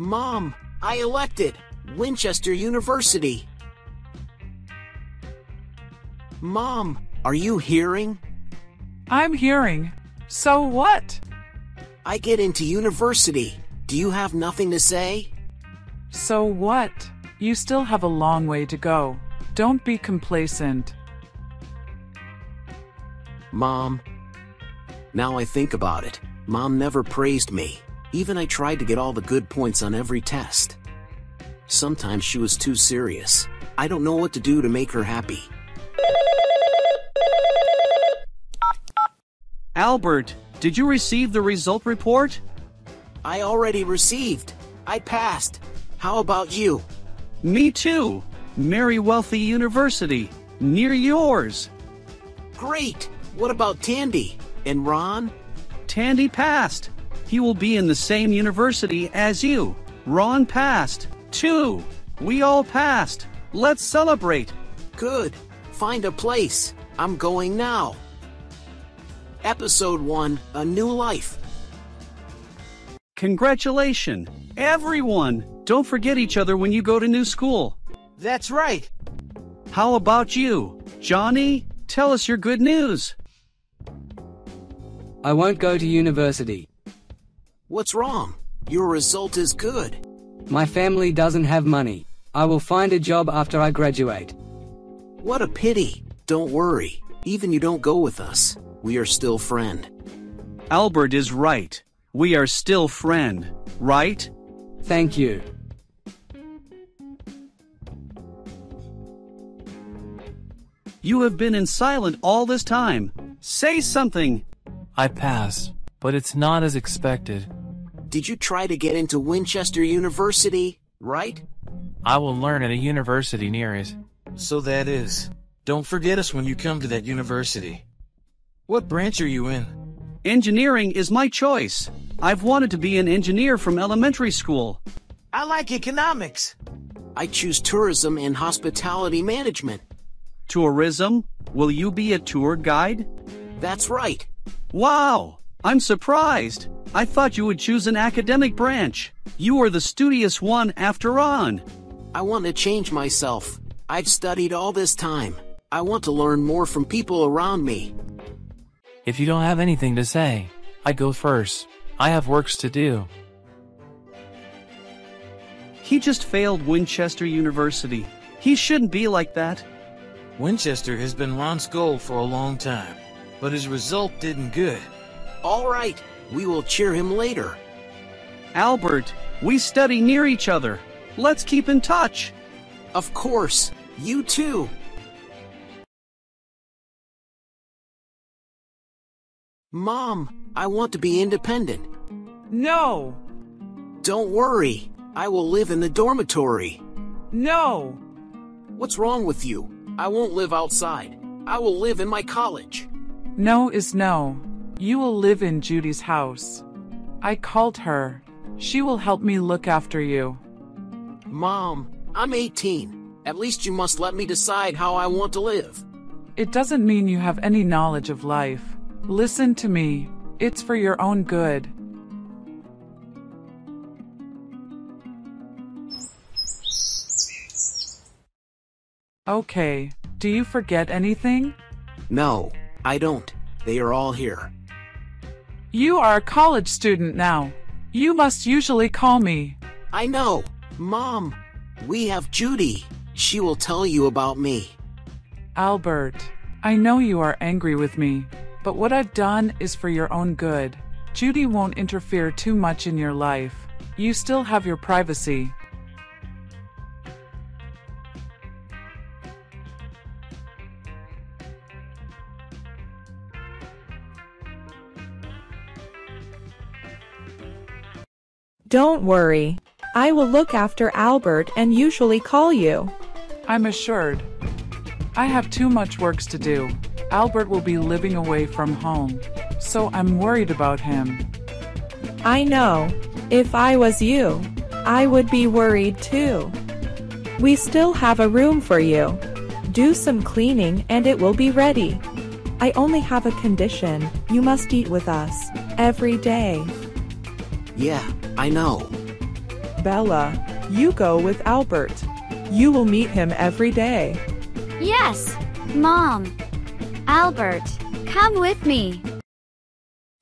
Mom, I elected Winchester University. Mom, are you hearing? I'm hearing. So what? I get into university. Do you have nothing to say? So what? You still have a long way to go. Don't be complacent. Mom, now I think about it, Mom never praised me. Even I tried to get all the good points on every test. Sometimes she was too serious. I don't know what to do to make her happy. Albert, did you receive the result report? I already received. I passed. How about you? Me too. Mary Wealthy University, near yours. Great. What about Tandy and Ron? Tandy passed. He will be in the same university as you. Ron passed, too. We all passed. Let's celebrate. Good. Find a place. I'm going now. Episode 1, A New Life. Congratulations, everyone. Don't forget each other when you go to new school. That's right. How about you, Johnny? Tell us your good news. I won't go to university. What's wrong? Your result is good. My family doesn't have money. I will find a job after I graduate. What a pity. Don't worry. Even you don't go with us. We are still friend. Albert is right. We are still friend, right? Thank you. You have been in silent all this time. Say something. I passed, but it's not as expected. Did you try to get into Winchester University, right? I will learn at a university near it. So that is. Don't forget us when you come to that university. What branch are you in? Engineering is my choice. I've wanted to be an engineer from elementary school. I like economics. I choose tourism and hospitality management. Tourism? Will you be a tour guide? That's right. Wow! I'm surprised. I thought you would choose an academic branch. You are the studious one after on. I want to change myself. I've studied all this time. I want to learn more from people around me. If you don't have anything to say, I go first. I have works to do. He just failed Winchester University. He shouldn't be like that. Winchester has been Ron's goal for a long time, but his result didn't good. All right, we will cheer him later. Albert, we study near each other. Let's keep in touch. Of course, you too. Mom, I want to be independent. No. Don't worry, I will live in the dormitory. No. What's wrong with you? I won't live outside. I will live in my college. No is no. You will live in Judy's house. I called her. She will help me look after you. Mom, I'm 18. At least you must let me decide how I want to live. It doesn't mean you have any knowledge of life. Listen to me. It's for your own good. Okay. Do you forget anything? No, I don't. They are all here. You are a college student now. You must usually call me. I know. Mom, we have Judy. She will tell you about me. Albert, I know you are angry with me, but what I've done is for your own good. Judy won't interfere too much in your life. You still have your privacy. Don't worry. I will look after Albert and usually call you. I'm assured. I have too much works to do. Albert will be living away from home, so I'm worried about him. I know. If I was you, I would be worried too. We still have a room for you. Do some cleaning and it will be ready. I only have a condition. You must eat with us every day. Yeah, I know. Bella, you go with Albert. You will meet him every day. Yes, Mom. Albert, come with me.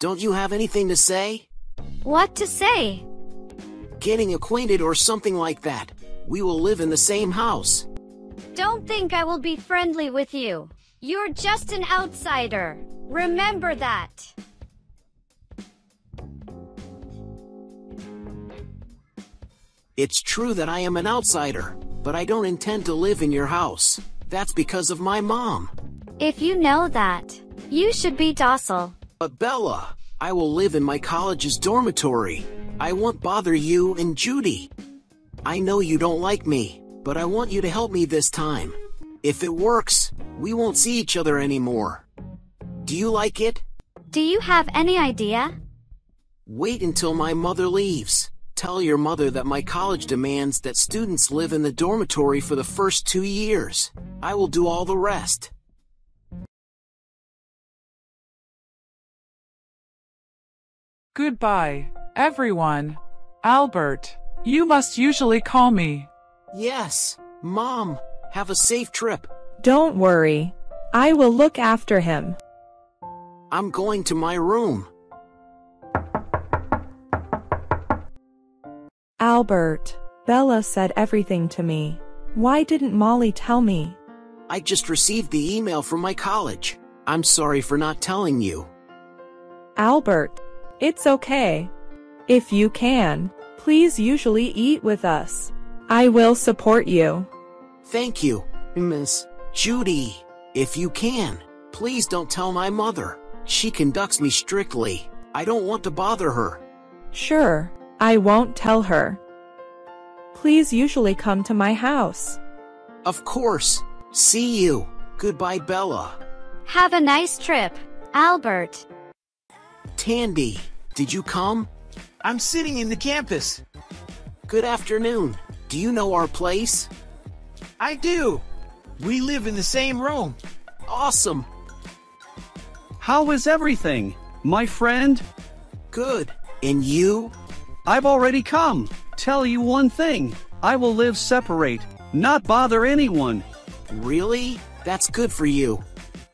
Don't you have anything to say? What to say? Getting acquainted or something like that. We will live in the same house. Don't think I will be friendly with you. You're just an outsider. Remember that. It's true that I am an outsider, but I don't intend to live in your house. That's because of my mom. If you know that, you should be docile. But Bella, I will live in my college's dormitory. I won't bother you and Judy. I know you don't like me, but I want you to help me this time. If it works, we won't see each other anymore. Do you like it? Do you have any idea? Wait until my mother leaves. Tell your mother that my college demands that students live in the dormitory for the first 2 years. I will do all the rest. Goodbye, everyone. Albert, you must usually call me. Yes, Mom. Have a safe trip. Don't worry. I will look after him. I'm going to my room. Albert, Bella said everything to me. Why didn't Molly tell me? I just received the email from my college. I'm sorry for not telling you. Albert, it's okay. If you can, please usually eat with us. I will support you. Thank you, Miss Judy. If you can, please don't tell my mother. She conducts me strictly. I don't want to bother her. Sure. I won't tell her. Please usually come to my house. Of course. See you. Goodbye, Bella. Have a nice trip, Albert. Tandy, did you come? I'm sitting in the campus. Good afternoon. Do you know our place? I do. We live in the same room. Awesome. How is everything, my friend? Good. And you? I've already come. Tell you one thing. I will live separate, not bother anyone. Really? That's good for you.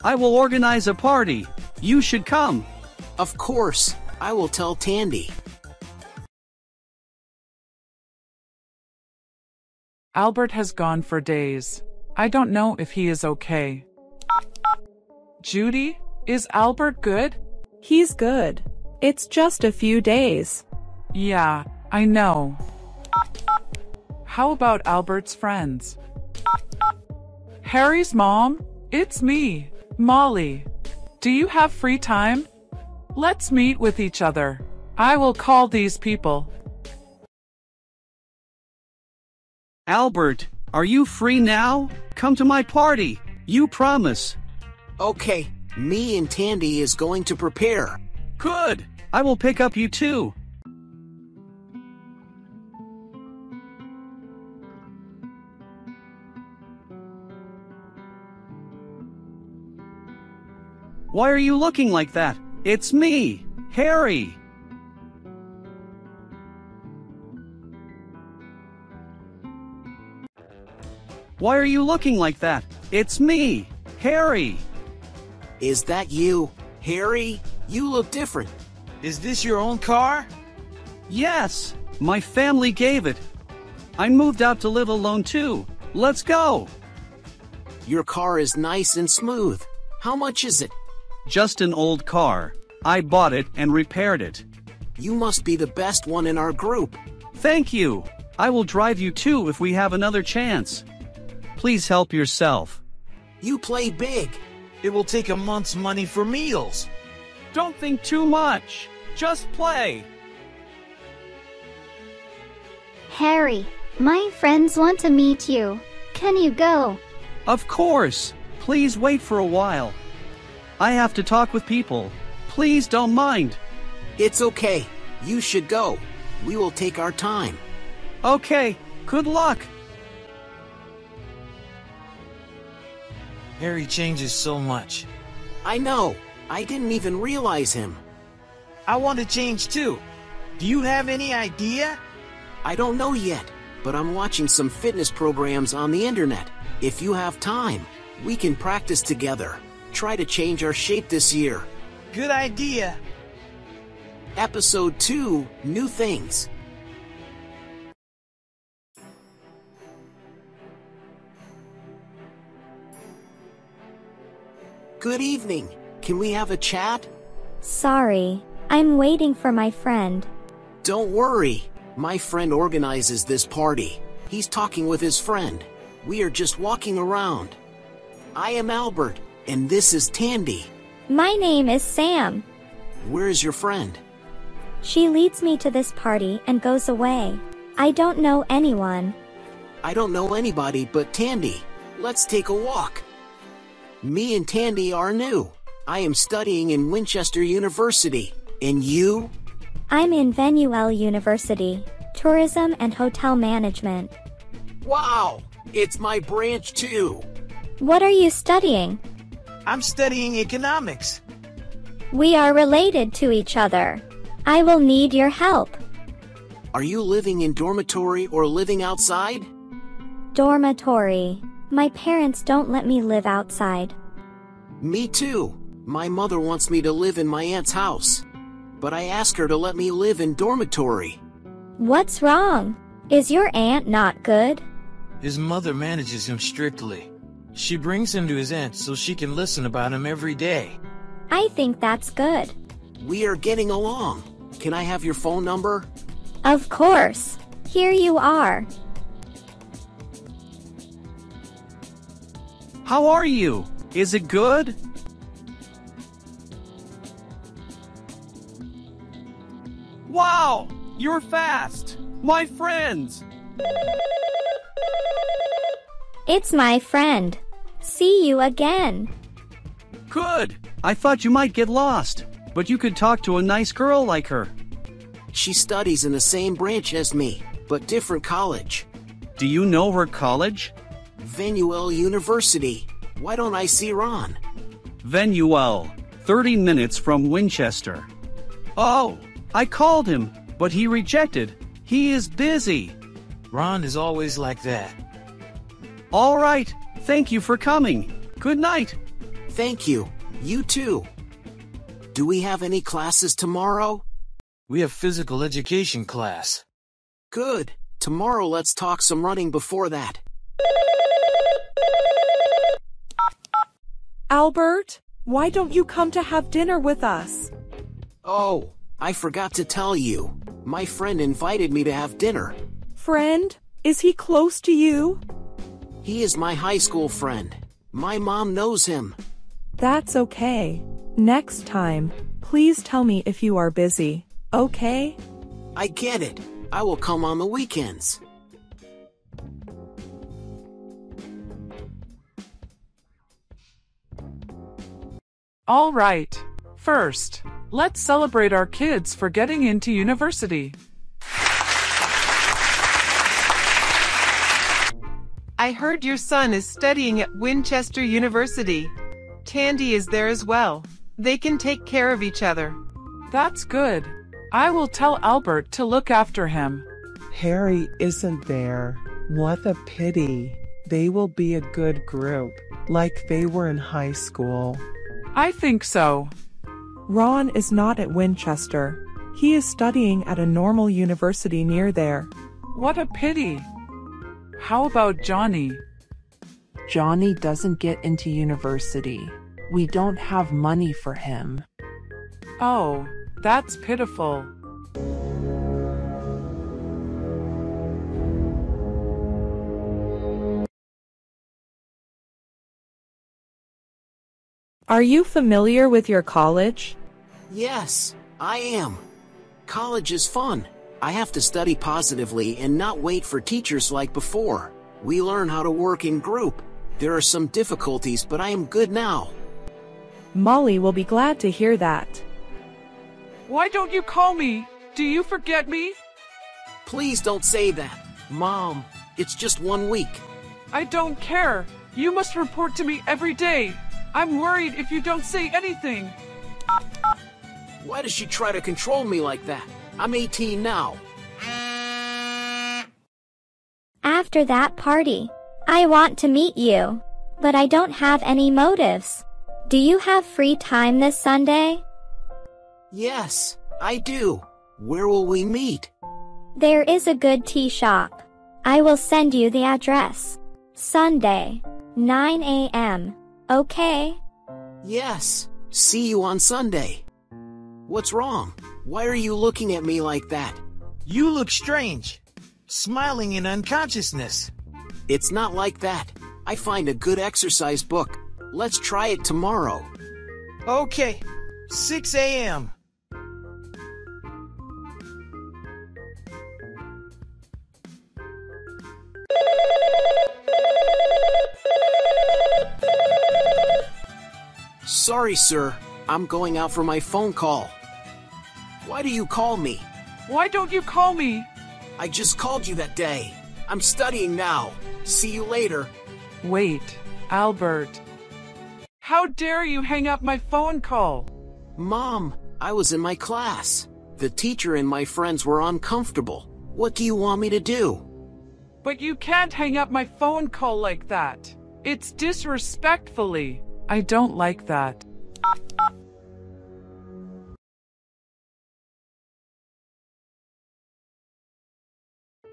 I will organize a party. You should come. Of course. I will tell Tandy. Albert has gone for days. I don't know if he is okay. Judy, is Albert good? He's good. It's just a few days. Yeah, I know. How about Albert's friends? Harry's mom? It's me, Molly. Do you have free time? Let's meet with each other. I will call these people. Albert, are you free now? Come to my party. You promise. Okay, me and Tandy is going to prepare. Good. I will pick up you too. Why are you looking like that? It's me, Harry. Why are you looking like that? It's me, Harry. Is that you, Harry? You look different. Is this your own car? Yes, my family gave it. I moved out to live alone too. Let's go. Your car is nice and smooth. How much is it? Just an old car. I bought it and repaired it. You must be the best one in our group. Thank you. I will drive you too if we have another chance. Please help yourself. You play big. It will take a month's money for meals. Don't think too much. Just play. Harry, my friends want to meet you. Can you go? Of course. Please wait for a while. I have to talk with people. Please don't mind. It's okay. You should go. We will take our time. Okay. Good luck. Harry changes so much. I know. I didn't even realize him. I want to change too. Do you have any idea? I don't know yet, but I'm watching some fitness programs on the internet. If you have time, we can practice together. Try to change our shape this year. Good idea. Episode 2, New Things. Good evening. Can we have a chat? Sorry, I'm waiting for my friend. Don't worry. My friend organizes this party. He's talking with his friend. We are just walking around. I am Albert, and this is Tandy. My name is Sam. Where is your friend? She leads me to this party and goes away. I don't know anyone. I don't know anybody but Tandy. Let's take a walk. Me and Tandy are new. I am studying in Winchester University. And you? I'm in Venuel University, Tourism and Hotel Management. Wow! It's my branch too! What are you studying? I'm studying economics. We are related to each other. I will need your help. Are you living in dormitory or living outside? Dormitory. My parents don't let me live outside. Me too. My mother wants me to live in my aunt's house. But I asked her to let me live in dormitory. What's wrong? Is your aunt not good? His mother manages him strictly. She brings him to his aunt so she can listen about him every day. I think that's good. We are getting along. Can I have your phone number? Of course. Here you are. How are you? Is it good? Wow! You're fast! My friends! It's my friend. See you again. Good! I thought you might get lost, but you could talk to a nice girl like her. She studies in the same branch as me, but different college. Do you know her college? Venuel University. Why don't I see Ron? Venuel, 30 minutes from Winchester. Oh, I called him, but he rejected. He is busy. Ron is always like that. All right, thank you for coming. Good night. Thank you. You too. Do we have any classes tomorrow? We have physical education class. Good. Tomorrow let's talk some running before that. Albert, why don't you come to have dinner with us? Oh, I forgot to tell you. My friend invited me to have dinner. Friend? Is he close to you? He is my high school friend. My mom knows him. That's okay. Next time, please tell me if you are busy, okay? I get it. I will come on the weekends. All right. First, let's celebrate our kids for getting into university. I heard your son is studying at Winchester University. Tandy is there as well. They can take care of each other. That's good. I will tell Albert to look after him. Harry isn't there. What a pity. They will be a good group, like they were in high school. I think so. Ron is not at Winchester. He is studying at a normal university near there. What a pity. How about Johnny? Johnny doesn't get into university. We don't have money for him. Oh, that's pitiful. Are you familiar with your college? Yes, I am. College is fun. I have to study positively and not wait for teachers like before. We learn how to work in group. There are some difficulties, but I am good now. Molly will be glad to hear that. Why don't you call me? Do you forget me? Please don't say that, Mom. It's just 1 week. I don't care. You must report to me every day. I'm worried if you don't say anything. Why does she try to control me like that? I'm 18 now. after that party. I want to meet you, but I don't have any motives. Do you have free time this Sunday? Yes, I do. Where will we meet? There is a good tea shop. I will send you the address. Sunday, 9 a.m. Okay? Yes, see you on Sunday. What's wrong? Why are you looking at me like that? You look strange, smiling in unconsciousness. It's not like that. I find a good exercise book. Let's try it tomorrow. Okay, 6 a.m. Sorry, sir. I'm going out for my phone call. Why do you call me? Why don't you call me? I just called you that day. I'm studying now. See you later. Wait, Albert. How dare you hang up my phone call? Mom, I was in my class. The teacher and my friends were uncomfortable. What do you want me to do? But you can't hang up my phone call like that. It's disrespectfully. I don't like that.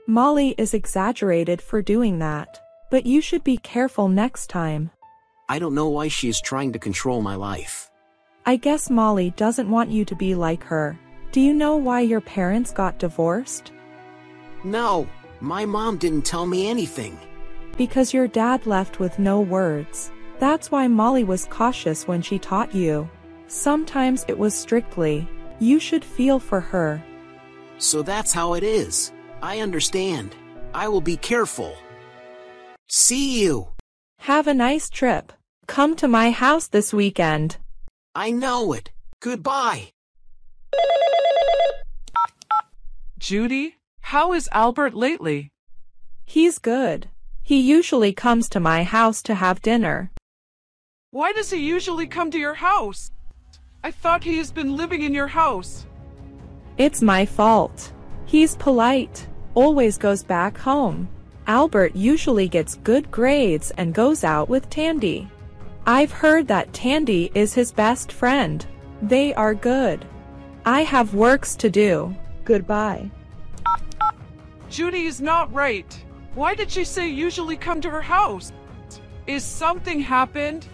Molly is exaggerated for doing that, but you should be careful next time. I don't know why she is trying to control my life. I guess Molly doesn't want you to be like her. Do you know why your parents got divorced? No, my mom didn't tell me anything. Because your dad left with no words. That's why Molly was cautious when she taught you. Sometimes it was strictly. You should feel for her. So that's how it is. I understand. I will be careful. See you. Have a nice trip. Come to my house this weekend. I know it. Goodbye. Judy, how is Albert lately? He's good. He usually comes to my house to have dinner. Why does he usually come to your house? I thought he has been living in your house. It's my fault. He's polite, always goes back home. Albert usually gets good grades and goes out with Tandy. I've heard that Tandy is his best friend. They are good. I have works to do. Goodbye. Judy is not right. Why did she say usually come to her house? Is something happened?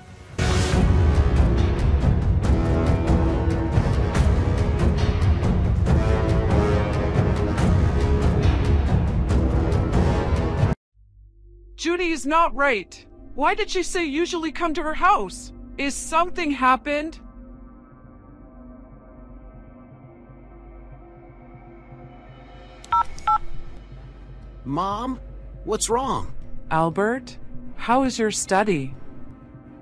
Judy is not right. Why did she say usually come to her house? Is something happened? Mom, what's wrong? Albert, how is your study?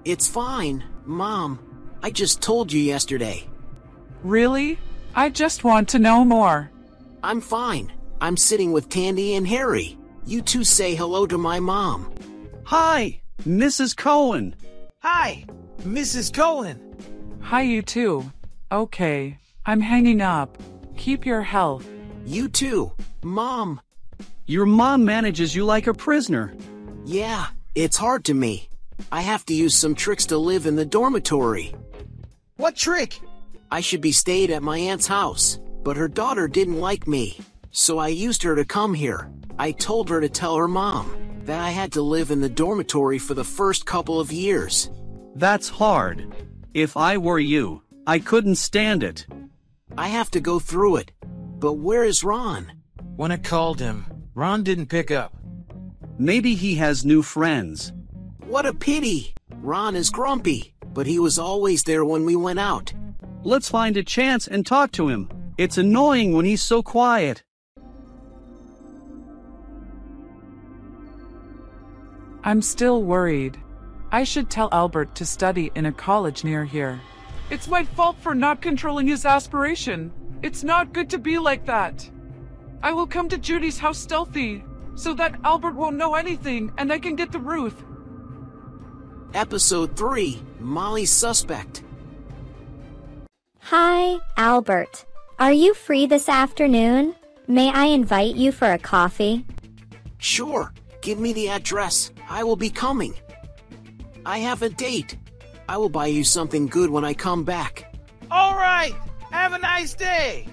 It's fine, Mom. I just told you yesterday. Really? I just want to know more. I'm fine. I'm sitting with Tandy and Harry. You two say hello to my mom. Hi, Mrs. Cohen. Hi, Mrs. Cohen. Hi, you two. Okay, I'm hanging up. Keep your health. You too, Mom. Your mom manages you like a prisoner. Yeah, it's hard to me. I have to use some tricks to live in the dormitory. What trick? I should be stayed at my aunt's house, but her daughter didn't like me, so I used her to come here. I told her to tell her mom that I had to live in the dormitory for the first couple of years. That's hard. If I were you, I couldn't stand it. I have to go through it. But where is Ron? When I called him, Ron didn't pick up. Maybe he has new friends. What a pity. Ron is grumpy, but he was always there when we went out. Let's find a chance and talk to him. It's annoying when he's so quiet. I'm still worried. I should tell Albert to study in a college near here. It's my fault for not controlling his aspiration. It's not good to be like that. I will come to Judy's house stealthy, so that Albert won't know anything and I can get the Ruth. Episode 3, Molly's Suspect. Hi, Albert. Are you free this afternoon? May I invite you for a coffee? Sure. Give me the address. I will be coming. I have a date. I will buy you something good when I come back. All right. Have a nice day.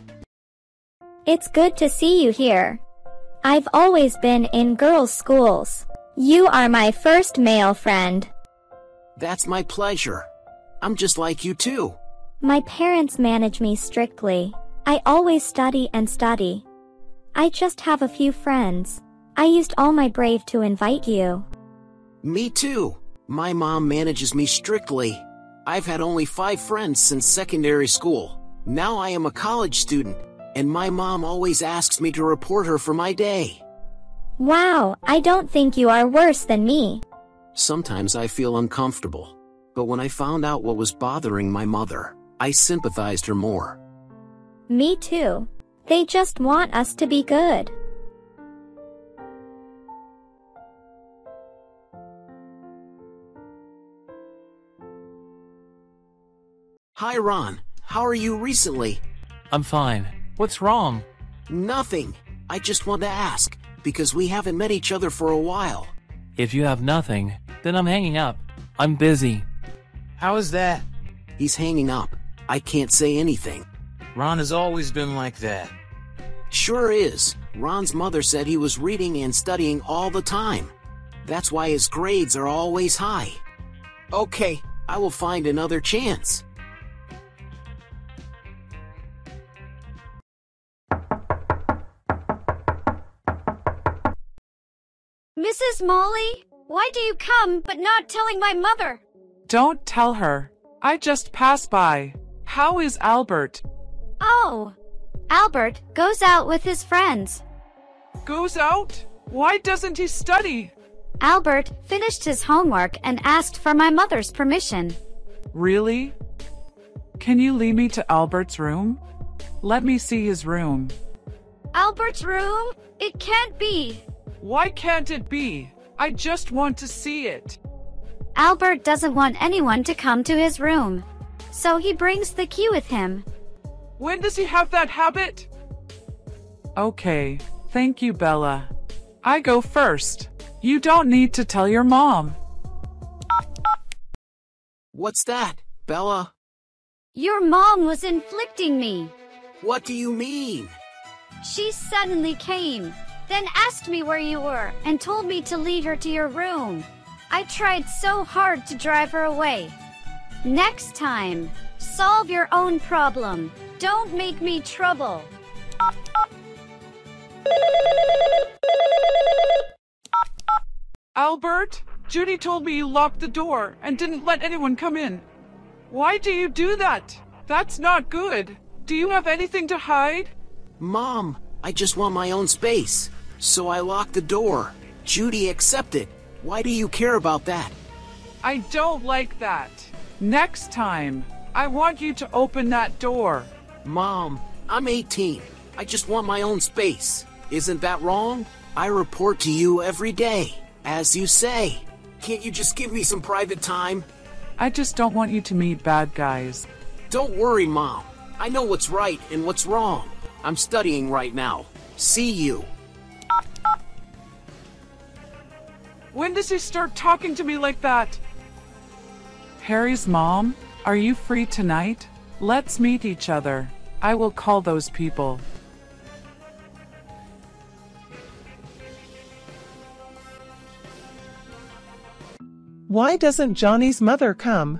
It's good to see you here. I've always been in girls' schools. You are my first male friend. That's my pleasure. I'm just like you too. My parents manage me strictly. I always study and study. I just have a few friends. I used all my brave to invite you. Me too. My mom manages me strictly. I've had only 5 friends since secondary school. Now I am a college student, and my mom always asks me to report her for my day. Wow, I don't think you are worse than me. Sometimes I feel uncomfortable, but when I found out what was bothering my mother, I sympathized her more. Me too. They just want us to be good. Hi Ron, how are you recently? I'm fine. What's wrong? Nothing. I just want to ask, because we haven't met each other for a while. If you have nothing, then I'm hanging up. I'm busy. How is that? He's hanging up. I can't say anything. Ron has always been like that. Sure is. Ron's mother said he was reading and studying all the time. That's why his grades are always high. Okay, I will find another chance. Mrs. Molly, why do you come but not telling my mother? Don't tell her. I just passed by. How is Albert? Oh, Albert goes out with his friends. Goes out? Why doesn't he study? Albert finished his homework and asked for my mother's permission. Really? Can you lead me to Albert's room? Let me see his room. Albert's room? It can't be. Why can't it be? I just want to see it. Albert doesn't want anyone to come to his room, so he brings the key with him. When does he have that habit? Okay, thank you, Bella. I go first. You don't need to tell your mom. What's that, Bella? Your mom was inflicting me. What do you mean? She suddenly came, then asked me where you were and told me to lead her to your room. I tried so hard to drive her away. Next time, solve your own problem. Don't make me trouble. Albert, Judy told me you locked the door and didn't let anyone come in. Why do you do that? That's not good. Do you have anything to hide? Mom, I just want my own space. So I locked the door. Judy accepted. Why do you care about that? I don't like that. Next time, I want you to open that door. Mom, I'm 18. I just want my own space. Isn't that wrong? I report to you every day, as you say. Can't you just give me some private time? I just don't want you to meet bad guys. Don't worry, Mom. I know what's right and what's wrong. I'm studying right now. See you. When does he start talking to me like that? Harry's mom? Are you free tonight? Let's meet each other. I will call those people. Why doesn't Johnny's mother come?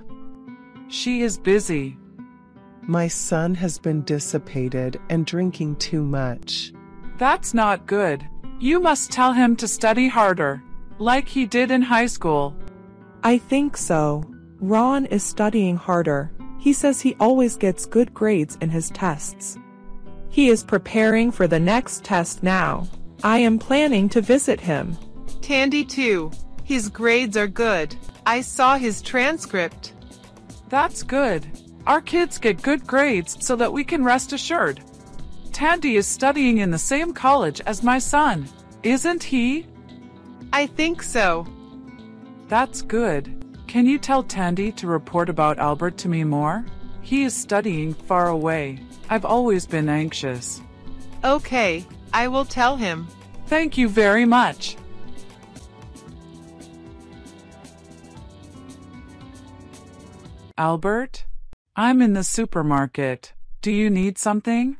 She is busy. My son has been dissipated and drinking too much. That's not good. You must tell him to study harder, like he did in high school. I think so. Ron is studying harder. He says he always gets good grades in his tests. He is preparing for the next test now. I am planning to visit him. Tandy too. His grades are good. I saw his transcript. That's good. Our kids get good grades so that we can rest assured. Tandy is studying in the same college as my son, isn't he? I think so. That's good. Can you tell Tandy to report about Albert to me more? He is studying far away. I've always been anxious. Okay, I will tell him. Thank you very much. Albert? I'm in the supermarket. Do you need something?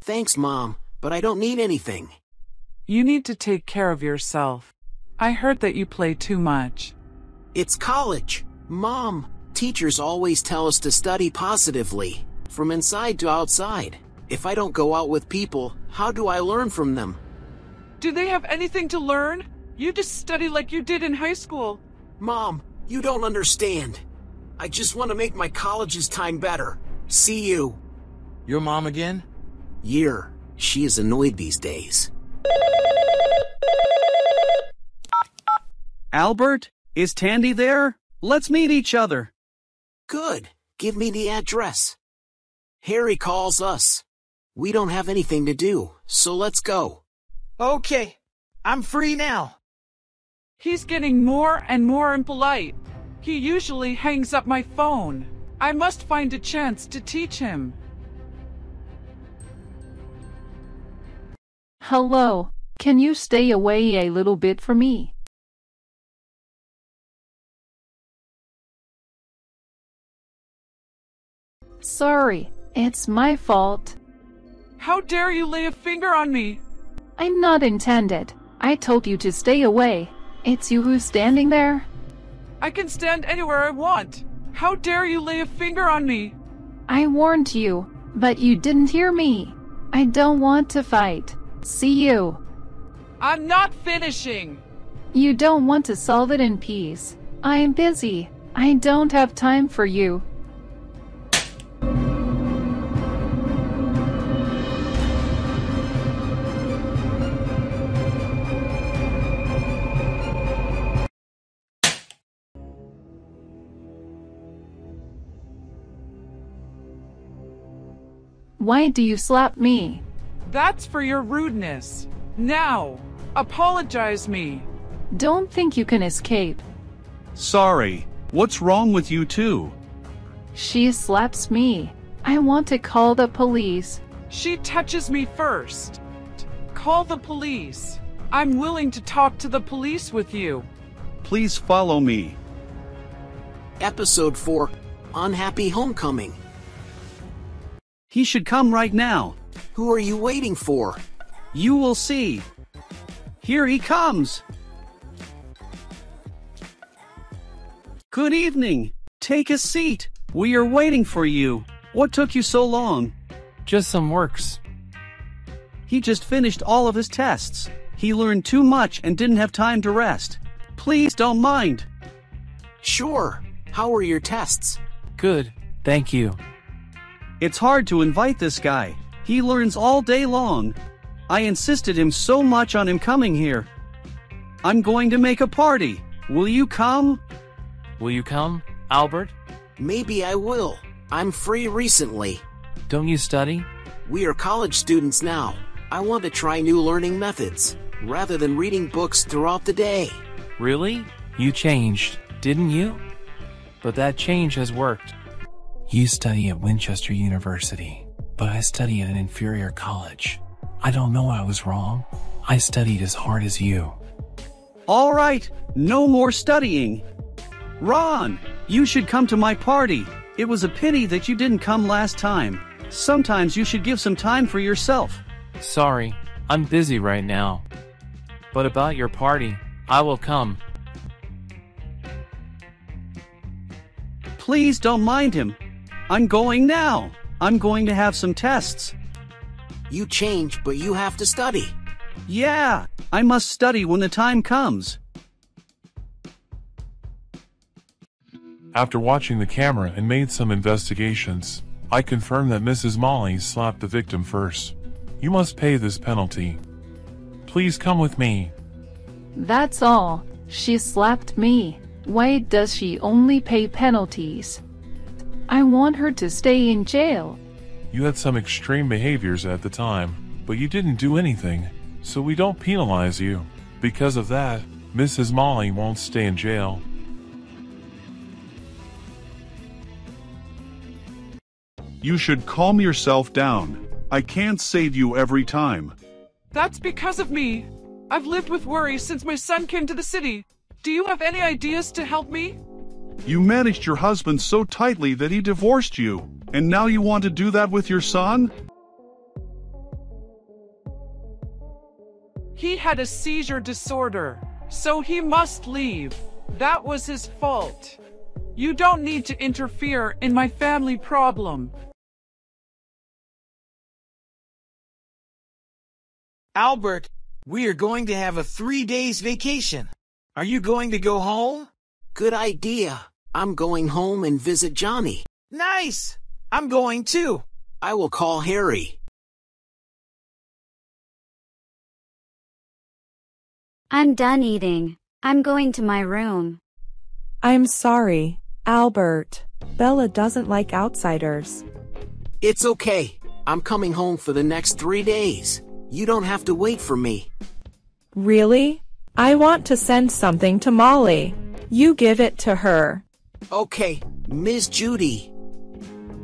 Thanks, Mom, but I don't need anything. You need to take care of yourself. I heard that you play too much. It's college. Mom, teachers always tell us to study positively, from inside to outside. If I don't go out with people, how do I learn from them? Do they have anything to learn? You just study like you did in high school. Mom, you don't understand. I just want to make my college's time better. See you. Your mom again? Yeah, she is annoyed these days. Albert, is Tandy there? Let's meet each other. Good. Give me the address. Harry calls us. We don't have anything to do, so let's go. Okay. I'm free now. He's getting more and more impolite. He usually hangs up my phone. I must find a chance to teach him. Hello. Can you stay away a little bit for me? Sorry, it's my fault. How dare you lay a finger on me? I'm not intended. I told you to stay away. It's you who's standing there. I can stand anywhere I want. How dare you lay a finger on me? I warned you, but you didn't hear me. I don't want to fight. See you. I'm not finishing. You don't want to solve it in peace. I'm busy. I don't have time for you. Why do you slap me? That's for your rudeness. Now, apologize me. Don't think you can escape. Sorry, what's wrong with you two? She slaps me. I want to call the police. She touches me first. Call the police. I'm willing to talk to the police with you. Please follow me. Episode 4, Unhappy Homecoming. He should come right now. Who are you waiting for? You will see. Here he comes. Good evening. Take a seat. We are waiting for you. What took you so long? Just some works. He just finished all of his tests. He learned too much and didn't have time to rest. Please don't mind. Sure. How are your tests? Good, thank you. It's hard to invite this guy. He learns all day long. I insisted him so much on him coming here. I'm going to make a party. Will you come? Will you come, Albert? Maybe I will. I'm free recently. Don't you study? We are college students now. I want to try new learning methods, rather than reading books throughout the day. Really? You changed, didn't you? But that change has worked. You study at Winchester University, but I study at an inferior college. I don't know I was wrong. I studied as hard as you. All right, no more studying. Ron, you should come to my party. It was a pity that you didn't come last time. Sometimes you should give some time for yourself. Sorry, I'm busy right now. But about your party, I will come. Please don't mind him. I'm going now. I'm going to have some tests. You change, but you have to study. Yeah, I must study when the time comes. After watching the camera and made some investigations, I confirmed that Mrs. Molly slapped the victim first. You must pay this penalty. Please come with me. That's all. She slapped me. Why does she only pay penalties? I want her to stay in jail. You had some extreme behaviors at the time, but you didn't do anything, so we don't penalize you. Because of that, Mrs. Molly won't stay in jail. You should calm yourself down. I can't save you every time. That's because of me. I've lived with worry since my son came to the city. Do you have any ideas to help me? You managed your husband so tightly that he divorced you, and now you want to do that with your son? He had a seizure disorder, so he must leave. That was his fault. You don't need to interfere in my family problem. Albert, we are going to have a 3 days vacation. Are you going to go home? Good idea. I'm going home and visit Johnny. Nice! I'm going too. I will call Harry. I'm done eating. I'm going to my room. I'm sorry, Albert. Bella doesn't like outsiders. It's okay. I'm coming home for the next 3 days. You don't have to wait for me. Really? I want to send something to Molly. You give it to her. Okay, Miss Judy.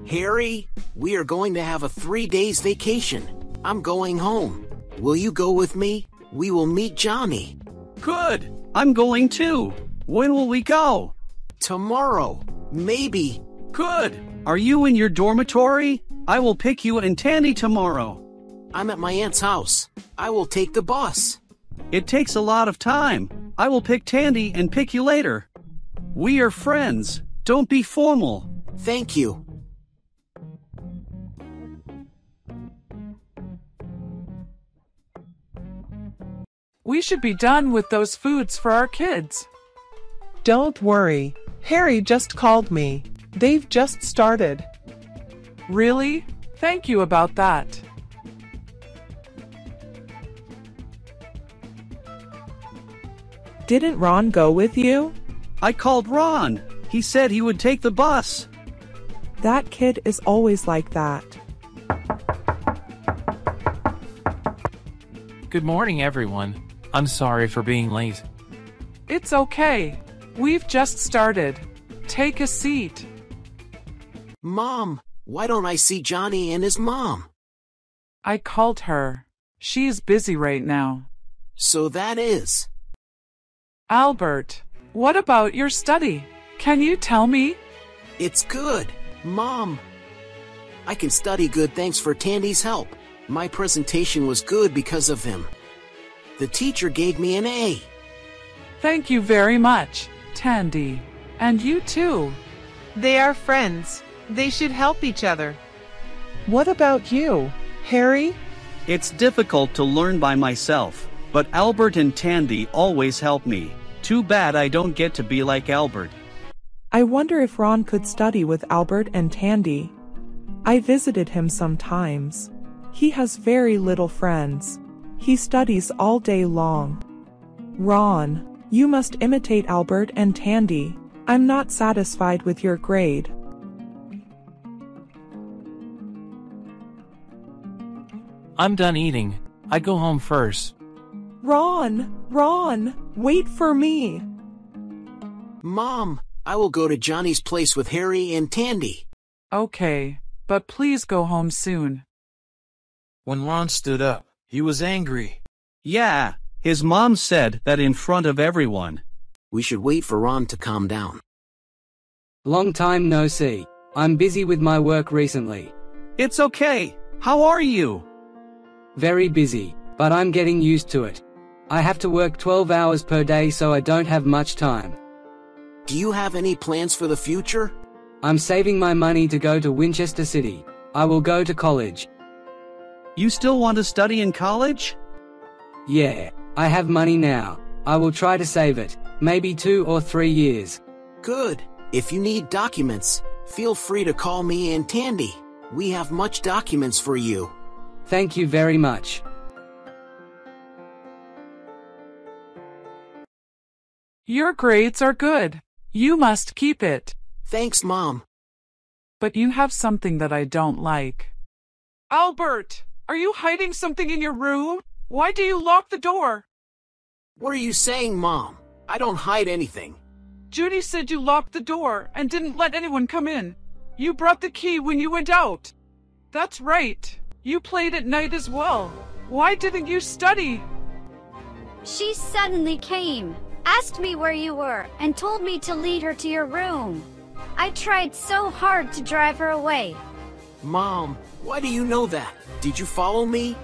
Harry, we are going to have a 3 days vacation. I'm going home. Will you go with me? We will meet Johnny. Good. I'm going too. When will we go? Tomorrow, maybe. Good. Are you in your dormitory? I will pick you and Tandy tomorrow. I'm at my aunt's house. I will take the bus. It takes a lot of time. I will pick Tandy and pick you later. We are friends. Don't be formal. Thank you. We should be done with those foods for our kids. Don't worry. Harry just called me. They've just started. Really? Thank you about that. Didn't Ron go with you? I called Ron. He said he would take the bus. That kid is always like that. Good morning, everyone. I'm sorry for being late. It's okay. We've just started. Take a seat. Mom, why don't I see Johnny and his mom? I called her. She is busy right now. So that is... Albert, what about your study? Can you tell me? It's good, Mom. I can study good thanks for Tandy's help. My presentation was good because of him. The teacher gave me an A. Thank you very much, Tandy. And you too. They are friends. They should help each other. What about you, Harry? It's difficult to learn by myself. But Albert and Tandy always help me. Too bad I don't get to be like Albert. I wonder if Ron could study with Albert and Tandy. I visited him sometimes. He has very little friends. He studies all day long. Ron, you must imitate Albert and Tandy. I'm not satisfied with your grade. I'm done eating. I go home first. Ron, wait for me. Mom, I will go to Johnny's place with Harry and Tandy. Okay, but please go home soon. When Ron stood up, he was angry. Yeah, his mom said that in front of everyone. We should wait for Ron to calm down. Long time no see. I'm busy with my work recently. It's okay. How are you? Very busy, but I'm getting used to it. I have to work 12 hours per day, so I don't have much time. Do you have any plans for the future? I'm saving my money to go to Winchester City. I will go to college. You still want to study in college? Yeah, I have money now. I will try to save it, maybe 2 or 3 years. Good. If you need documents, feel free to call me and Tandy. We have much documents for you. Thank you very much. Your grades are good. You must keep it. Thanks, Mom. But you have something that I don't like. Albert, are you hiding something in your room? Why do you lock the door? What are you saying, Mom? I don't hide anything. Judy said you locked the door and didn't let anyone come in. You brought the key when you went out. That's right. You played at night as well. Why didn't you study? She suddenly came. asked me where you were, and told me to lead her to your room. I tried so hard to drive her away. Mom, why do you know that? Did you follow me?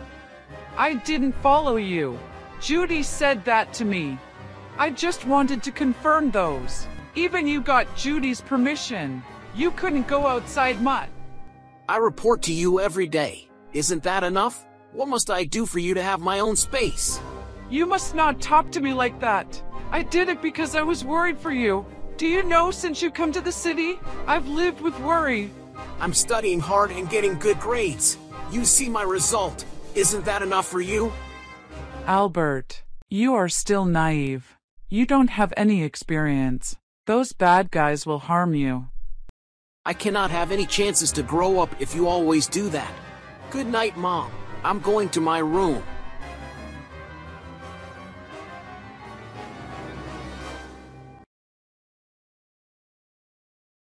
I didn't follow you. Judy said that to me. I just wanted to confirm those. Even you got Judy's permission. You couldn't go outside much. I report to you every day. Isn't that enough? What must I do for you to have my own space? You must not talk to me like that. I did it because I was worried for you. Do you know, since you come to the city, I've lived with worry. I'm studying hard and getting good grades. You see my result. Isn't that enough for you? Albert, you are still naive. You don't have any experience. Those bad guys will harm you. I cannot have any chances to grow up if you always do that. Good night, Mom. I'm going to my room.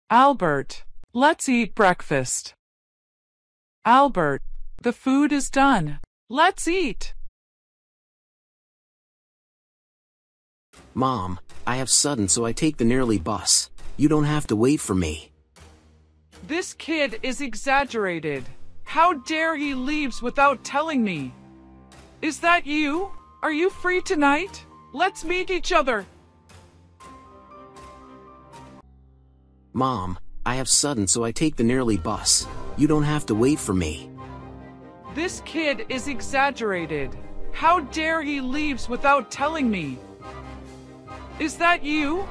Albert, let's eat breakfast. Albert, the food is done. Let's eat. Mom, I have sudden, so I take the nearly bus. You don't have to wait for me. This kid is exaggerated. How dare he leaves without telling me? Is that you? Are you free tonight? Let's meet each other. Mom, I have sudden, so I take the nearly bus. You don't have to wait for me. This kid is exaggerated. How dare he leaves without telling me? Is that you?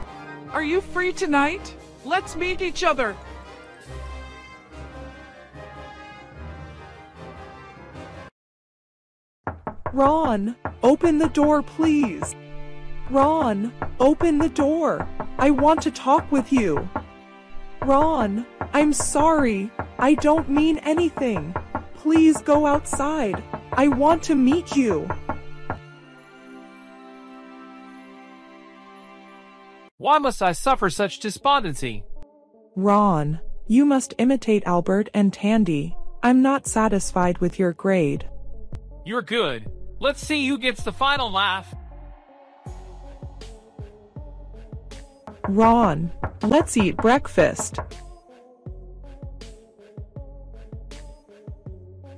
Are you free tonight? Let's meet each other. Ron, open the door, please. Ron, open the door. I want to talk with you. Ron, I'm sorry. I don't mean anything. Please go outside. I want to meet you. Why must I suffer such despondency? Ron, you must imitate Albert and Tandy. I'm not satisfied with your grade. You're good. Let's see who gets the final laugh. Ron, let's eat breakfast.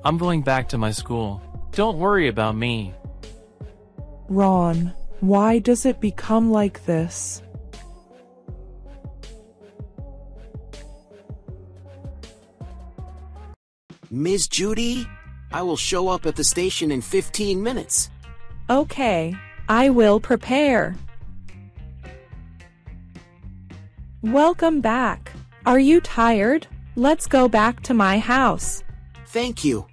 I'm going back to my school. Don't worry about me. Ron, why does it become like this? Miss Judy, I will show up at the station in 15 minutes. Okay, I will prepare. Welcome back. Are you tired? Let's go back to my house. Thank you.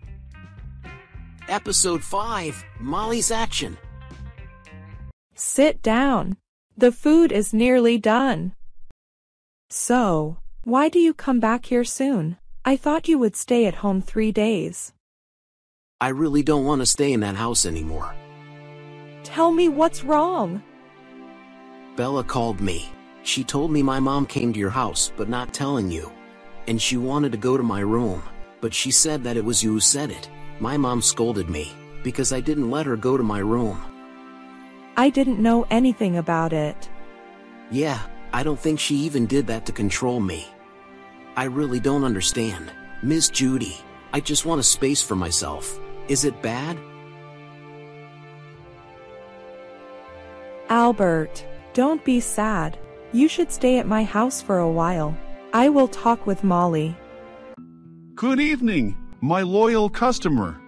Episode 5, Molly's Action. Sit down. The food is nearly done. So, why do you come back here soon? I thought you would stay at home 3 days. I really don't want to stay in that house anymore. Tell me what's wrong. Bella called me. She told me my mom came to your house, but not telling you. And she wanted to go to my room, but she said that it was you who said it. My mom scolded me, because I didn't let her go to my room. I didn't know anything about it. Yeah, I don't think she even did that to control me. I really don't understand. Miss Judy, I just want a space for myself. Is it bad? Albert, don't be sad. You should stay at my house for a while. I will talk with Molly. Good evening, my loyal customer.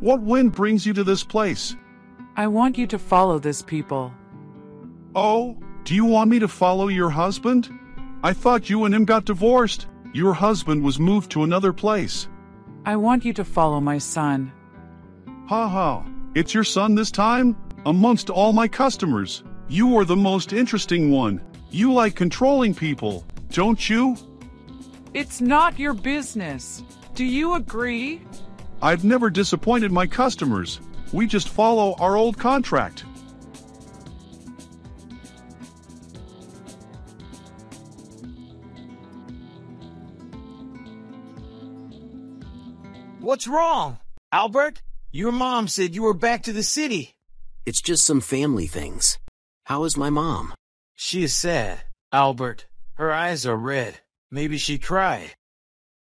What wind brings you to this place? I want you to follow this people. Oh, do you want me to follow your husband? I thought you and him got divorced. Your husband was moved to another place. I want you to follow my son. Ha ha, it's your son this time? Amongst all my customers, you are the most interesting one. You like controlling people, don't you? It's not your business. Do you agree? I've never disappointed my customers. We just follow our old contract. What's wrong, Albert? Your mom said you were back to the city. It's just some family things. How is my mom? She said, Albert. Her eyes are red. Maybe she cried.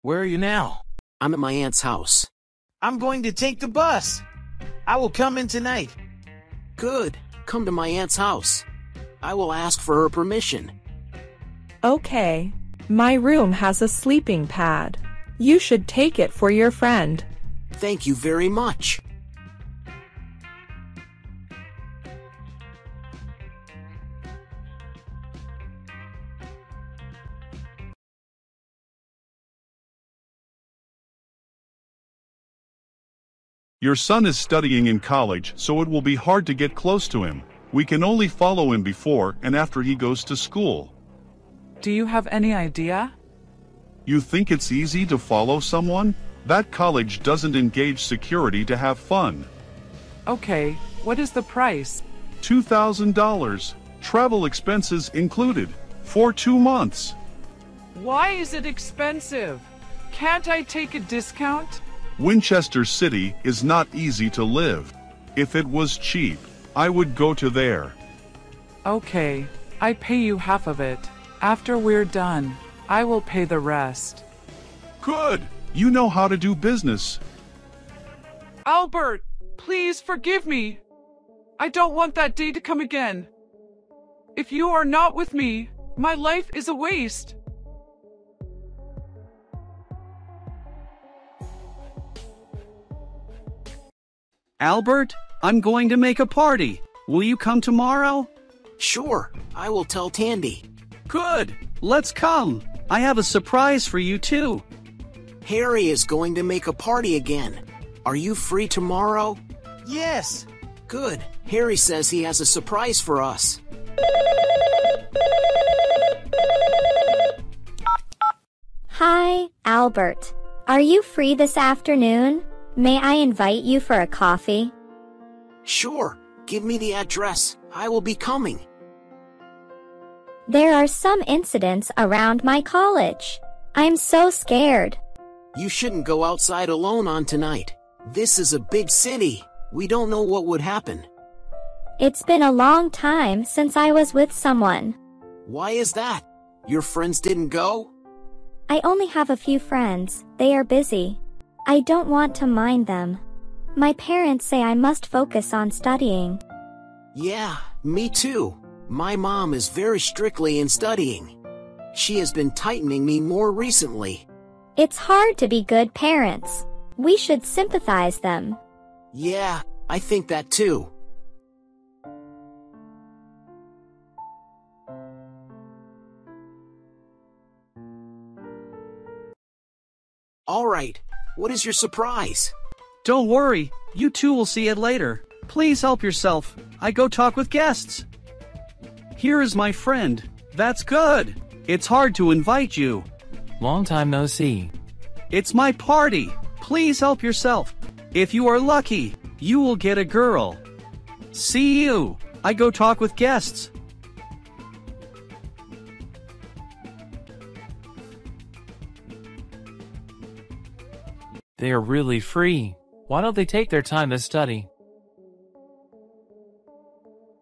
Where are you now? I'm at my aunt's house. I'm going to take the bus. I will come in tonight. Good. Come to my aunt's house. I will ask for her permission. Okay. My room has a sleeping pad. You should take it for your friend. Thank you very much. Your son is studying in college, so it will be hard to get close to him. We can only follow him before and after he goes to school. Do you have any idea? You think it's easy to follow someone? That college doesn't engage security to have fun. Okay, what is the price? $2,000. Travel expenses included. For 2 months. Why is it expensive? Can't I take a discount? Winchester City is not easy to live. If it was cheap, I would go to there. Okay, I pay you half of it. After we're done, I will pay the rest. Good, you know how to do business. Albert, please forgive me. I don't want that day to come again. If you are not with me, my life is a waste. Albert, I'm going to make a party. Will you come tomorrow? Sure, I will tell Tandy. Good, let's come. I have a surprise for you too. Harry is going to make a party again. Are you free tomorrow? Yes. Good, Harry says he has a surprise for us. Hi, Albert. Are you free this afternoon? May I invite you for a coffee? Sure. Give me the address. I will be coming. There are some incidents around my college. I'm so scared. You shouldn't go outside alone on tonight. This is a big city. We don't know what would happen. It's been a long time since I was with someone. Why is that? Your friends didn't go? I only have a few friends. They are busy. I don't want to mind them. My parents say I must focus on studying. Yeah, me too. My mom is very strictly in studying. She has been tightening me more recently. It's hard to be good parents. We should sympathize them. Yeah, I think that too. All right. What is your surprise? Don't worry, you two will see it later. Please help yourself. I go talk with guests. Here is my friend. That's good. It's hard to invite you. Long time no see. It's my party. Please help yourself. If you are lucky, you will get a girl. See you. I go talk with guests. They are really free. Why don't they take their time to study?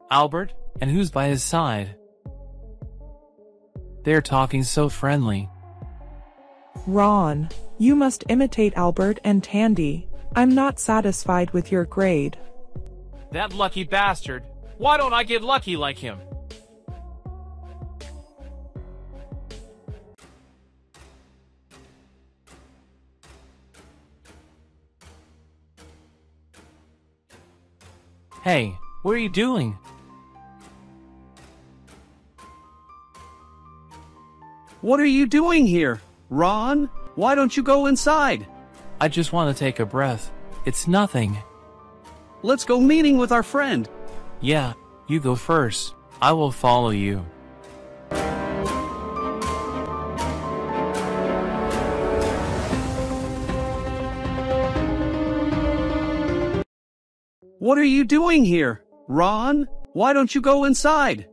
Albert, and who's by his side? They're talking so friendly. Ron, you must imitate Albert and Tandy. I'm not satisfied with your grade. That lucky bastard. Why don't I get lucky like him? Hey, what are you doing? What are you doing here, Ron? Why don't you go inside? I just want to take a breath. It's nothing. Let's go meeting with our friend. Yeah, you go first. I will follow you. What are you doing here, Ron? Why don't you go inside?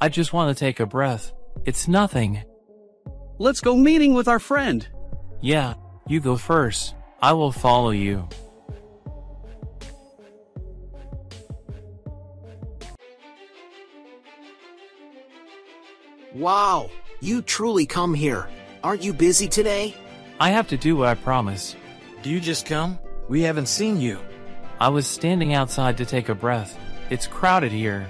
I just want to take a breath. It's nothing. Let's go meeting with our friend. Yeah, you go first. I will follow you. Wow, you truly come here. Aren't you busy today? I have to do what I promised. Do you just come? We haven't seen you. I was standing outside to take a breath. It's crowded here.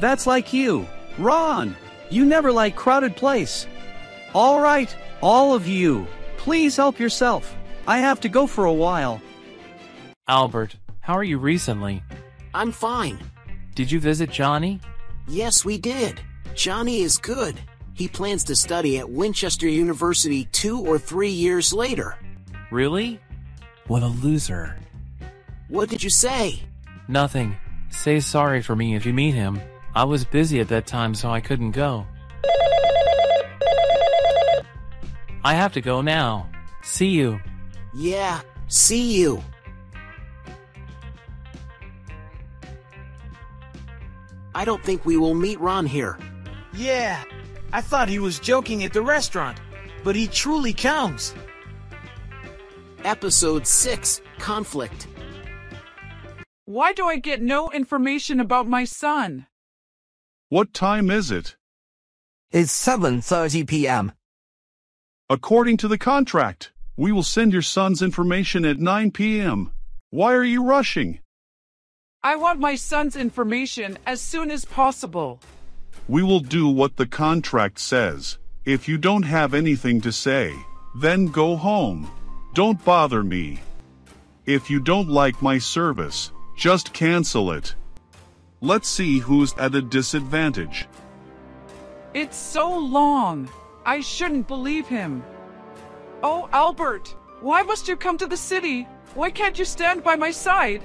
That's like you, Ron. You never like crowded place. All right, all of you, please help yourself. I have to go for a while. Albert, how are you recently? I'm fine. Did you visit Johnny? Yes, we did. Johnny is good. He plans to study at Winchester University 2 or 3 years later. Really? What a loser. What did you say? Nothing. Say sorry for me if you meet him. I was busy at that time, so I couldn't go. I have to go now. See you. Yeah, see you. I don't think we will meet Ron here. Yeah, I thought he was joking at the restaurant, but he truly comes. Episode 6, Conflict. Why do I get no information about my son? What time is it? It's 7:30 p.m. According to the contract, we will send your son's information at 9 p.m. Why are you rushing? I want my son's information as soon as possible. We will do what the contract says. If you don't have anything to say, then go home. Don't bother me. If you don't like my service, just cancel it. Let's see who's at a disadvantage. It's so long. I shouldn't believe him. Oh, Albert, why must you come to the city? Why can't you stand by my side?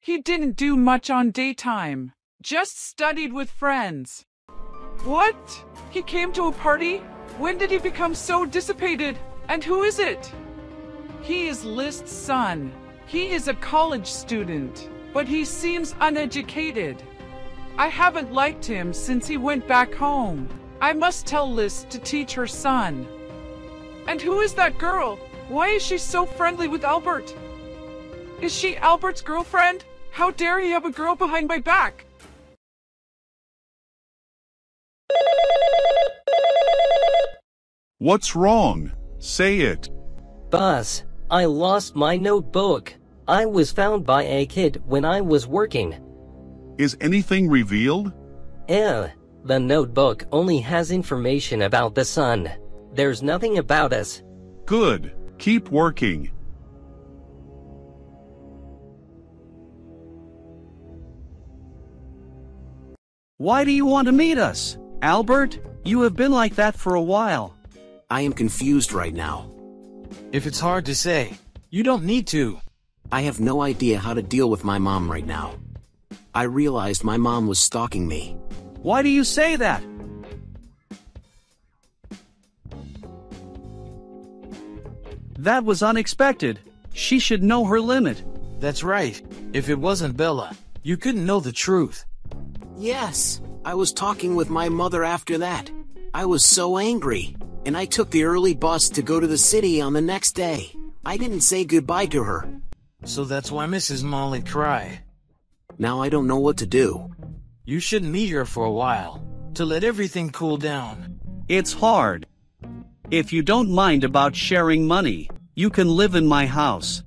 He didn't do much on daytime, just studied with friends. What? He came to a party? When did he become so dissipated? And who is it? He is List's son. He is a college student, but he seems uneducated. I haven't liked him since he went back home. I must tell List to teach her son. And who is that girl? Why is she so friendly with Albert? Is she Albert's girlfriend? How dare he have a girl behind my back? What's wrong? Say it. Boss, I lost my notebook. I was found by a kid when I was working. Is anything revealed? The notebook only has information about the sun. There's nothing about us. Good. Keep working. Why do you want to meet us, Albert? You have been like that for a while. I am confused right now. If it's hard to say, you don't need to. I have no idea how to deal with my mom right now. I realized my mom was stalking me. Why do you say that? That was unexpected. She should know her limit. That's right. If it wasn't Bella, you couldn't know the truth. Yes, I was talking with my mother after that. I was so angry, and I took the early bus to go to the city on the next day. I didn't say goodbye to her. So that's why Mrs. Molly cried. Now I don't know what to do. You shouldn't meet her for a while, to let everything cool down. It's hard. If you don't mind about sharing money, you can live in my house.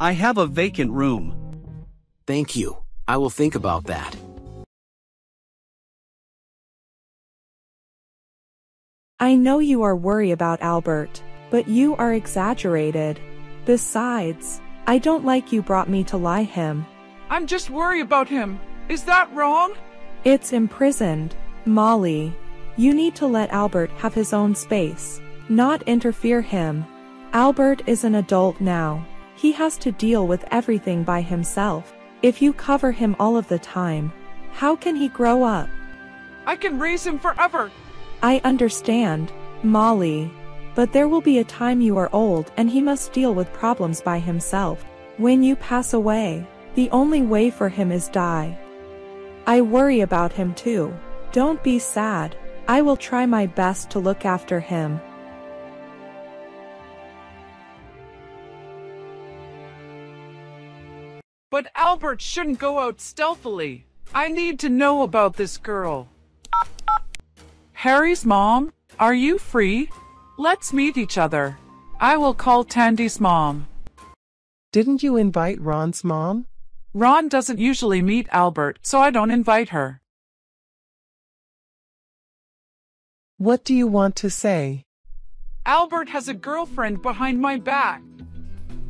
I have a vacant room. Thank you. I will think about that. I know you are worried about Albert, but you are exaggerated. Besides, I don't like you brought me to lie him. I'm just worried about him. Is that wrong? It's imprisoned. Molly, you need to let Albert have his own space, not interfere him. Albert is an adult now. He has to deal with everything by himself. If you cover him all of the time, how can he grow up? I can raise him forever. I understand, Molly, but there will be a time you are old and he must deal with problems by himself. When you pass away, the only way for him is die. I worry about him too. Don't be sad. I will try my best to look after him. But Albert shouldn't go out stealthily. I need to know about this girl. Harry's mom, are you free? Let's meet each other. I will call Tandy's mom. Didn't you invite Ron's mom? Ron doesn't usually meet Albert, so I don't invite her. What do you want to say? Albert has a girlfriend behind my back.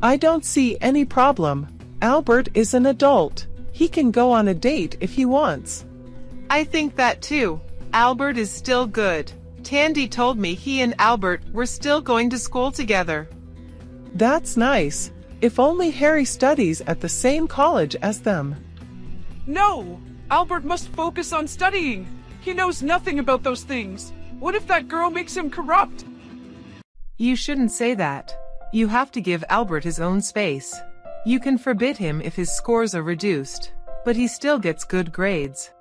I don't see any problem. Albert is an adult. He can go on a date if he wants. I think that too. Albert is still good. Tandy told me he and Albert were still going to school together. That's nice. If only Harry studies at the same college as them. No! Albert must focus on studying. He knows nothing about those things. What if that girl makes him corrupt? You shouldn't say that. You have to give Albert his own space. You can forbid him if his scores are reduced, but he still gets good grades.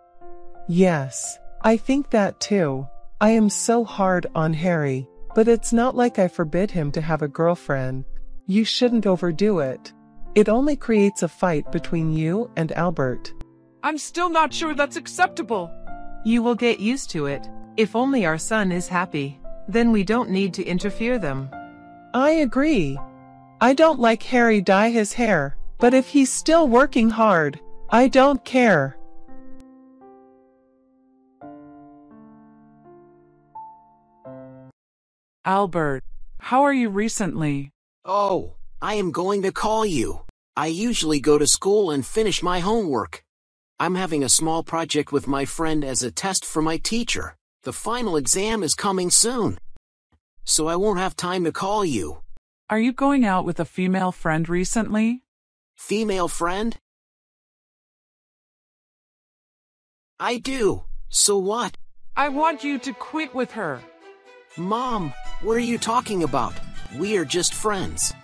Yes, I think that too. I am so hard on Harry, but it's not like I forbid him to have a girlfriend. You shouldn't overdo it. It only creates a fight between you and Albert. I'm still not sure that's acceptable. You will get used to it. If only our son is happy, then we don't need to interfere them. I agree. I don't like Harry dye his hair, but if he's still working hard, I don't care. Albert, how are you recently? Oh, I am going to call you. I usually go to school and finish my homework. I'm having a small project with my friend as a test for my teacher. The final exam is coming soon, so I won't have time to call you. Are you going out with a female friend recently? Female friend? I do. So what? I want you to quit with her. Mom, what are you talking about? We are just friends.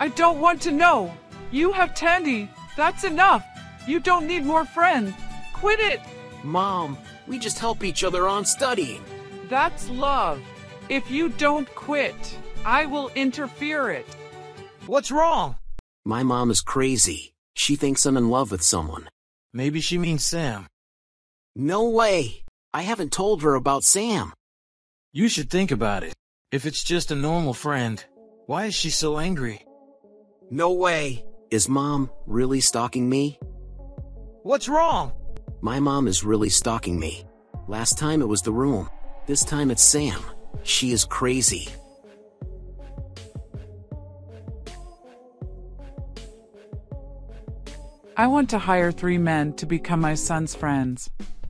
I don't want to know. You have Tandy. That's enough. You don't need more friends. Quit it. Mom, we just help each other on studying. That's love. If you don't quit, I will interfere it. What's wrong? My mom is crazy. She thinks I'm in love with someone. Maybe she means Sam. No way. I haven't told her about Sam. You should think about it. If it's just a normal friend, why is she so angry? No way. Is Mom really stalking me? What's wrong? My mom is really stalking me. Last time it was the room. This time it's Sam. She is crazy. I want to hire 3 men to become my son's friends.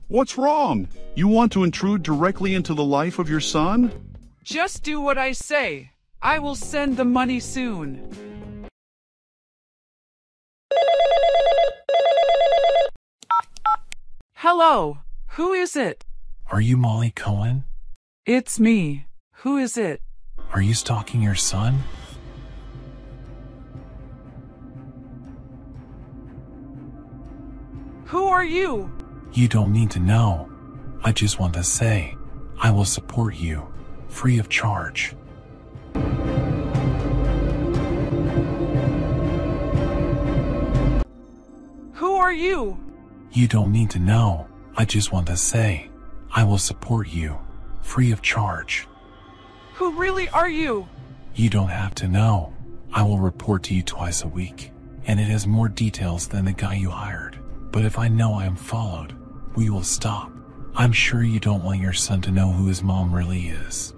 What's wrong? You want to intrude directly into the life of your son? Just do what I say. I will send the money soon. Hello, who is it? Are you Molly Cohen? It's me. Who is it? Are you stalking your son? Who are you? You don't need to know. I just want to say, I will support you, free of charge. Who are you? You don't need to know. I just want to say, I will support you, free of charge. Who really are you? You don't have to know. I will report to you twice a week, and it has more details than the guy you hired. But if I know I am followed, we will stop. I'm sure you don't want your son to know who his mom really is.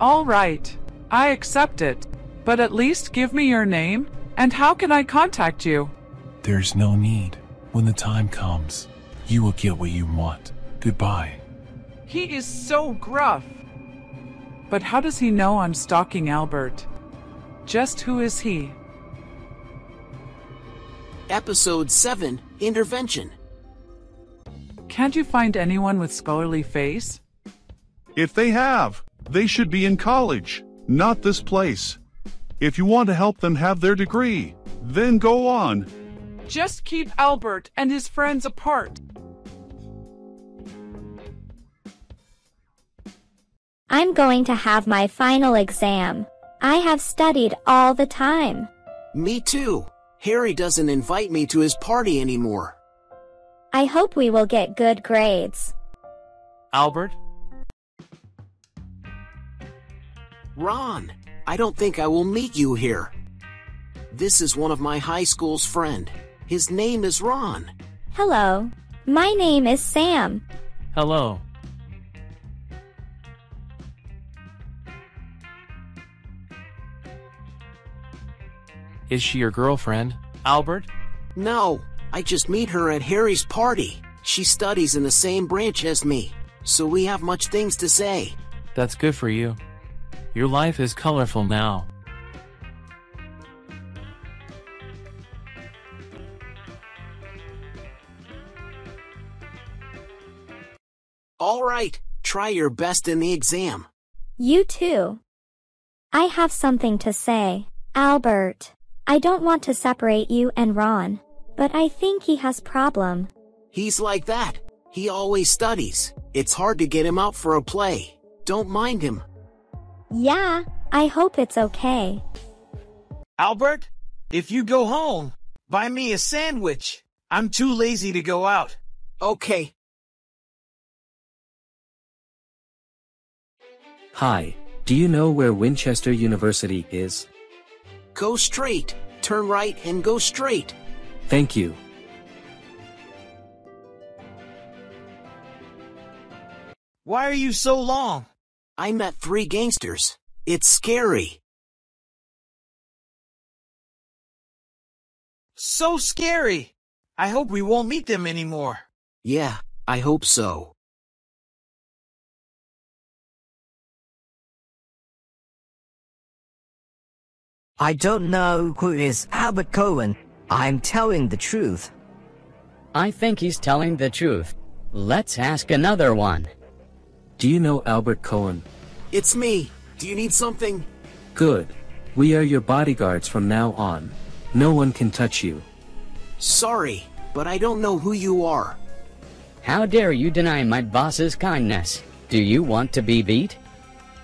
All right, I accept it, but at least give me your name, and how can I contact you? There's no need. When the time comes, you will get what you want. Goodbye. He is so gruff. But how does he know I'm stalking Albert? Just who is he? Episode 7, Intervention. Can't you find anyone with scholarly face? If they have, they should be in college, not this place. If you want to help them have their degree, then go on. Just keep Albert and his friends apart. I'm going to have my final exam. I have studied all the time. Me too. Harry doesn't invite me to his party anymore. I hope we will get good grades. Albert? Ron, I don't think I will meet you here. This is one of my high school's friend. His name is Ron. Hello. My name is Sam. Hello. Is she your girlfriend, Albert? No, I just meet her at Harry's party. She studies in the same branch as me, so we have much things to say. That's good for you. Your life is colorful now. All right, try your best in the exam. You too. I have something to say, Albert. I don't want to separate you and Ron, but I think he has a problem. He's like that. He always studies. It's hard to get him out for a play. Don't mind him. Yeah, I hope it's okay. Albert, if you go home, buy me a sandwich. I'm too lazy to go out. Okay. Hi, do you know where Winchester University is? Go straight, turn right and go straight. Thank you. Why are you so long? I met 3 gangsters. It's scary. So scary. I hope we won't meet them anymore. Yeah, I hope so. I don't know who is Albert Cohen. I'm telling the truth. I think he's telling the truth. Let's ask another one. Do you know Albert Cohen? It's me. Do you need something? Good. We are your bodyguards from now on. No one can touch you. Sorry, but I don't know who you are. How dare you deny my boss's kindness? Do you want to be beat?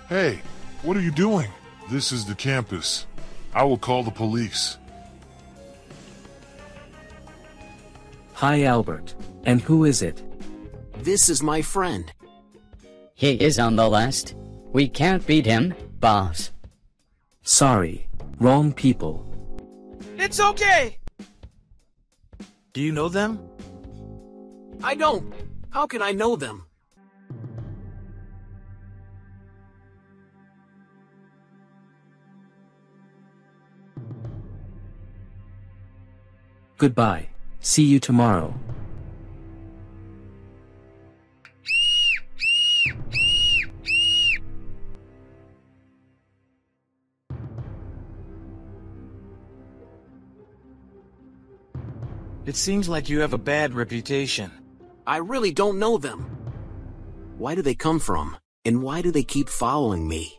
Hey, what are you doing? This is the campus. I will call the police. Hi, Albert. And who is it? This is my friend. He is on the list. We can't beat him, boss. Sorry, wrong people. It's okay! Do you know them? I don't. How can I know them? Goodbye. See you tomorrow. It seems like you have a bad reputation. I really don't know them. Why do they come from? And why do they keep following me?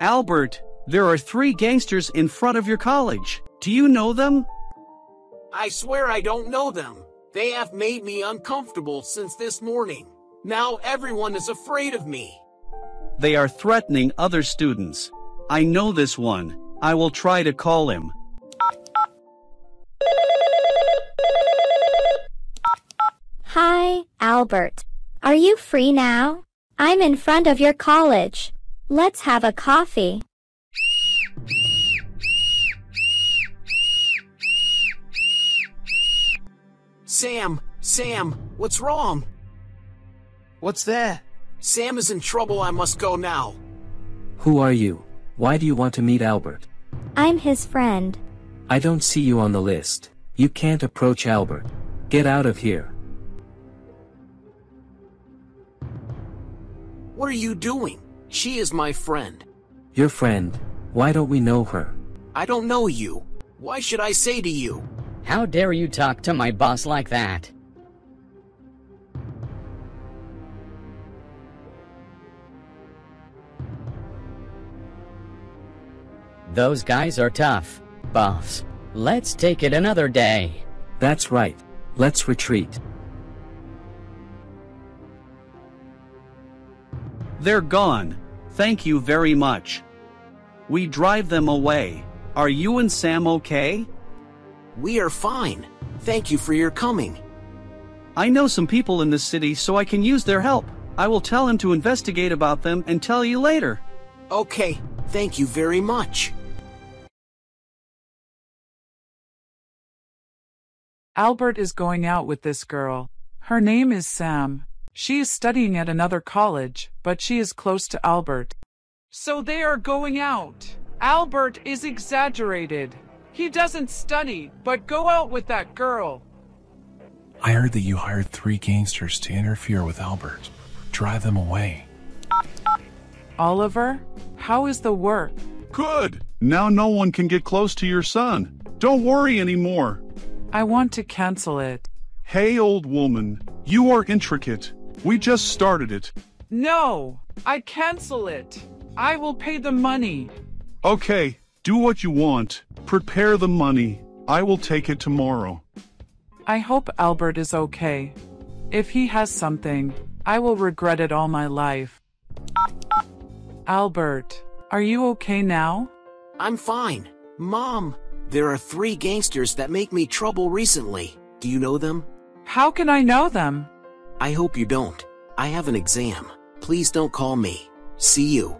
Albert! There are 3 gangsters in front of your college. Do you know them? I swear I don't know them. They have made me uncomfortable since this morning. Now everyone is afraid of me. They are threatening other students. I know this one. I will try to call him. Hi, Albert. Are you free now? I'm in front of your college. Let's have a coffee. Sam, what's wrong? What's that? Sam is in trouble. I must go now. Who are you? Why do you want to meet Albert? I'm his friend. I don't see you on the list. You can't approach Albert. Get out of here. What are you doing? She is my friend. Your friend? Why don't we know her? I don't know you. Why should I say to you? How dare you talk to my boss like that? Those guys are tough, boss. Let's take it another day. That's right. Let's retreat. They're gone. Thank you very much. We drive them away. Are you and Sam okay? We are fine. Thank you for your coming. I know some people in this city, so I can use their help. I will tell him to investigate about them and tell you later. Okay, thank you very much. Albert is going out with this girl. Her name is Sam. She is studying at another college, but she is close to Albert. So they are going out. Albert is exaggerated. He doesn't study, but go out with that girl. I heard that you hired 3 gangsters to interfere with Albert. Drive them away. Oliver, how is the work? Good. Now no one can get close to your son. Don't worry anymore. I want to cancel it. Hey, old woman, you are intricate. We just started it. No, I cancel it. I will pay the money. Okay, do what you want. Prepare the money. I will take it tomorrow. I hope Albert is okay. If he has something, I will regret it all my life. Albert, are you okay now? I'm fine. Mom, there are 3 gangsters that make me trouble recently. Do you know them? How can I know them? I hope you don't. I have an exam. Please don't call me. See you.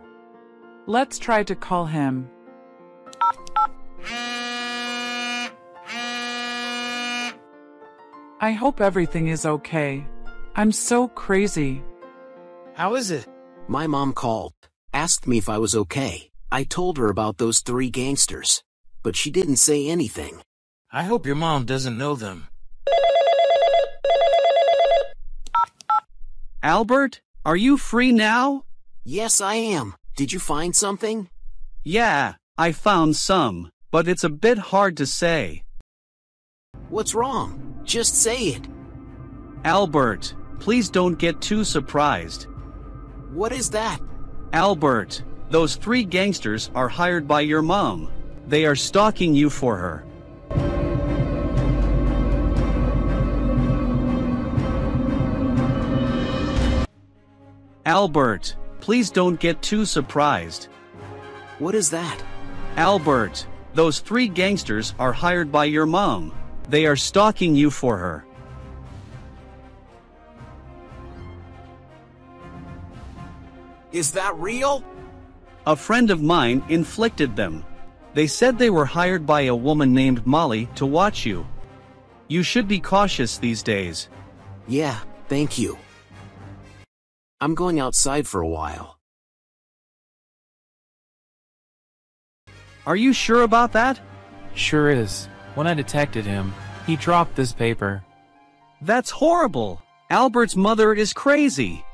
Let's try to call him. I hope everything is okay. I'm so crazy. How is it? My mom called, asked me if I was okay. I told her about those 3 gangsters, but she didn't say anything. I hope your mom doesn't know them. Albert, are you free now? Yes, I am. Did you find something? Yeah, I found some, but it's a bit hard to say. What's wrong? Just say it. Albert, please don't get too surprised. What is that? Albert, those 3 gangsters are hired by your mom. They are stalking you for her. Albert, please don't get too surprised. What is that? Albert, those 3 gangsters are hired by your mom. They are stalking you for her. Is that real? A friend of mine inflicted them. They said they were hired by a woman named Molly to watch you. You should be cautious these days. Yeah, thank you. I'm going outside for a while. Are you sure about that? Sure is. When I detected him, he dropped this paper. That's horrible. Albert's mother is crazy.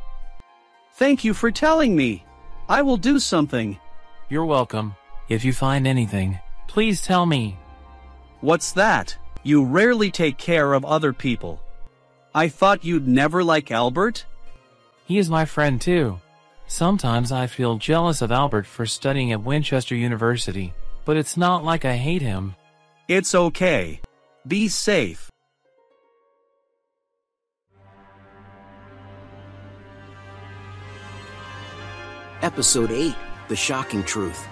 Thank you for telling me. I will do something. You're welcome. If you find anything, please tell me. What's that? You rarely take care of other people. I thought you'd never like Albert. He is my friend too. Sometimes I feel jealous of Albert for studying at Winchester University, but it's not like I hate him. It's okay. Be safe. Episode 8, The Shocking Truth.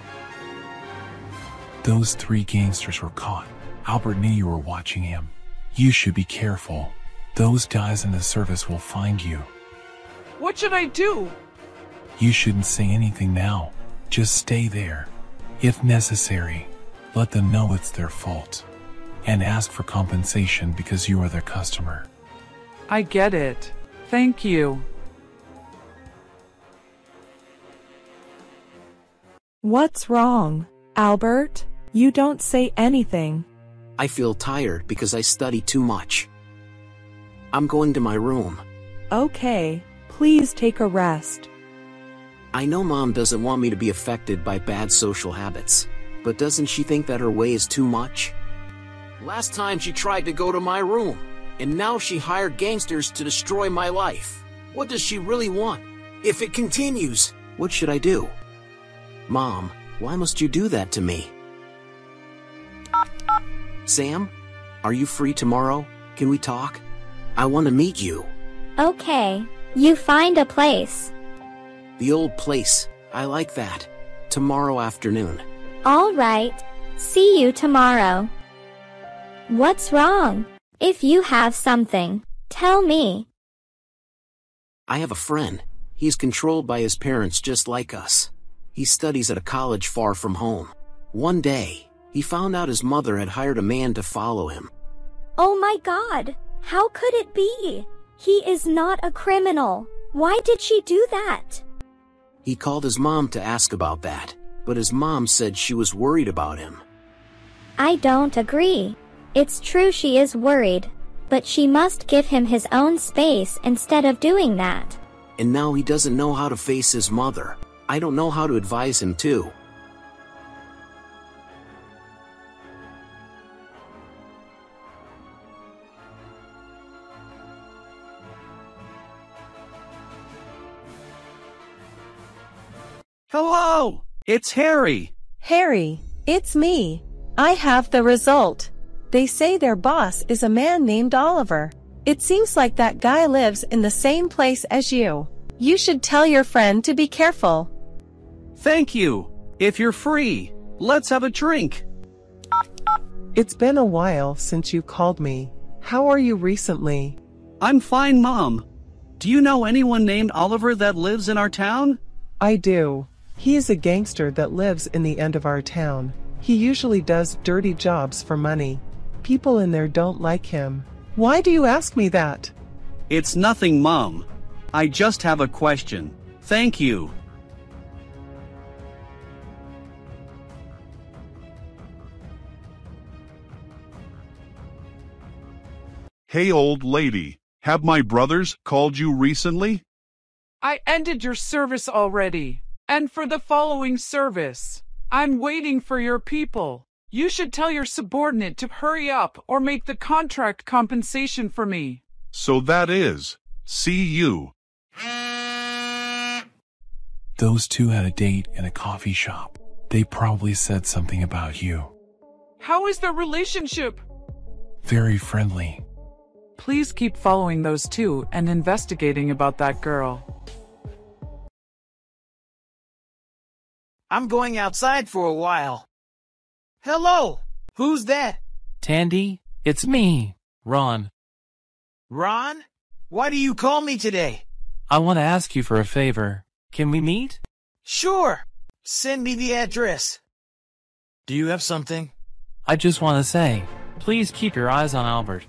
Those 3 gangsters were caught. Albert knew you were watching him. You should be careful. Those guys in the service will find you. What should I do? You shouldn't say anything now. Just stay there. If necessary, let them know it's their fault, and ask for compensation because you are their customer. I get it. Thank you. What's wrong, Albert? You don't say anything. I feel tired because I study too much. I'm going to my room. Okay, please take a rest. I know Mom doesn't want me to be affected by bad social habits. But doesn't she think that her way is too much? Last time she tried to go to my room, and now she hired gangsters to destroy my life. What does she really want? If it continues, what should I do? Mom, why must you do that to me? Sam, are you free tomorrow? Can we talk? I want to meet you. Okay, you find a place. The old place, I like that. Tomorrow afternoon. All right. See you tomorrow. What's wrong? If you have something, tell me. I have a friend. He's controlled by his parents just like us. He studies at a college far from home. One day, he found out his mother had hired a man to follow him. Oh my God! How could it be? He is not a criminal. Why did she do that? He called his mom to ask about that, but his mom said she was worried about him. I don't agree. It's true she is worried, but she must give him his own space instead of doing that. And now he doesn't know how to face his mother. I don't know how to advise him too. Hello! It's Harry! Harry, it's me. I have the result. They say their boss is a man named Oliver. It seems like that guy lives in the same place as you. You should tell your friend to be careful. Thank you. If you're free, let's have a drink. It's been a while since you called me. How are you recently? I'm fine, Mom. Do you know anyone named Oliver that lives in our town? I do. He is a gangster that lives in the end of our town. He usually does dirty jobs for money. People in there don't like him. Why do you ask me that? It's nothing, Mom. I just have a question. Thank you. Hey, old lady. Have my brothers called you recently? I ended your service already. And for the following service, I'm waiting for your people. You should tell your subordinate to hurry up or make the contract compensation for me. So that is, see you. Those two had a date in a coffee shop. They probably said something about you. How is their relationship? Very friendly. Please keep following those two and investigating about that girl. I'm going outside for a while. Hello, who's that? Tandy, it's me, Ron. Ron? Why do you call me today? I want to ask you for a favor. Can we meet? Sure. Send me the address. Do you have something? I just want to say, please keep your eyes on Albert.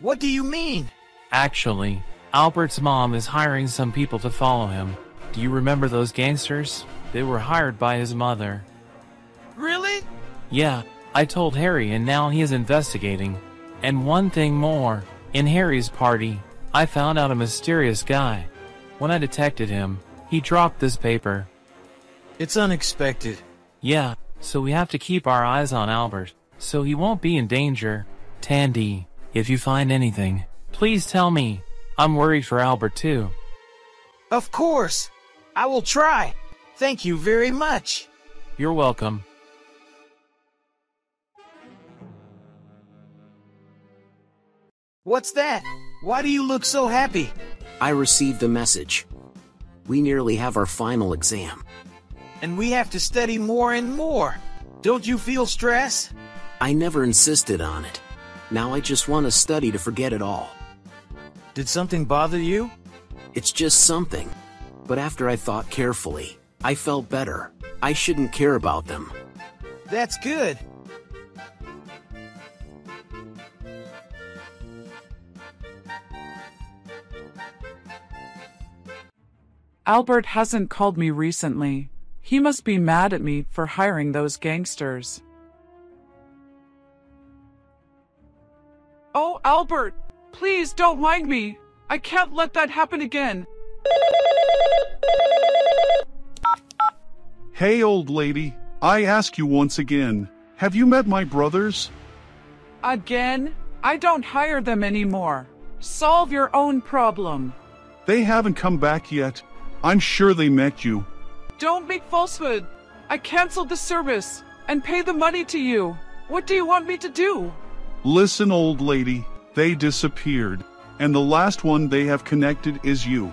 What do you mean? Actually, Albert's mom is hiring some people to follow him. Do you remember those gangsters? They were hired by his mother. Really? Yeah, I told Harry and now he is investigating. And one thing more, in Harry's party, I found out a mysterious guy. When I detected him, he dropped this paper. It's unexpected. Yeah, so we have to keep our eyes on Albert, so he won't be in danger. Tandy, if you find anything, please tell me. I'm worried for Albert too. Of course. I will try. Thank you very much. You're welcome. What's that? Why do you look so happy? I received a message. We nearly have our final exam. And we have to study more and more. Don't you feel stress? I never insisted on it. Now I just want to study to forget it all. Did something bother you? It's just something. But after I thought carefully, I felt better. I shouldn't care about them. That's good. Albert hasn't called me recently. He must be mad at me for hiring those gangsters. Oh, Albert, please don't mind me. I can't let that happen again. Hey, old lady, I ask you once again, have you met my brothers? Again? I don't hire them anymore. Solve your own problem. They haven't come back yet. I'm sure they met you. Don't make falsehood. I canceled the service and pay the money to you. What do you want me to do? Listen, old lady, they disappeared. And the last one they have connected is you.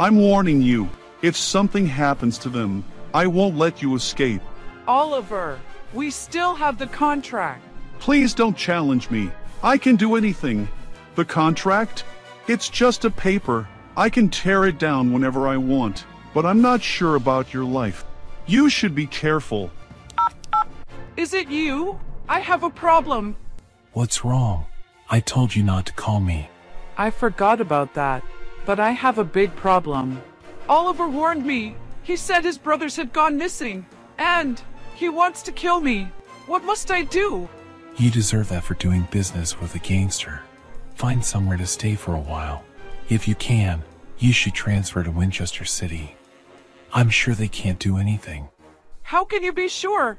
I'm warning you, if something happens to them, I won't let you escape. Oliver, we still have the contract. Please don't challenge me. I can do anything. The contract? It's just a paper. I can tear it down whenever I want, but I'm not sure about your life. You should be careful. Is it you? I have a problem. What's wrong? I told you not to call me. I forgot about that, but I have a big problem. Oliver warned me. He said his brothers had gone missing, and he wants to kill me. What must I do? You deserve that for doing business with a gangster. Find somewhere to stay for a while. If you can, you should transfer to Winchester City. I'm sure they can't do anything. How can you be sure?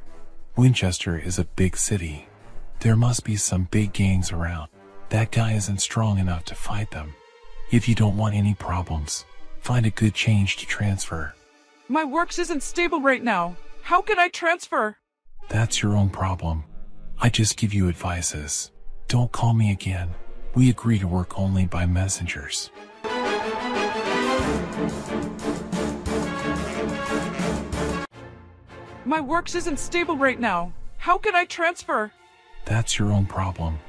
Winchester is a big city. There must be some big gangs around. That guy isn't strong enough to fight them. If you don't want any problems, find a good change to transfer. My works isn't stable right now. How can I transfer? That's your own problem. I just give you advices. Don't call me again. We agree to work only by messengers. My works isn't stable right now. How can I transfer? That's your own problem.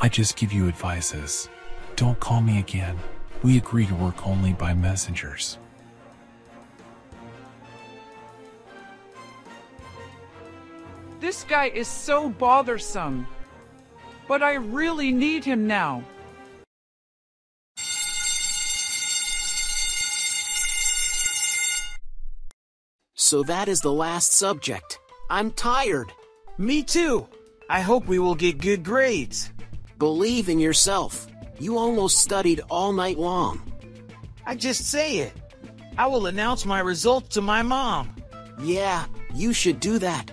I just give you advices. Don't call me again. We agree to work only by messengers. This guy is so bothersome. But I really need him now. So that is the last subject. I'm tired. Me too. I hope we will get good grades. Believe in yourself. You almost studied all night long. I just say it. I will announce my results to my mom. Yeah, you should do that.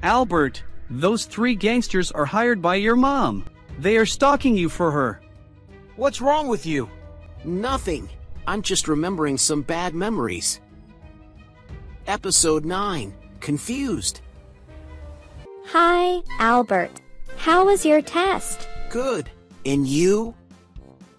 Albert, those three gangsters are hired by your mom. They are stalking you for her. What's wrong with you? Nothing. I'm just remembering some bad memories. Episode 9, Confused. Hi, Albert. How was your test? Good. And you?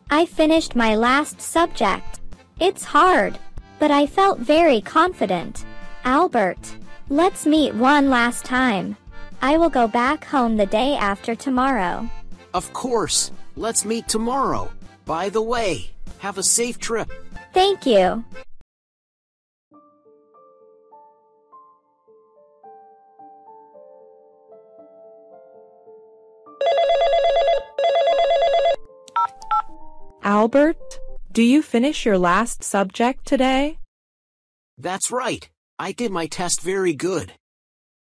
I finished my last subject. It's hard, but I felt very confident. Albert, let's meet one last time. I will go back home the day after tomorrow. Of course. Let's meet tomorrow. By the way, have a safe trip. Thank you. Albert, do you finish your last subject today? That's right. I did my test very good.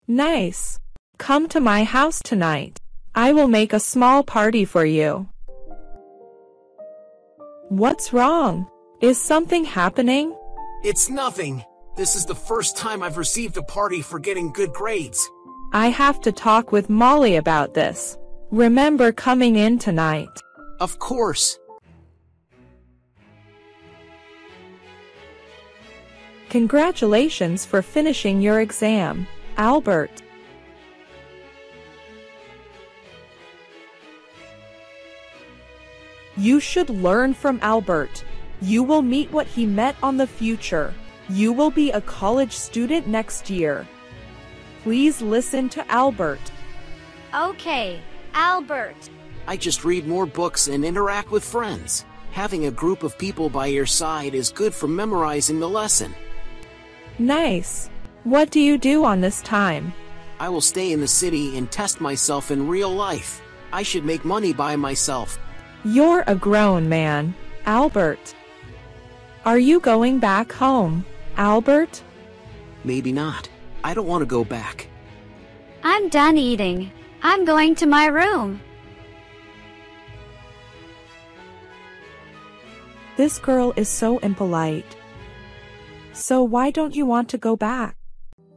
Nice. Come to my house tonight. I will make a small party for you. What's wrong? Is something happening? It's nothing. This is the first time I've received a party for getting good grades. I have to talk with Molly about this. Remember coming in tonight. Of course. Congratulations for finishing your exam, Albert. You should learn from Albert. You will meet what he met on the future. You will be a college student next year. Please listen to Albert. Okay, Albert. I just read more books and interact with friends. Having a group of people by your side is good for memorizing the lesson. Nice. What do you do on this time? I will stay in the city and test myself in real life. I should make money by myself. You're a grown man, Albert. Are you going back home, Albert? Maybe not. I don't want to go back. I'm done eating. I'm going to my room. This girl is so impolite. So why don't you want to go back?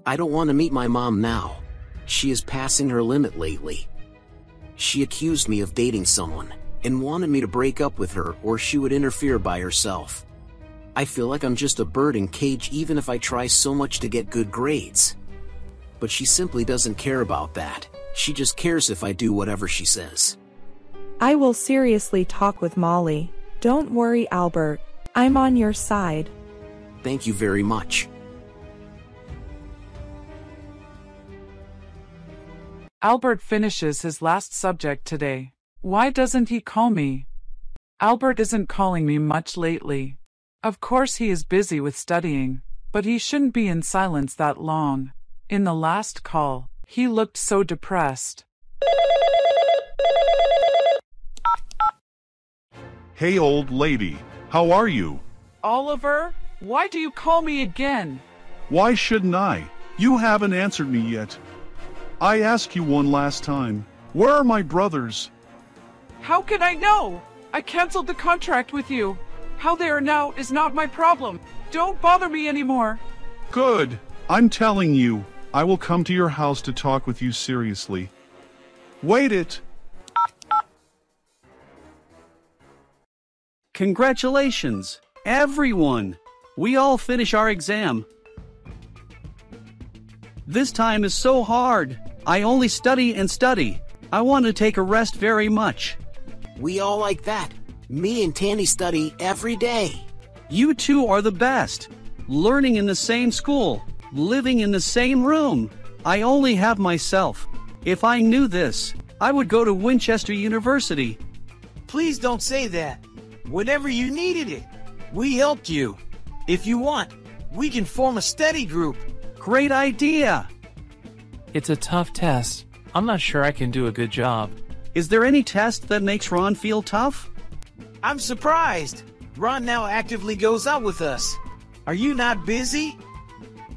I don't want to meet my mom now. She is passing her limit lately. She accused me of dating someone and wanted me to break up with her or she would interfere by herself. I feel like I'm just a bird in cage even if I try so much to get good grades. But she simply doesn't care about that. She just cares if I do whatever she says. I will seriously talk with Molly. Don't worry, Albert. I'm on your side. Thank you very much. Albert finishes his last subject today. Why doesn't he call me? Albert isn't calling me much lately. Of course he is busy with studying, but he shouldn't be in silence that long. In the last call, he looked so depressed. Hey old lady, how are you? Oliver, why do you call me again? Why shouldn't I? You haven't answered me yet. I asked you one last time. Where are my brothers? How can I know? I canceled the contract with you. How they are now is not my problem. Don't bother me anymore. Good. I'm telling you, I will come to your house to talk with you seriously. Wait it. Congratulations, everyone. We all finish our exam. This time is so hard. I only study and study. I want to take a rest very much. We all like that. Me and Tandy study every day. You two are the best. Learning in the same school, living in the same room. I only have myself. If I knew this, I would go to Winchester University. Please don't say that. Whenever you needed it, we helped you. If you want, we can form a study group. Great idea! It's a tough test. I'm not sure I can do a good job. Is there any test that makes Ron feel tough? I'm surprised. Ron now actively goes out with us. Are you not busy?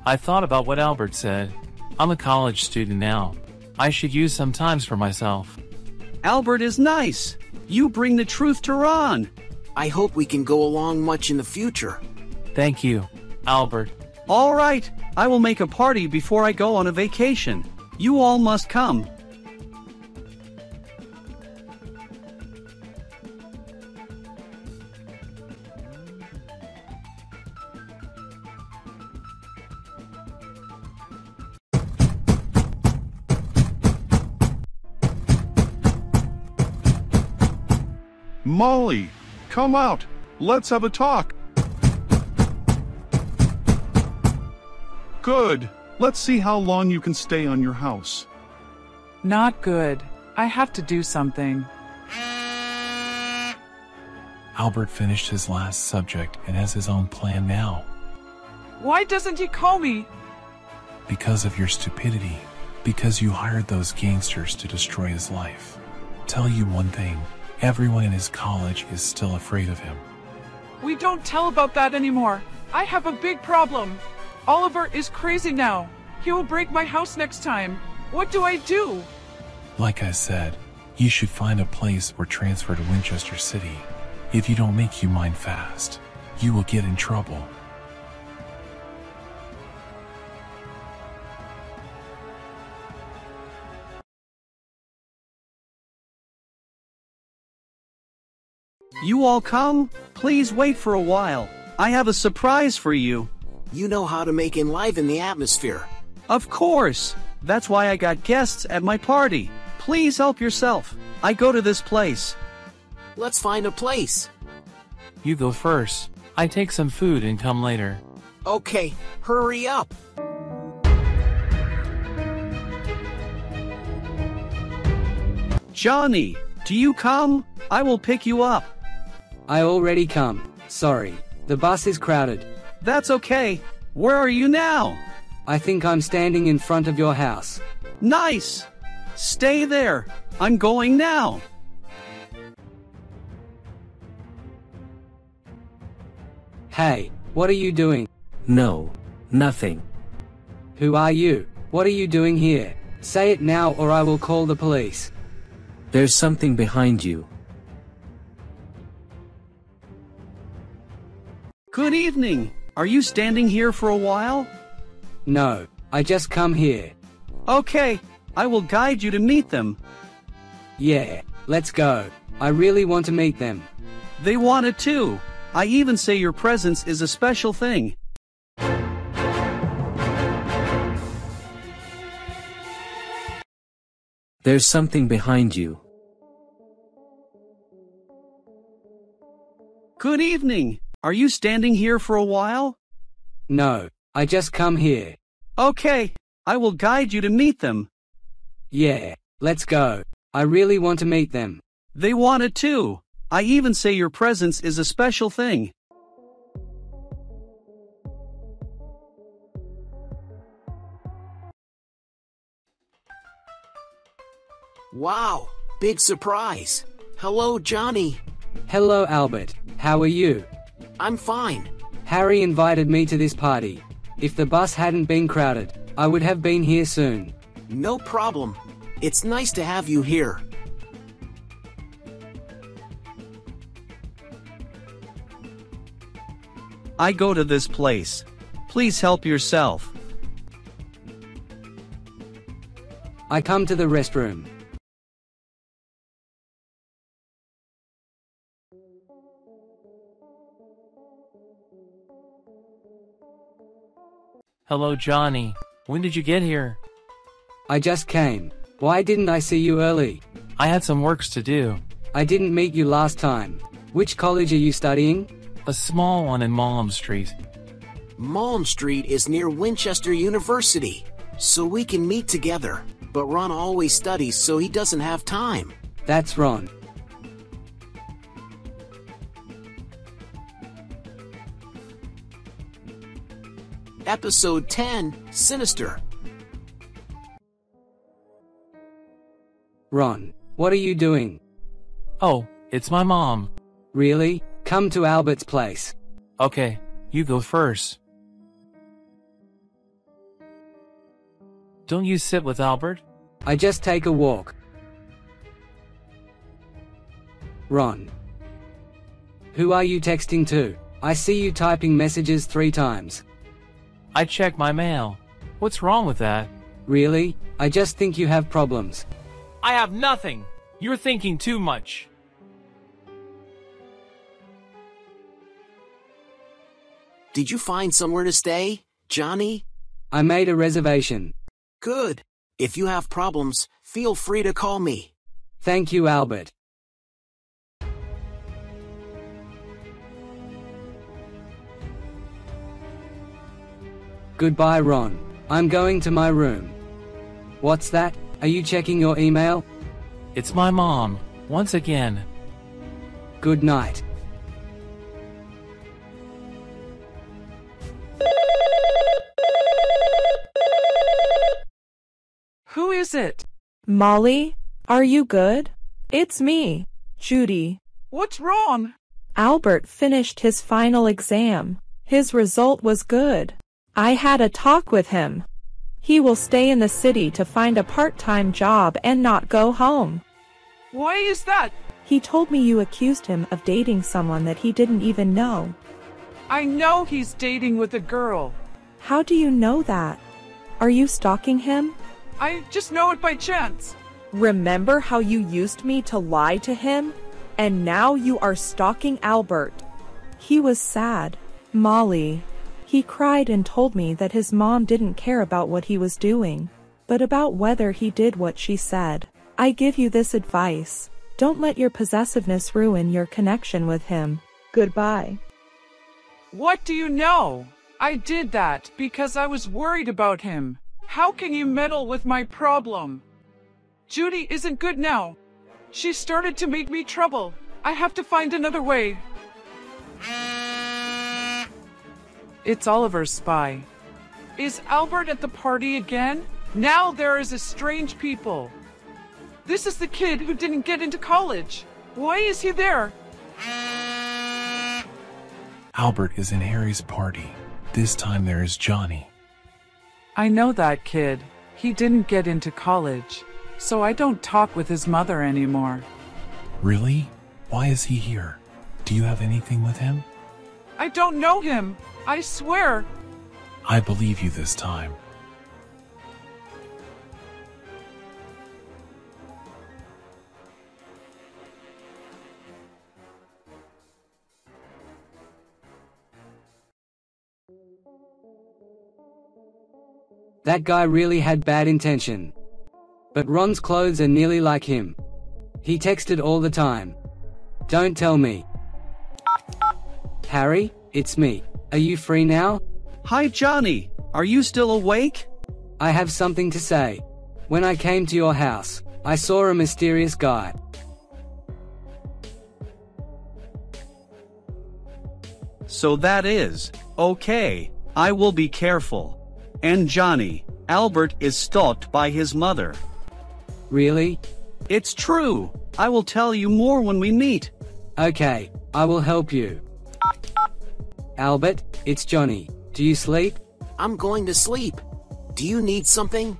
I thought about what Albert said. I'm a college student now. I should use some time for myself. Albert is nice. You bring the truth to Ron. I hope we can go along much in the future. Thank you, Albert. All right. I will make a party before I go on a vacation. You all must come. Molly, come out. Let's have a talk. Good. Let's see how long you can stay on your house. Not good. I have to do something. Albert finished his last subject and has his own plan now. Why doesn't he call me? Because of your stupidity. Because you hired those gangsters to destroy his life. Tell you one thing, everyone in his college is still afraid of him. We don't tell about that anymore. I have a big problem. Oliver is crazy now. He will break my house next time. What do I do? Like I said, you should find a place or transfer to Winchester City. If you don't make your mind fast, you will get in trouble. You all come? Please wait for a while. I have a surprise for you. You know how to make enliven the atmosphere. Of course. That's why I got guests at my party. Please help yourself. I go to this place. Let's find a place. You go first. I take some food and come later. Okay, hurry up. Johnny, do you come? I will pick you up. I already come. Sorry, the bus is crowded. That's okay. Where are you now? I think I'm standing in front of your house. Nice. Stay there. I'm going now. Hey, what are you doing? No, nothing. Who are you? What are you doing here? Say it now or I will call the police. There's something behind you. Good evening. Are you standing here for a while? No, I just come here. Okay, I will guide you to meet them. Yeah, let's go. I really want to meet them. They want it too. I even say your presence is a special thing. There's something behind you. Good evening. Are you standing here for a while? No, I just come here. Okay, I will guide you to meet them. Yeah, let's go. I really want to meet them. They want it too. I even say your presence is a special thing. Wow, big surprise. Hello, Johnny. Hello, Albert. How are you? I'm fine. Harry invited me to this party. If the bus hadn't been crowded, I would have been here soon. No problem. It's nice to have you here. I go to this place. Please help yourself. I come to the restroom. Hello, Johnny. When did you get here? I just came. Why didn't I see you early? I had some works to do. I didn't meet you last time. Which college are you studying? A small one in Malm Street. Malm Street is near Winchester University, so we can meet together. But Ron always studies, so he doesn't have time. That's Ron. Episode 10, Sinister. Ron, what are you doing? Oh, it's my mom. Really? Come to Albert's place. Okay, you go first. Don't you sit with Albert? I just take a walk. Ron. Who are you texting to? I see you typing messages 3 times. I check my mail. What's wrong with that? Really? I just think you have problems. I have nothing. You're thinking too much. Did you find somewhere to stay, Johnny? I made a reservation. Good. If you have problems, feel free to call me. Thank you, Albert. Goodbye, Ron. I'm going to my room. What's that? Are you checking your email? It's my mom, once again. Good night. Who is it? Molly, are you good? It's me, Judy. What's wrong? Albert finished his final exam. His result was good. I had a talk with him. He will stay in the city to find a part-time job and not go home. Why is that? He told me you accused him of dating someone that he didn't even know. I know he's dating with a girl. How do you know that? Are you stalking him? I just know it by chance. Remember how you used me to lie to him? And now you are stalking Albert. He was sad, Molly. He cried and told me that his mom didn't care about what he was doing, but about whether he did what she said. I give you this advice. Don't let your possessiveness ruin your connection with him. Goodbye. What do you know? I did that because I was worried about him. How can you meddle with my problem? Judy isn't good now. She started to make me trouble. I have to find another way. It's Oliver's spy. Is Albert at the party again? Now there is a strange people. This is the kid who didn't get into college. Why is he there? Albert is in Harry's party. This time there is Johnny. I know that kid. He didn't get into college, so I don't talk with his mother anymore. Really? Why is he here? Do you have anything with him? I don't know him, I swear. I believe you this time. That guy really had bad intention. But Ron's clothes are nearly like him. He texted all the time. Don't tell me. Harry, it's me. Are you free now? Hi, Johnny. Are you still awake? I have something to say. When I came to your house, I saw a mysterious guy. So that is, okay, I will be careful. And Johnny, Albert is stalked by his mother. Really? It's true. I will tell you more when we meet. Okay, I will help you. Albert, it's Johnny. Do you sleep? I'm going to sleep. Do you need something?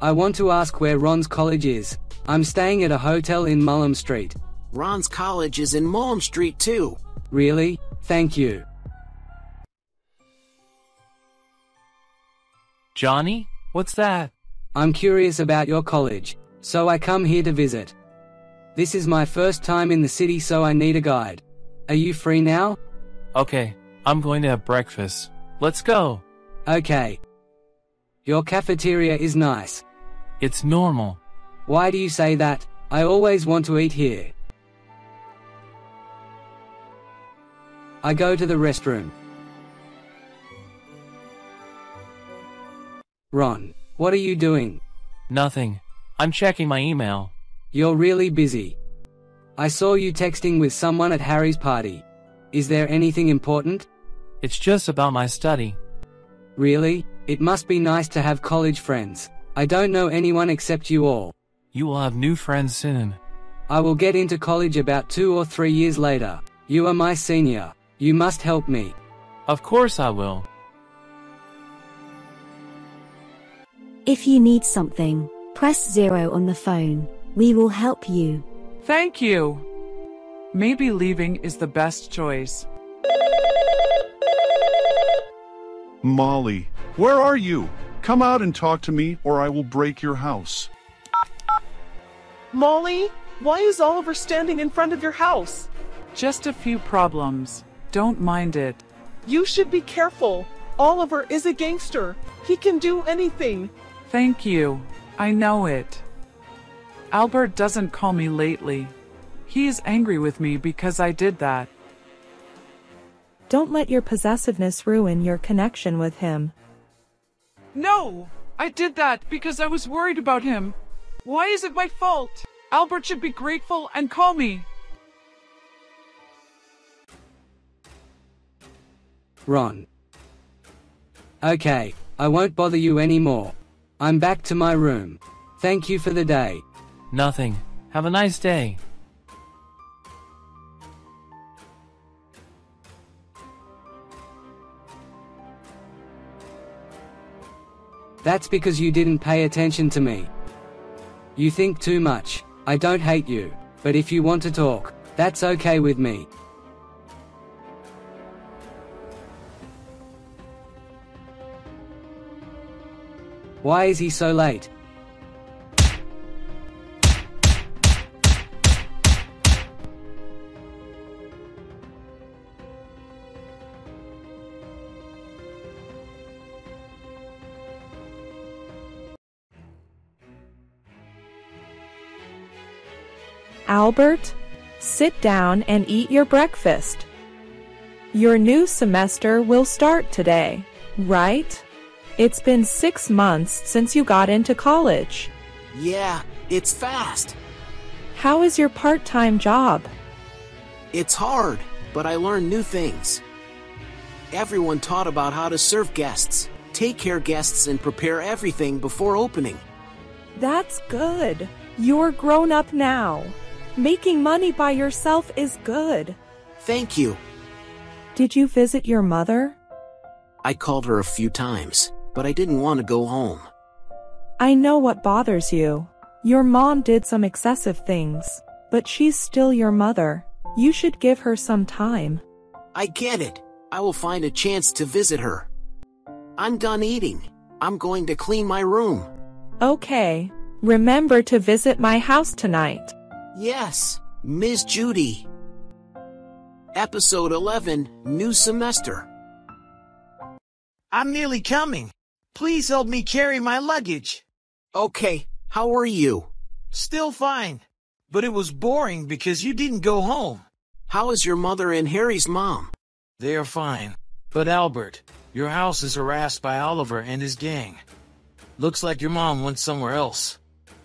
I want to ask where Ron's college is. I'm staying at a hotel in Mullum Street. Ron's college is in Malm Street too. Really? Thank you. Johnny, what's that? I'm curious about your college, so I come here to visit. This is my first time in the city, so I need a guide. Are you free now? Okay, I'm going to have breakfast. Let's go. Okay. Your cafeteria is nice. It's normal. Why do you say that? I always want to eat here. I go to the restroom. Ron, what are you doing? Nothing. I'm checking my email. You're really busy. I saw you texting with someone at Harry's party. Is there anything important? It's just about my study. Really? It must be nice to have college friends. I don't know anyone except you all. You will have new friends soon. I will get into college about 2 or 3 years later. You are my senior. You must help me. Of course I will. If you need something, press 0 on the phone. We will help you. Thank you. Maybe leaving is the best choice. Molly, where are you? Come out and talk to me, or I will break your house. Molly, why is Oliver standing in front of your house? Just a few problems. Don't mind it. You should be careful. Oliver is a gangster. He can do anything. Thank you. I know it. Albert doesn't call me lately. He is angry with me because I did that. Don't let your possessiveness ruin your connection with him. No! I did that because I was worried about him. Why is it my fault? Albert should be grateful and call me. Ron. Okay, I won't bother you anymore. I'm back to my room. Thank you for the day. Nothing. Have a nice day. That's because you didn't pay attention to me. You think too much. I don't hate you, but if you want to talk, that's okay with me. Why is he so late? Albert, sit down and eat your breakfast. Your new semester will start today, right? It's been 6 months since you got into college. Yeah, it's fast. How is your part-time job? It's hard, but I learned new things. Everyone taught about how to serve guests, take care of guests, and prepare everything before opening. That's good. You're grown up now. Making money by yourself is good. Thank you. Did you visit your mother? I called her a few times, but I didn't want to go home. I know what bothers you. Your mom did some excessive things, but she's still your mother. You should give her some time. I get it. I will find a chance to visit her. I'm done eating. I'm going to clean my room. Okay. Remember to visit my house tonight. Yes, Ms. Judy. Episode 11, New Semester. I'm nearly coming. Please help me carry my luggage. Okay, how are you? Still fine. But it was boring because you didn't go home. How is your mother and Harry's mom? They are fine. But Albert, your house is harassed by Oliver and his gang. Looks like your mom went somewhere else.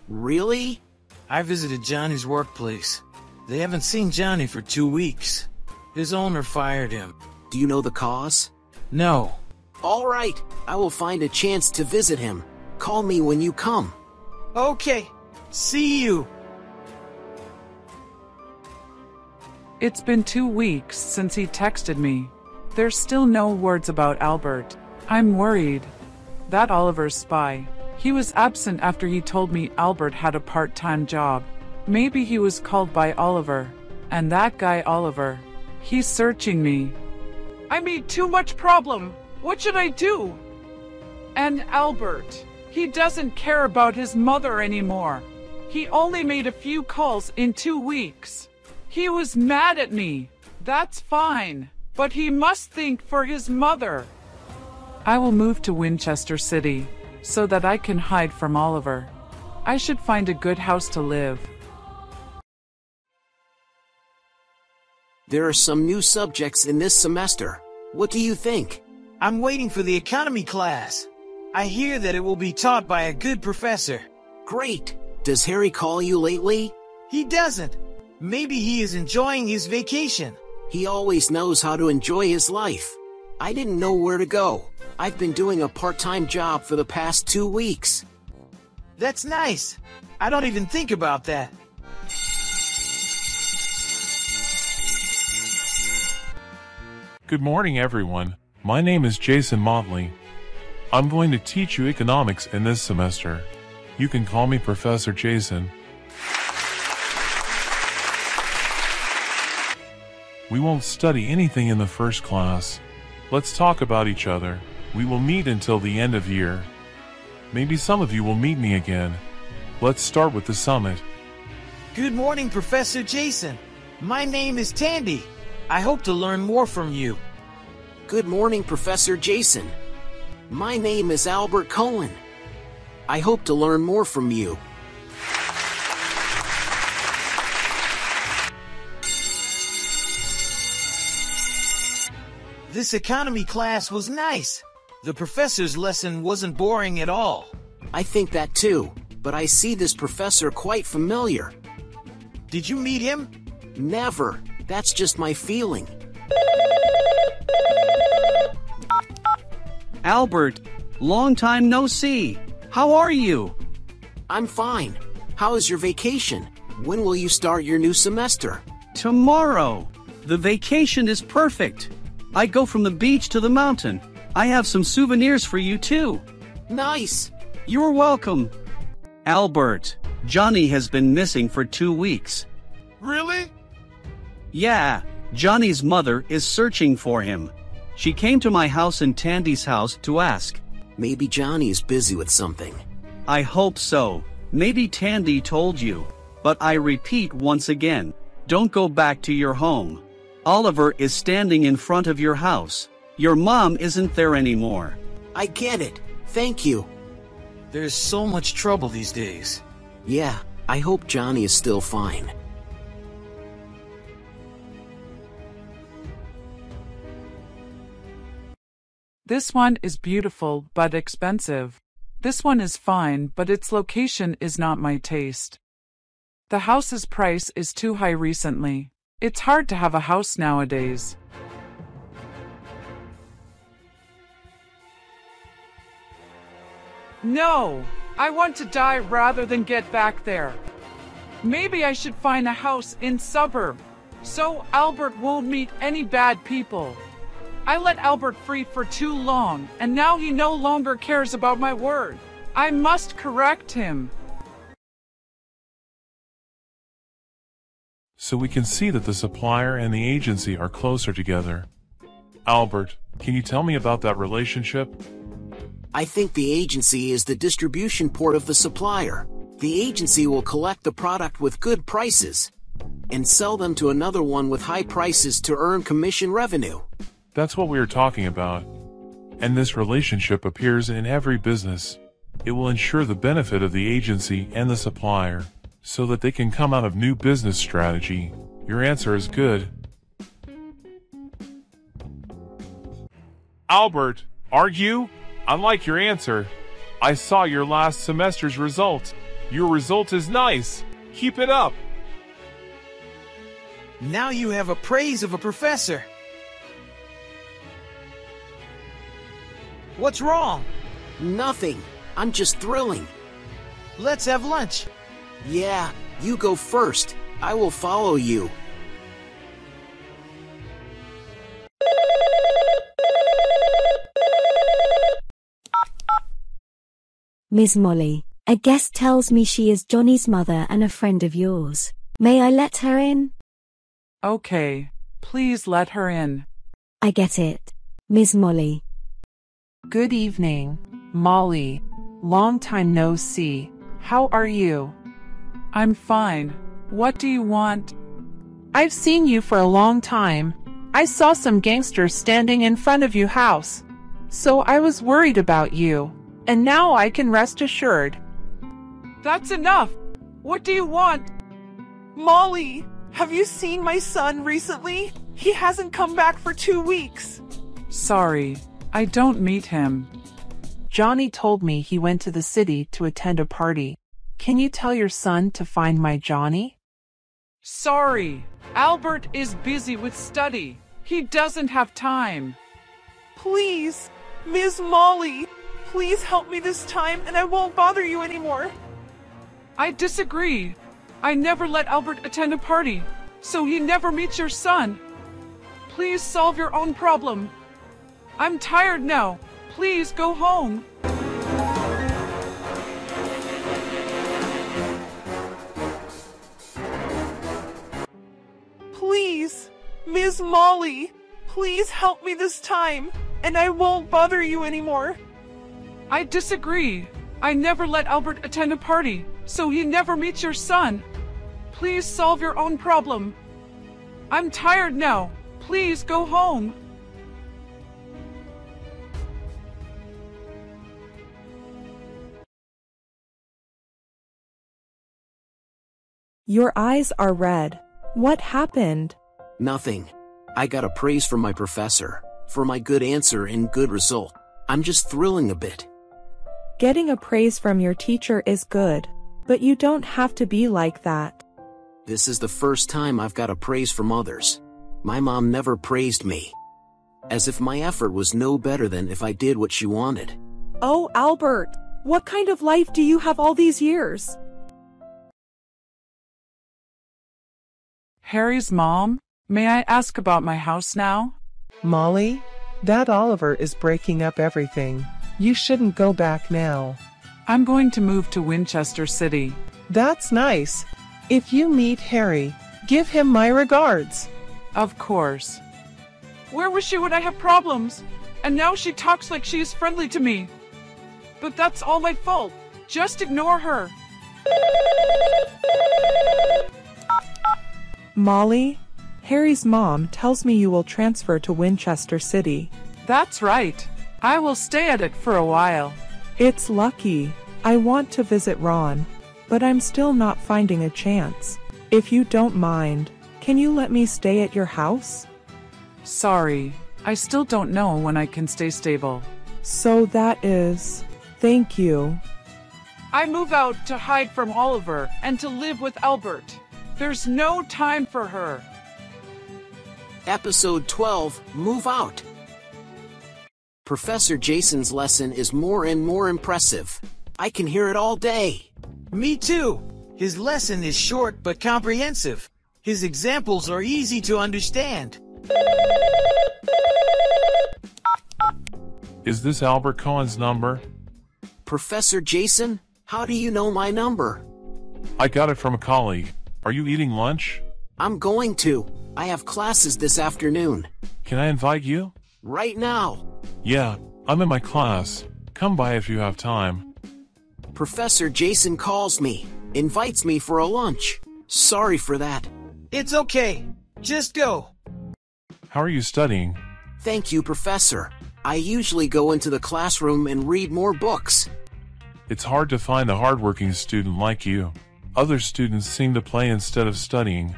Really? I visited Johnny's workplace. They haven't seen Johnny for 2 weeks. His owner fired him. Do you know the cause? No. All right, I will find a chance to visit him. Call me when you come. Okay, see you. It's been 2 weeks since he texted me. There's still no words about Albert. I'm worried. That Oliver's spy. He was absent after he told me Albert had a part-time job. Maybe he was called by Oliver. And that guy Oliver. He's searching me. I made too much problem. What should I do? And Albert. He doesn't care about his mother anymore. He only made a few calls in 2 weeks. He was mad at me. That's fine, but he must think for his mother. I will move to Winchester City so that I can hide from Oliver. I should find a good house to live. There are some new subjects in this semester. What do you think? I'm waiting for the economy class. I hear that it will be taught by a good professor. Great. Does Harry call you lately? He doesn't. Maybe he is enjoying his vacation. He always knows how to enjoy his life. I didn't know where to go. I've been doing a part-time job for the past 2 weeks. That's nice. I don't even think about that. Good morning, everyone. My name is Jason Motley. I'm going to teach you economics in this semester. You can call me Professor Jason. We won't study anything in the first class. Let's talk about each other. We will meet until the end of year. Maybe some of you will meet me again. Let's start with the summit. Good morning, Professor Jason. My name is Tandy. I hope to learn more from you. Good morning, Professor Jason. My name is Albert Cohen. I hope to learn more from you. This economy class was nice. The professor's lesson wasn't boring at all. I think that too, but I see this professor quite familiar. Did you meet him? Never. That's just my feeling. Albert, long time no see. How are you? I'm fine. How is your vacation? When will you start your new semester? Tomorrow. The vacation is perfect. I go from the beach to the mountain. I have some souvenirs for you too. Nice. You're welcome. Albert, Johnny has been missing for 2 weeks. Really? Yeah, Johnny's mother is searching for him. She came to my house and Tandy's house to ask. Maybe Johnny is busy with something. I hope so. Maybe Tandy told you. But I repeat once again, don't go back to your home. Oliver is standing in front of your house. Your mom isn't there anymore. I get it. Thank you. There's so much trouble these days. Yeah, I hope Johnny is still fine. This one is beautiful but expensive. This one is fine, but its location is not my taste. The house's price is too high recently. It's hard to have a house nowadays. No, I want to die rather than get back there. Maybe I should find a house in suburb, so Albert won't meet any bad people. I let Albert free for too long, and now he no longer cares about my word. I must correct him. So we can see that the supplier and the agency are closer together. Albert, can you tell me about that relationship? I think the agency is the distribution port of the supplier. The agency will collect the product with good prices and sell them to another one with high prices to earn commission revenue. That's what we are talking about. And this relationship appears in every business. It will ensure the benefit of the agency and the supplier, so that they can come out of new business strategy. Your answer is good. Albert, are you? I like your answer. I saw your last semester's result. Your result is nice. Keep it up. Now you have a praise of a professor. What's wrong? Nothing. I'm just thrilling. Let's have lunch. Yeah, you go first. I will follow you. Miss Molly, a guest tells me she is Johnny's mother and a friend of yours. May I let her in? Okay, please let her in. I get it, Miss Molly. Good evening, Molly. Long time no see. How are you? I'm fine. What do you want? I've seen you for a long time. I saw some gangsters standing in front of your house. So I was worried about you. And now I can rest assured. That's enough. What do you want? Molly, have you seen my son recently? He hasn't come back for 2 weeks. Sorry, I don't meet him. Johnny told me he went to the city to attend a party. Can you tell your son to find my Johnny? Sorry, Albert is busy with study. He doesn't have time. Please, Ms. Molly. Please help me this time and I won't bother you anymore. I disagree. I never let Albert attend a party, so he never meets your son. Please solve your own problem. I'm tired now. Please go home. Please, Ms. Molly, please help me this time and I won't bother you anymore. I disagree. I never let Albert attend a party, so he never meets your son. Please solve your own problem. I'm tired now. Please go home. Your eyes are red. What happened? Nothing. I got a praise from my professor for my good answer and good result. I'm just thrilling a bit. Getting a praise from your teacher is good, but you don't have to be like that. This is the first time I've got a praise from others. My mom never praised me. As if my effort was no better than if I did what she wanted. Oh, Albert, what kind of life do you have all these years? Harry's mom, may I ask about my house now? Molly, that Oliver is breaking up everything. You shouldn't go back now. I'm going to move to Winchester City. That's nice. If you meet Harry, give him my regards. Of course. Where was she when I have problems? And now she talks like she is friendly to me. But that's all my fault. Just ignore her. Molly, Harry's mom tells me you will transfer to Winchester City. That's right. I will stay at it for a while. It's lucky. I want to visit Ron, but I'm still not finding a chance. If you don't mind, can you let me stay at your house? Sorry, I still don't know when I can stay stable. So that is... Thank you. I move out to hide from Oliver and to live with Albert. There's no time for her. Episode 12, Move Out. Professor Jason's lesson is more and more impressive. I can hear it all day. Me too. His lesson is short but comprehensive. His examples are easy to understand. Is this Albert Cohen's number? Professor Jason, how do you know my number? I got it from a colleague. Are you eating lunch? I'm going to. I have classes this afternoon. Can I invite you? Right now. Yeah, I'm in my class. Come by if you have time. Professor Jason calls me, invites me for a lunch. Sorry for that. It's okay. Just go. How are you studying? Thank you, Professor. I usually go into the classroom and read more books. It's hard to find a hardworking student like you. Other students seem to play instead of studying.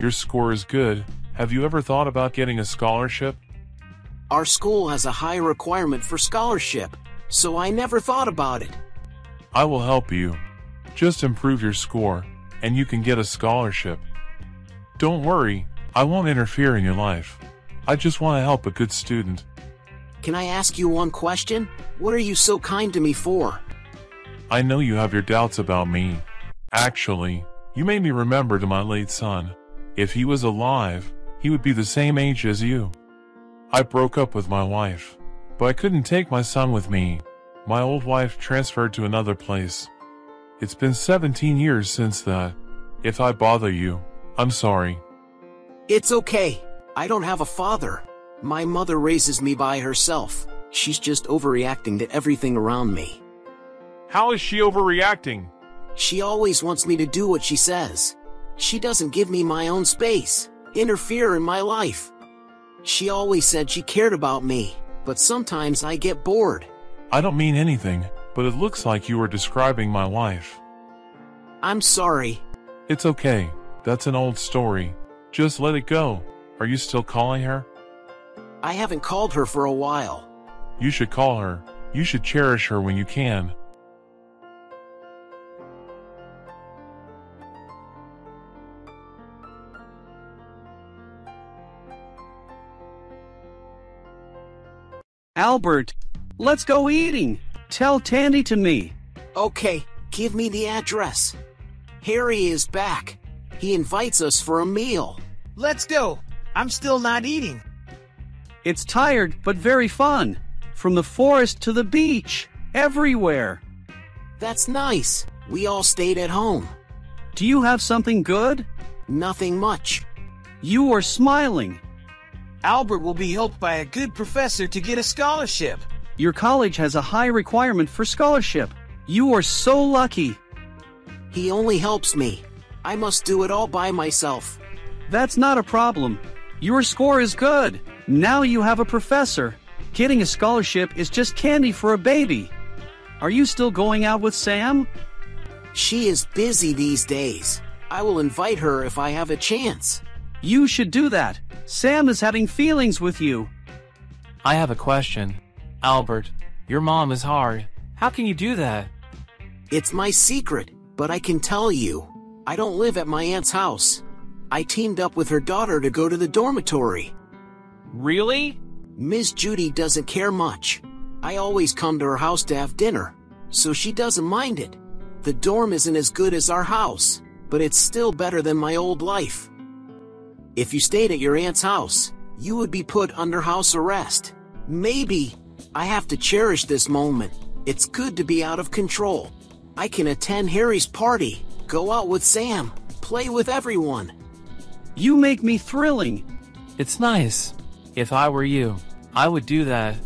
Your score is good. Have you ever thought about getting a scholarship? Our school has a high requirement for scholarship, so I never thought about it. I will help you. Just improve your score, and you can get a scholarship. Don't worry, I won't interfere in your life. I just want to help a good student. Can I ask you one question? What are you so kind to me for? I know you have your doubts about me. Actually, you made me remember to my late son. If he was alive, he would be the same age as you. I broke up with my wife, but I couldn't take my son with me. My old wife transferred to another place. It's been 17 years since that. If I bother you, I'm sorry. It's okay. I don't have a father. My mother raises me by herself. She's just overreacting to everything around me. How is she overreacting? She always wants me to do what she says. She doesn't give me my own space, interfere in my life. She always said she cared about me, but sometimes I get bored. I don't mean anything, but it looks like you are describing my wife. I'm sorry. It's okay. That's an old story. Just let it go. Are you still calling her? I haven't called her for a while. You should call her. You should cherish her when you can. Albert, let's go eating. Tell Tandy to me. Okay, give me the address. Harry is back. He invites us for a meal. Let's go. I'm still not eating. It's tired, but very fun. From the forest to the beach, everywhere. That's nice. We all stayed at home. Do you have something good? Nothing much. You are smiling. Albert will be helped by a good professor to get a scholarship. Your college has a high requirement for scholarship. You are so lucky. He only helps me. I must do it all by myself. That's not a problem. Your score is good. Now you have a professor. Getting a scholarship is just candy for a baby. Are you still going out with Sam? She is busy these days. I will invite her if I have a chance. You should do that. Sam is having feelings with you. I have a question. Albert, your mom is hard. How can you do that? It's my secret, but I can tell you. I don't live at my aunt's house. I teamed up with her daughter to go to the dormitory. Really? Miss Judy doesn't care much. I always come to her house to have dinner, so she doesn't mind it. The dorm isn't as good as our house, but it's still better than my old life. If you stayed at your aunt's house, you would be put under house arrest. Maybe. I have to cherish this moment. It's good to be out of control. I can attend Harry's party, go out with Sam, play with everyone. You make me thrilling. It's nice. If I were you, I would do that.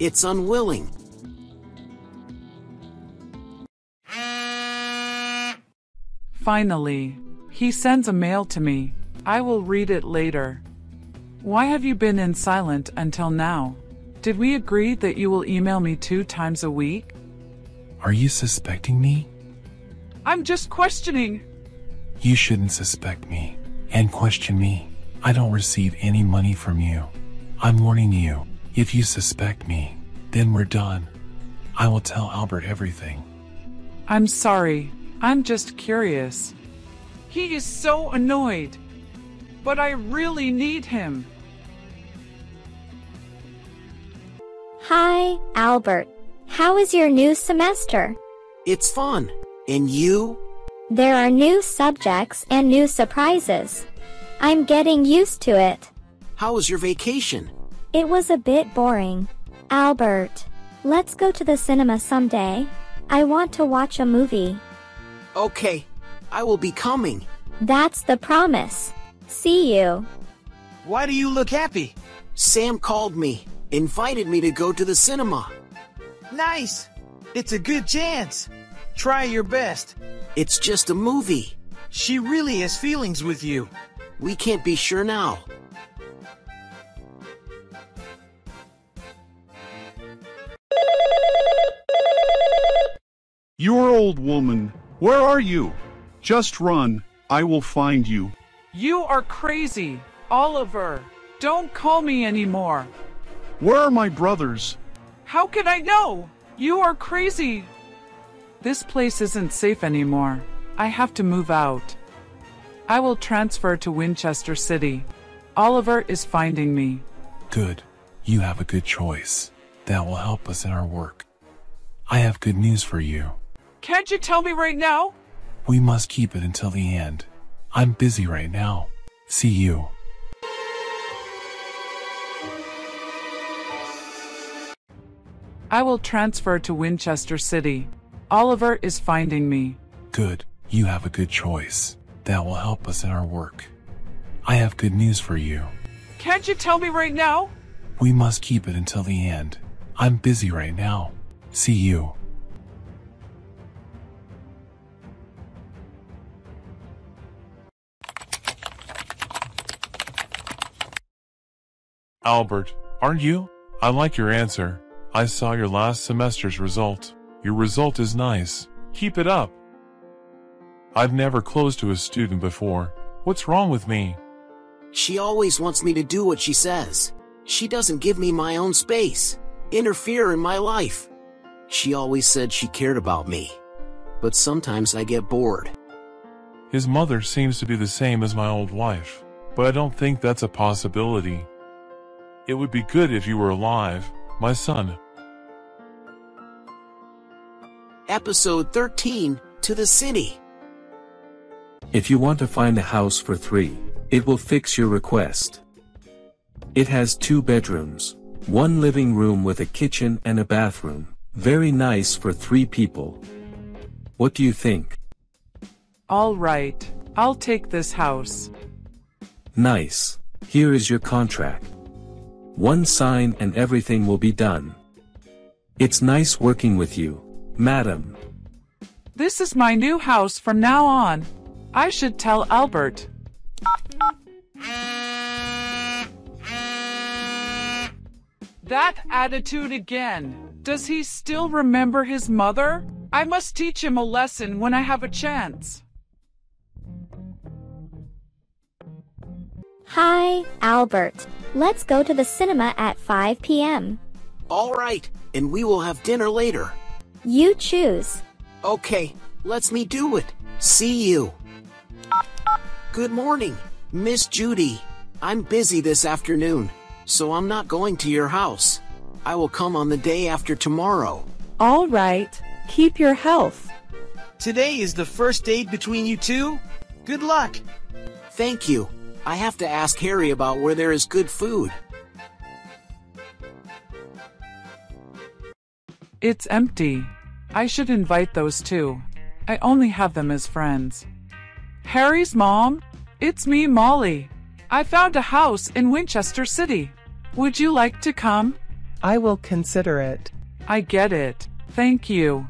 It's unwilling. Finally, he sends a mail to me. I will read it later. Why have you been in silent until now? Did we agree that you will email me 2 times a week? Are you suspecting me? I'm just questioning. You shouldn't suspect me and question me. I don't receive any money from you. I'm warning you. If you suspect me, then we're done. I will tell Albert everything. I'm sorry. I'm just curious. He is so annoyed. But I really need him. Hi, Albert. How is your new semester? It's fun. And you? There are new subjects and new surprises. I'm getting used to it. How was your vacation? It was a bit boring. Albert, let's go to the cinema someday. I want to watch a movie. Okay, I will be coming. That's the promise. See you. Why do you look happy? Sam called me, invited me to go to the cinema. Nice. It's a good chance. Try your best. It's just a movie. She really has feelings with you. We can't be sure now. Your old woman, where are you? Just run. I will find you. You are crazy, Oliver. Don't call me anymore. Where are my brothers? How can I know? You are crazy. This place isn't safe anymore. I have to move out. I will transfer to Winchester City. Oliver is finding me. Good. You have a good choice. That will help us in our work. I have good news for you. Can't you tell me right now? We must keep it until the end. I'm busy right now. See you. I will transfer to Winchester City. Oliver is finding me. Good. You have a good choice. That will help us in our work. I have good news for you. Can't you tell me right now? We must keep it until the end. I'm busy right now. See you. Albert, aren't you? I like your answer. I saw your last semester's result. Your result is nice. Keep it up. I've never closed to a student before. What's wrong with me? She always wants me to do what she says. She doesn't give me my own space, interfere in my life. She always said she cared about me, but sometimes I get bored. His mother seems to be the same as my old wife, but I don't think that's a possibility. It would be good if you were alive, my son. Episode 13, To the City. If you want to find a house for three, it will fix your request. It has 2 bedrooms, 1 living room with a kitchen and a bathroom. Very nice for 3 people. What do you think? All right, I'll take this house. Nice. Here is your contract. One sign and everything will be done. It's nice working with you, madam. This is my new house from now on. I should tell Albert. That attitude again. Does he still remember his mother? I must teach him a lesson when I have a chance. Hi, Albert. Let's go to the cinema at 5 p.m. All right, and we will have dinner later. You choose. Okay, let's me do it. See you. Good morning, Miss Judy. I'm busy this afternoon, so I'm not going to your house. I will come on the day after tomorrow. All right. Keep your health. Today is the first date between you two. Good luck. Thank you. I have to ask Harry about where there is good food. It's empty. I should invite those two. I only have them as friends. Harry's mom? It's me, Molly. I found a house in Winchester City. Would you like to come? I will consider it. I get it. Thank you.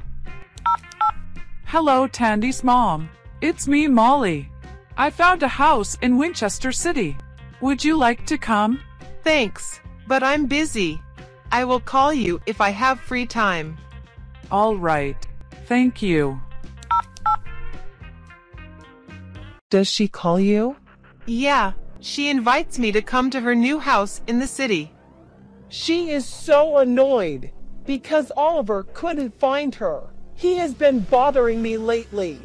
Hello, Tandy's mom. It's me, Molly. I found a house in Winchester City. Would you like to come? Thanks, but I'm busy. I will call you if I have free time. All right. Thank you. Does she call you? Yeah, she invites me to come to her new house in the city. She is so annoyed because Oliver couldn't find her. He has been bothering me lately.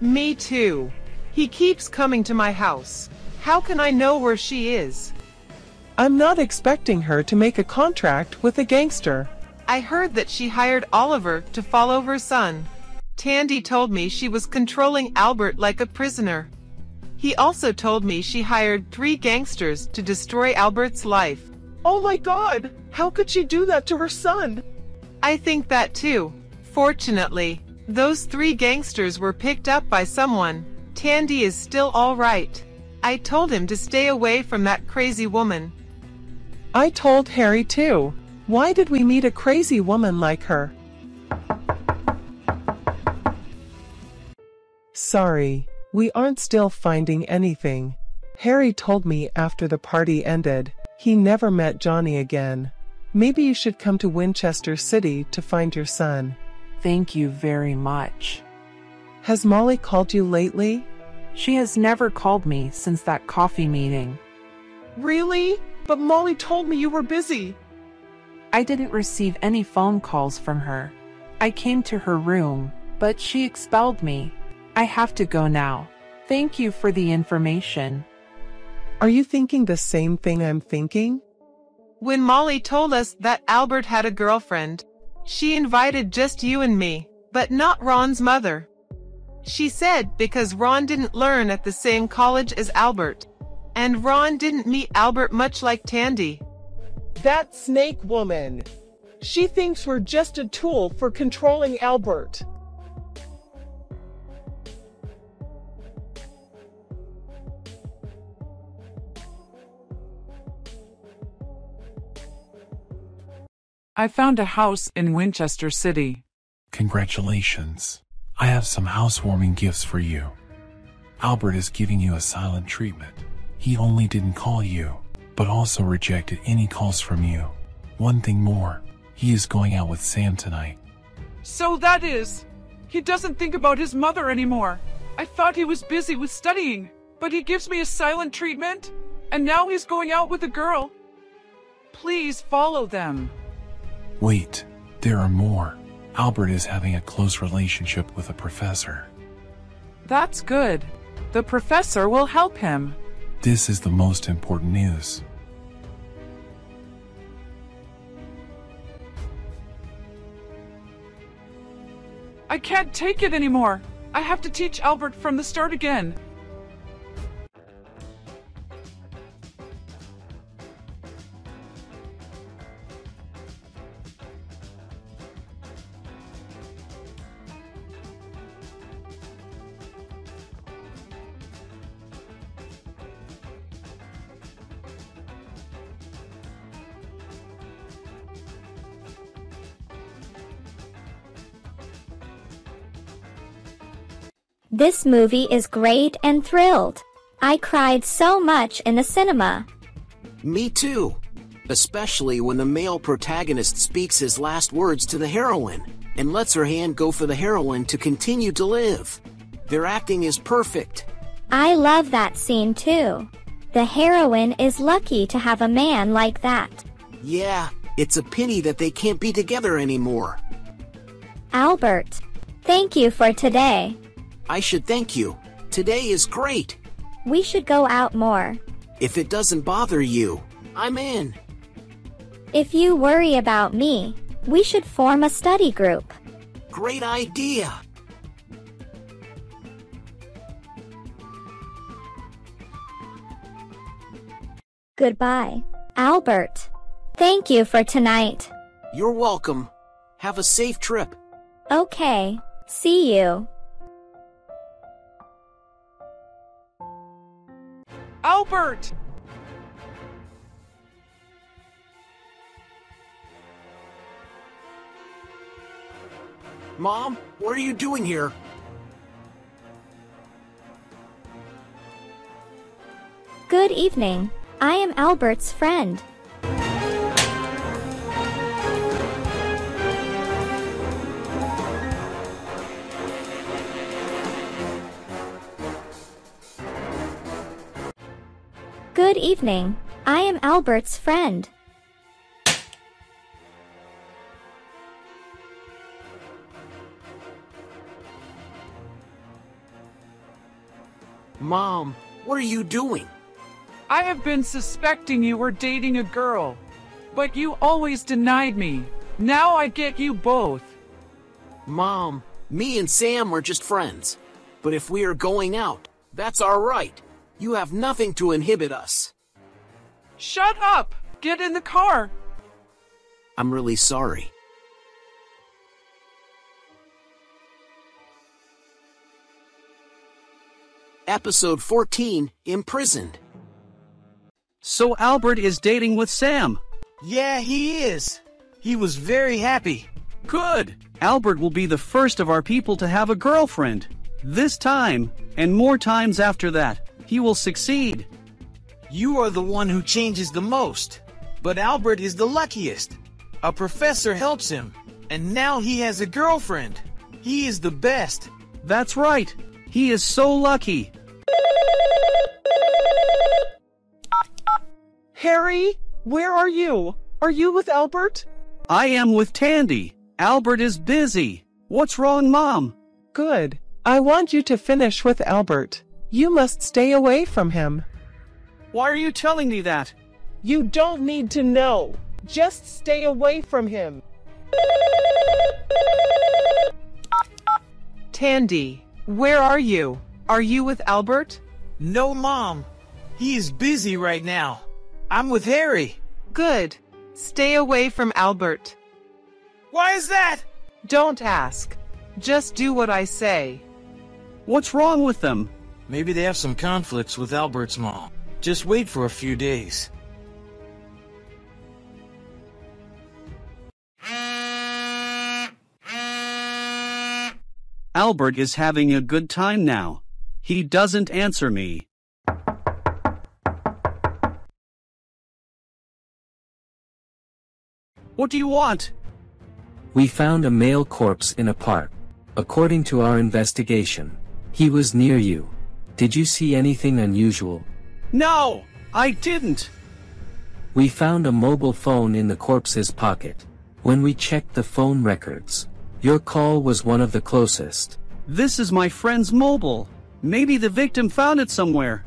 Me too. He keeps coming to my house. How can I know where she is? I'm not expecting her to make a contract with a gangster. I heard that she hired Oliver to follow her son. Tandy told me she was controlling Albert like a prisoner. He also told me she hired 3 gangsters to destroy Albert's life. Oh my God! How could she do that to her son? I think that too. Fortunately, those 3 gangsters were picked up by someone. Tandy is still all right. I told him to stay away from that crazy woman. I told Harry too. Why did we meet a crazy woman like her? Sorry, we aren't still finding anything. Harry told me after the party ended, he never met Johnny again. Maybe you should come to Winchester City to find your son. Thank you very much. Has Molly called you lately? She has never called me since that coffee meeting. Really? But Molly told me you were busy. I didn't receive any phone calls from her. I came to her room, but she expelled me. I have to go now. Thank you for the information. Are you thinking the same thing I'm thinking? When Molly told us that Albert had a girlfriend, she invited just you and me, but not Ron's mother. She said because Ron didn't learn at the same college as Albert, and Ron didn't meet Albert much like Tandy. That snake woman. She thinks we're just a tool for controlling Albert. I found a house in Winchester City. Congratulations. I have some housewarming gifts for you. Albert is giving you a silent treatment. He only didn't call you, but also rejected any calls from you. One thing more, he is going out with Sam tonight. So that is, he doesn't think about his mother anymore. I thought he was busy with studying, but he gives me a silent treatment, and now he's going out with a girl. Please follow them. Wait, there are more. Albert is having a close relationship with a professor. That's good. The professor will help him. This is the most important news. I can't take it anymore. I have to teach Albert from the start again. This movie is great and thrilled. I cried so much in the cinema. Me too. Especially when the male protagonist speaks his last words to the heroine and lets her hand go for the heroine to continue to live. Their acting is perfect. I love that scene too. The heroine is lucky to have a man like that. Yeah, it's a pity that they can't be together anymore. Albert, thank you for today. I should thank you. Today is great. We should go out more. If it doesn't bother you, I'm in. If you worry about me, we should form a study group. Great idea. Goodbye, Albert. Thank you for tonight. You're welcome. Have a safe trip. Okay, see you. Albert! Mom, what are you doing here? Good evening. I am Albert's friend. Good evening. I am Albert's friend. Mom, what are you doing? I have been suspecting you were dating a girl, but you always denied me. Now I get you both. Mom, me and Sam are just friends, but if we are going out, that's our right. You have nothing to inhibit us. Shut up! Get in the car! I'm really sorry. Episode 14, Imprisoned. So Albert is dating with Sam. Yeah, he is. He was very happy. Good! Albert will be the first of our people to have a girlfriend. This time, and more times after that. He will succeed. You are the one who changes the most, but Albert is the luckiest. A professor helps him, and now he has a girlfriend. He is the best. That's right. He is so lucky. Harry, where are you? Are you with Albert? I am with Tandy. Albert is busy. What's wrong, Mom? Good. I want you to finish with Albert. You must stay away from him. Why are you telling me that? You don't need to know. Just stay away from him. Tandy, where are you? Are you with Albert? No, Mom. He is busy right now. I'm with Harry. Good. Stay away from Albert. Why is that? Don't ask. Just do what I say. What's wrong with them? Maybe they have some conflicts with Albert's mom. Just wait for a few days. Albert is having a good time now. He doesn't answer me. What do you want? We found a male corpse in a park. According to our investigation, he was near you. Did you see anything unusual? No, I didn't. We found a mobile phone in the corpse's pocket. When we checked the phone records, your call was one of the closest. This is my friend's mobile. Maybe the victim found it somewhere.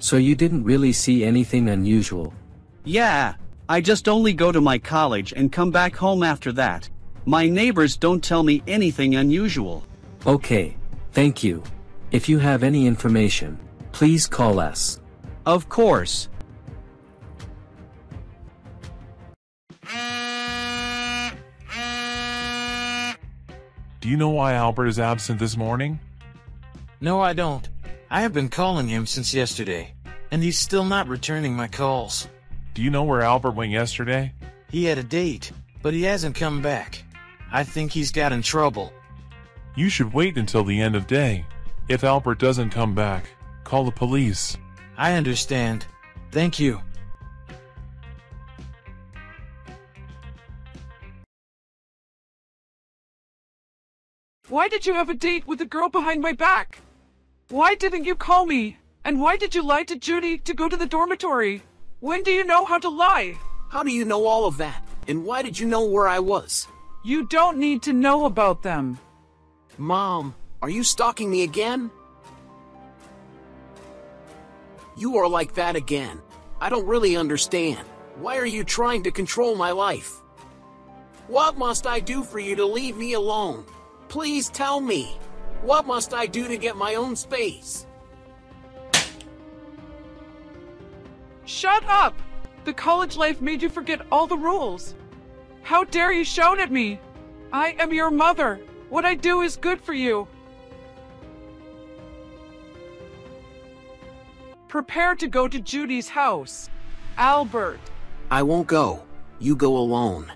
So you didn't really see anything unusual? Yeah, I just only go to my college and come back home after that. My neighbors don't tell me anything unusual. Okay, thank you. If you have any information, please call us. Of course. Do you know why Albert is absent this morning? No, I don't. I have been calling him since yesterday, and he's still not returning my calls. Do you know where Albert went yesterday? He had a date, but he hasn't come back. I think he's got in trouble. You should wait until the end of day. If Albert doesn't come back, call the police. I understand. Thank you. Why did you have a date with the girl behind my back? Why didn't you call me? And why did you lie to Judy to go to the dormitory? When do you know how to lie? How do you know all of that? And why did you know where I was? You don't need to know about them. Mom, are you stalking me again? You are like that again. I don't really understand. Why are you trying to control my life? What must I do for you to leave me alone? Please tell me, what must I do to get my own space? Shut up! The college life made you forget all the rules. How dare you shout at me? I am your mother. What I do is good for you. Prepare to go to Judy's house. Albert. I won't go. You go alone.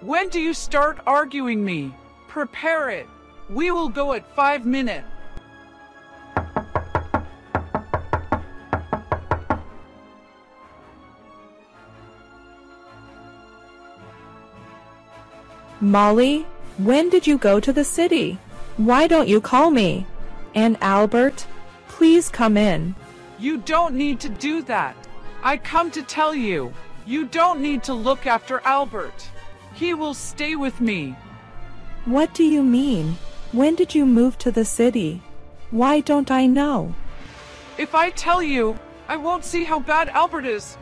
When do you start arguing me? Prepare it. We will go at 5 minutes. Molly, when did you go to the city? Why don't you call me? And Albert, please come in. You don't need to do that. I come to tell you, you don't need to look after Albert. He will stay with me. What do you mean? When did you move to the city? Why don't I know? If I tell you, I won't see how bad Albert is.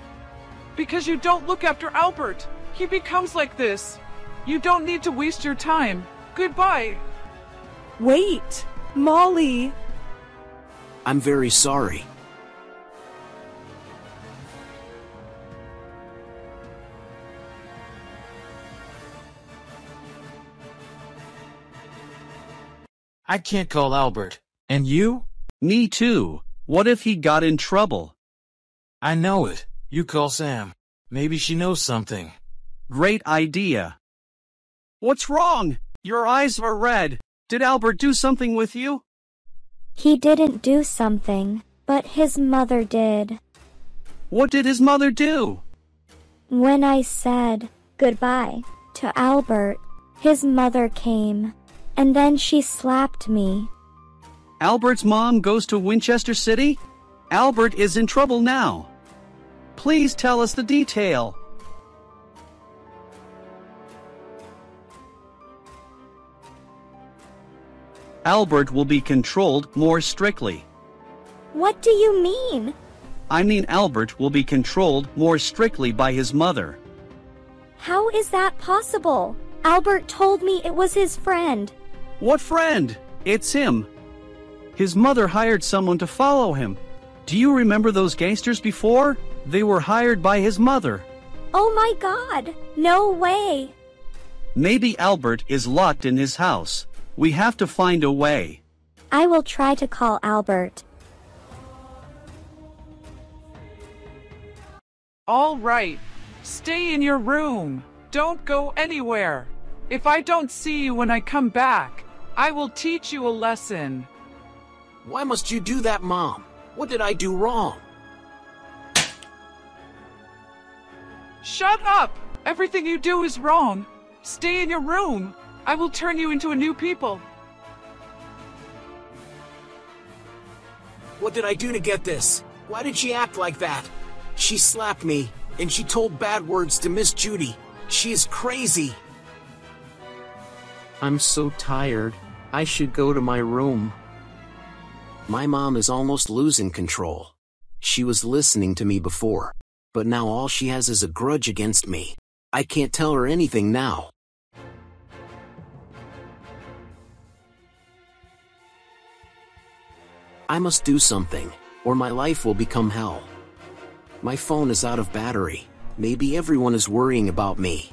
Because you don't look after Albert, he becomes like this. You don't need to waste your time. Goodbye. Wait, Molly. I'm very sorry. I can't call Albert. And you? Me too. What if he got in trouble? I know it. You call Sam. Maybe she knows something. Great idea. What's wrong? Your eyes are red. Did Albert do something with you? He didn't do something, but his mother did. What did his mother do? When I said goodbye to Albert, his mother came. And then she slapped me. Albert's mom goes to Winchester City? Albert is in trouble now. Please tell us the detail. Albert will be controlled more strictly. What do you mean? I mean Albert will be controlled more strictly by his mother. How is that possible? Albert told me it was his friend. What friend? It's him. His mother hired someone to follow him. Do you remember those gangsters before? They were hired by his mother. Oh my God! No way! Maybe Albert is locked in his house. We have to find a way. I will try to call Albert. All right. Stay in your room. Don't go anywhere. If I don't see you when I come back, I will teach you a lesson. Why must you do that, Mom? What did I do wrong? Shut up! Everything you do is wrong. Stay in your room. I will turn you into a new people. What did I do to get this? Why did she act like that? She slapped me, and she told bad words to Miss Judy. She is crazy. I'm so tired. I should go to my room. My mom is almost losing control. She was listening to me before, but now all she has is a grudge against me. I can't tell her anything now. I must do something, or my life will become hell. My phone is out of battery. Maybe everyone is worrying about me.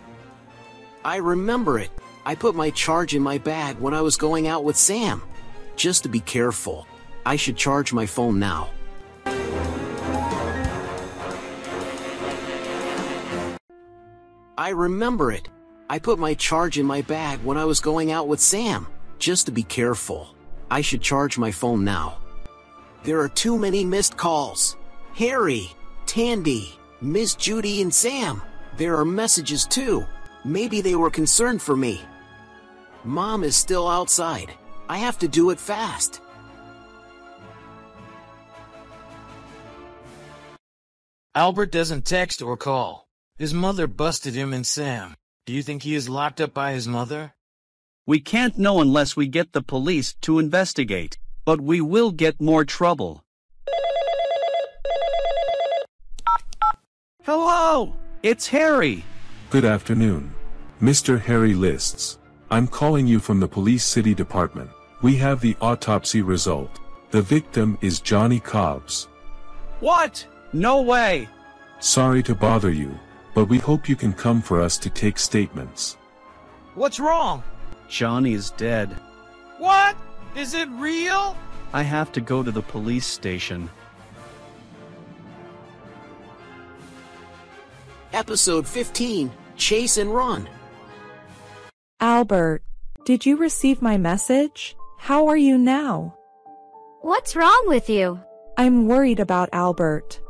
I remember it. I put my charge in my bag when I was going out with Sam. Just to be careful, I should charge my phone now. I remember it. I put my charge in my bag when I was going out with Sam. Just to be careful, I should charge my phone now. There are too many missed calls. Harry, Tandy, Miss Judy, and Sam. There are messages too. Maybe they were concerned for me. Mom is still outside. I have to do it fast. Albert doesn't text or call. His mother busted him and Sam. Do you think he is locked up by his mother? We can't know unless we get the police to investigate. But we will get more trouble. Hello, it's Harry. Good afternoon. Mr. Harry Lists. I'm calling you from the police city department. We have the autopsy result. The victim is Johnny Cobbs. What? No way. Sorry to bother you, but we hope you can come for us to take statements. What's wrong? Johnny is dead. What? Is it real? I have to go to the police station. Episode 15, Chase and Run. Albert, did you receive my message? How are you now? What's wrong with you? I'm worried about Albert.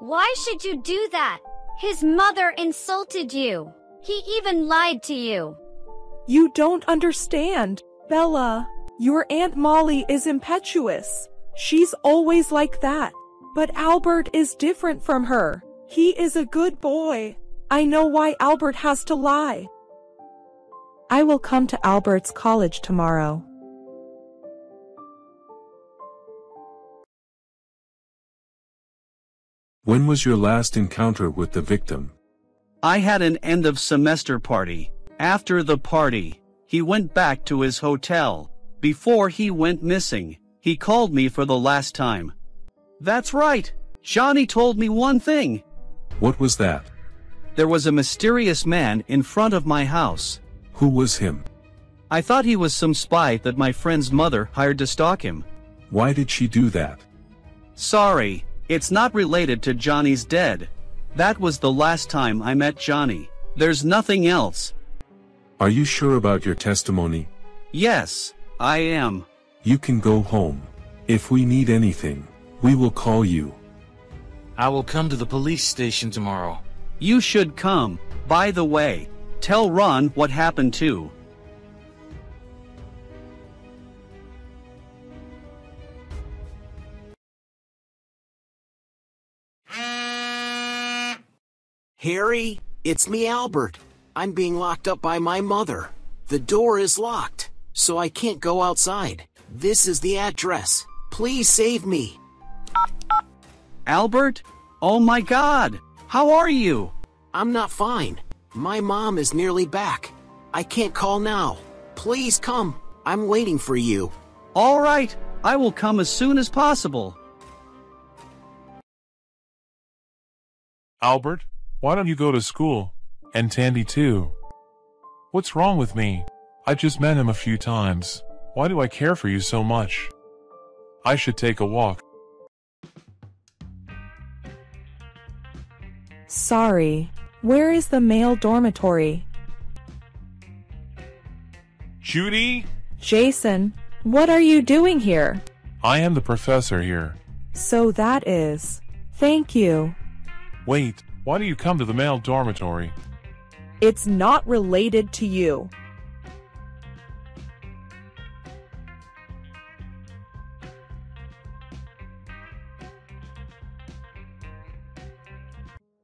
Why should you do that? His mother insulted you. He even lied to you. You don't understand, Bella. Your Aunt Molly is impetuous. She's always like that. But Albert is different from her. He is a good boy. I know why Albert has to lie. I will come to Albert's college tomorrow. When was your last encounter with the victim? I had an end-of-semester party. After the party, he went back to his hotel. Before he went missing, he called me for the last time. That's right. Johnny told me one thing. What was that? There was a mysterious man in front of my house. Who was him? I thought he was some spy that my friend's mother hired to stalk him. Why did she do that? Sorry, it's not related to Johnny's dead. That was the last time I met Johnny. There's nothing else. Are you sure about your testimony? Yes. I am. You can go home. If we need anything, we will call you. I will come to the police station tomorrow. You should come. By the way, tell Ron what happened too. Harry, it's me, Albert. I'm being locked up by my mother. The door is locked. so I can't go outside. This is the address. Please save me. Albert? Oh my God! How are you? I'm not fine. My mom is nearly back. I can't call now. Please come. I'm waiting for you. All right. I will come as soon as possible. Albert, why don't you go to school? And Tandy too. What's wrong with me? I just met him a few times. Why do I care for you so much? I should take a walk. Sorry. Where is the male dormitory? Judy? Jason, what are you doing here? I am the professor here. So that is. Thank you. Wait, why do you come to the male dormitory? It's not related to you.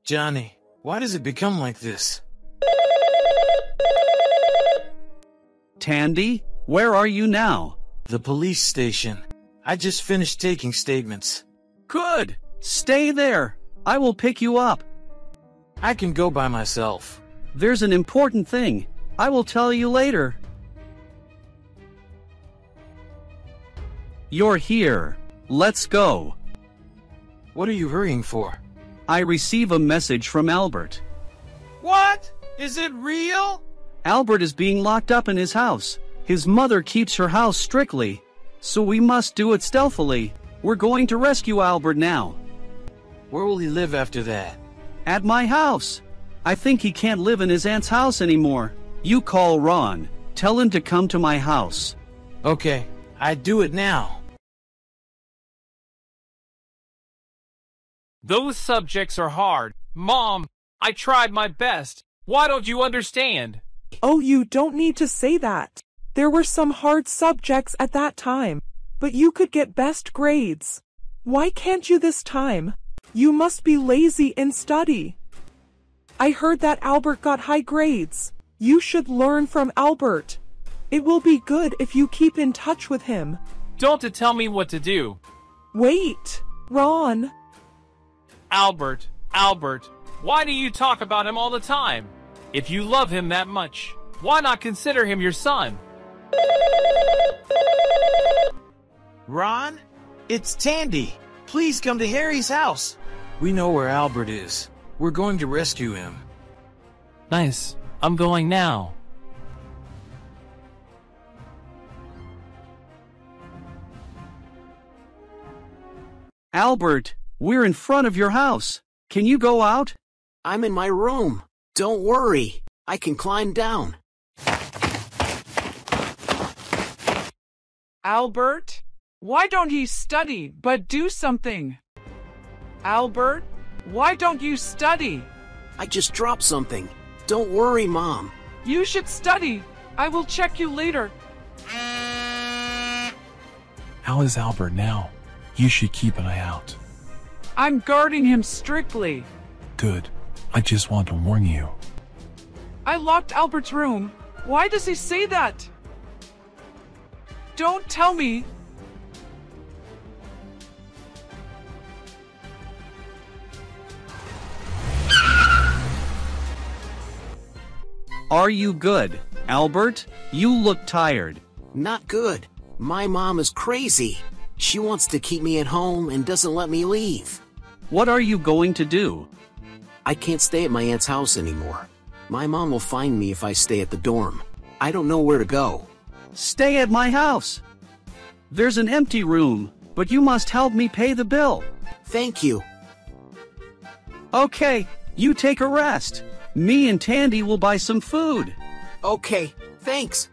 Johnny, why does it become like this? Tandy, where are you now? The police station. I just finished taking statements. Good! Stay there. I will pick you up. I can go by myself. There's an important thing. I will tell you later. You're here. Let's go. What are you hurrying for? I receive a message from Albert. What? Is it real? Albert is being locked up in his house. His mother keeps her house strictly, so we must do it stealthily. We're going to rescue Albert now. Where will he live after that? At my house. I think he can't live in his aunt's house anymore. You call Ron. Tell him to come to my house. Okay, I do it now. Those subjects are hard. Mom, I tried my best. Why don't you understand? Oh, you don't need to say that. There were some hard subjects at that time, but you could get best grades. Why can't you this time? You must be lazy and study. I heard that Albert got high grades. You should learn from Albert. It will be good if you keep in touch with him. Don't tell me what to do. Wait, Ron. Albert, Albert, why do you talk about him all the time? If you love him that much, why not consider him your son? Ron, it's Tandy. Please come to Harry's house. We know where Albert is. We're going to rescue him. Nice. I'm going now. Albert, we're in front of your house. Can you go out? I'm in my room. Don't worry. I can climb down. Albert, why don't you study but do something? Albert, why don't you study? I just dropped something. Don't worry, Mom. You should study. I will check you later. How is Albert now? You should keep an eye out. I'm guarding him strictly. Good. I just want to warn you. I locked Albert's room. Why does he say that? Don't tell me. Are you good, Albert? You look tired. Not good. My mom is crazy. She wants to keep me at home and doesn't let me leave. What are you going to do? I can't stay at my aunt's house anymore. My mom will find me if I stay at the dorm. I don't know where to go. Stay at my house. There's an empty room, but you must help me pay the bill. Thank you. Okay, you take a rest. Me and Tandy will buy some food. Okay, thanks.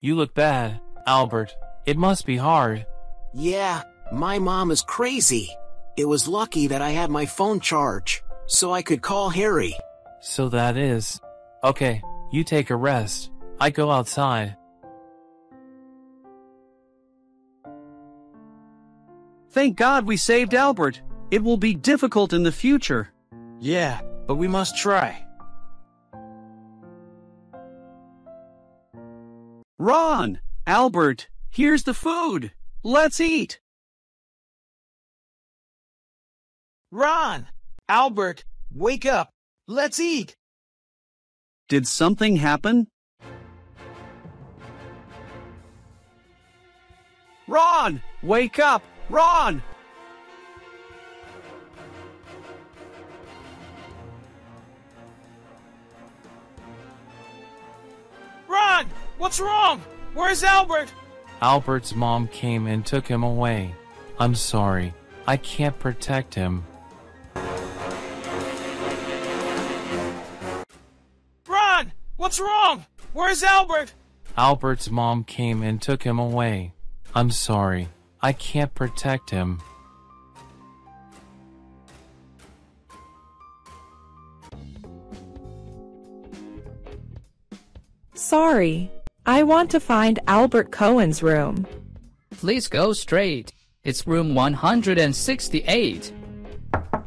You look bad, Albert. It must be hard. Yeah, my mom is crazy. It was lucky that I had my phone charged, so I could call Harry. So that is. Okay, you take a rest. I go outside. Thank God we saved Albert. It will be difficult in the future. Yeah, but we must try. Ron, Albert, here's the food. Let's eat. Ron, Albert, wake up. Let's eat. Did something happen? Ron, wake up. Ron! Ron, what's wrong? Where's Albert? Albert's mom came and took him away. I'm sorry. I can't protect him. Ron, what's wrong? Where's Albert? Albert's mom came and took him away. I'm sorry. I can't protect him. Sorry. I want to find Albert Cohen's room. Please go straight. It's room 168.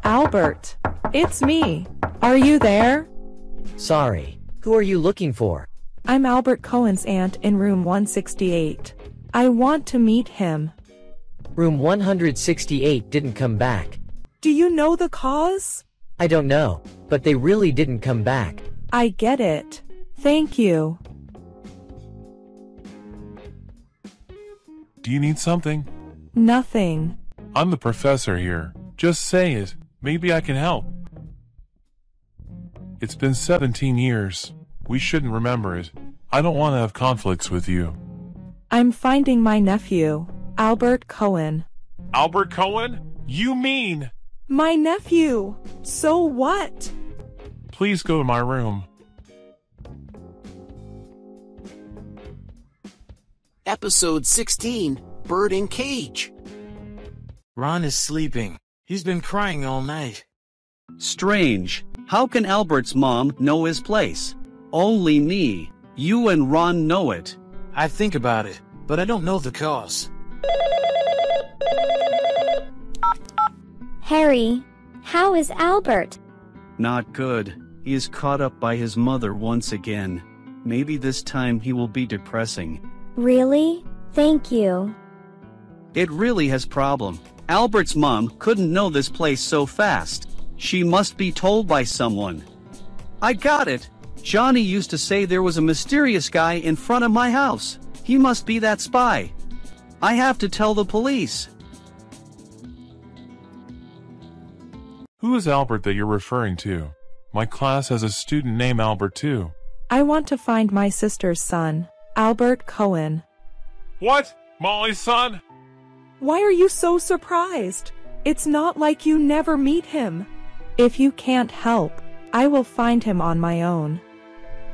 Albert, it's me. Are you there? Sorry. Who are you looking for? I'm Albert Cohen's aunt in room 168. I want to meet him. Room 168 didn't come back. Do you know the cause? I don't know, but they really didn't come back. I get it. Thank you. Do you need something? Nothing. I'm the professor here. Just say it. Maybe I can help. It's been 17 years. We shouldn't remember it. I don't want to have conflicts with you. I'm finding my nephew. Albert Cohen. Albert Cohen? You mean? My nephew. So what? Please go to my room. Episode 16, Bird in Cage. Ron is sleeping. He's been crying all night. Strange. How can Albert's mom know his place? Only me, you and Ron know it. I think about it, but I don't know the cause. Harry, how is Albert? Not good. He is caught up by his mother once again. Maybe this time he will be depressing. Really? Thank you. It really has problem. Albert's mom couldn't know this place so fast. She must be told by someone. I got it. Johnny used to say there was a mysterious guy in front of my house. He must be that spy. I have to tell the police. Who is Albert that you're referring to? My class has a student named Albert too. I want to find my sister's son, Albert Cohen. What? Molly's son? Why are you so surprised? It's not like you never meet him. If you can't help, I will find him on my own.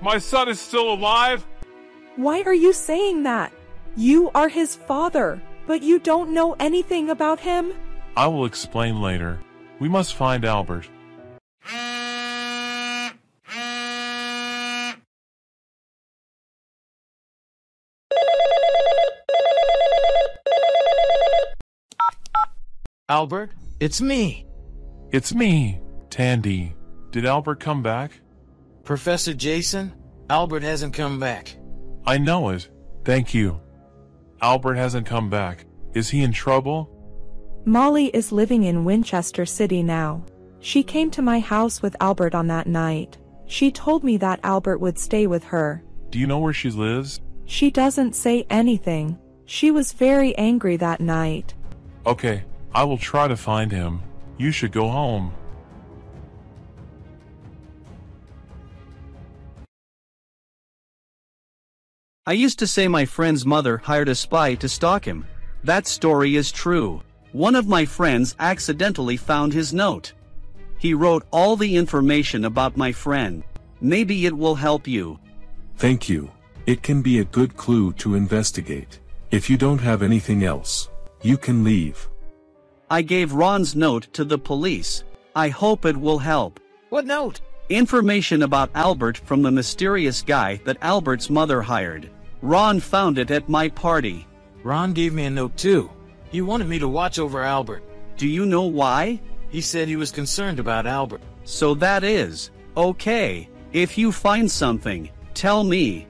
My son is still alive? Why are you saying that? You are his father, but you don't know anything about him? I will explain later. We must find Albert. Albert, it's me. It's me, Tandy. Did Albert come back? Professor Jason, Albert hasn't come back. I know it. Thank you. Albert hasn't come back. Is he in trouble? Molly is living in Winchester City now. She came to my house with Albert on that night. She told me that Albert would stay with her. Do you know where she lives? She doesn't say anything. She was very angry that night. Okay, I will try to find him. You should go home. I used to say my friend's mother hired a spy to stalk him. That story is true. One of my friends accidentally found his note. He wrote all the information about my friend. Maybe it will help you. Thank you. It can be a good clue to investigate. If you don't have anything else, you can leave. I gave Ron's note to the police. I hope it will help. What note? Information about Albert from the mysterious guy that Albert's mother hired. Ron found it at my party. Ron gave me a note too. He wanted me to watch over Albert. Do you know why? He said he was concerned about Albert. So that is okay. If you find something, tell me.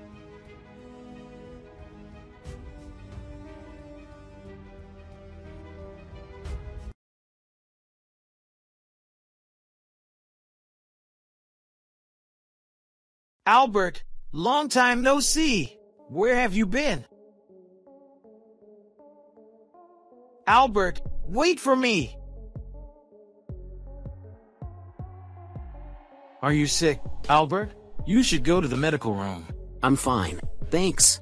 Albert, long time no see. Where have you been? Albert, wait for me. Are you sick, Albert? You should go to the medical room. I'm fine, thanks.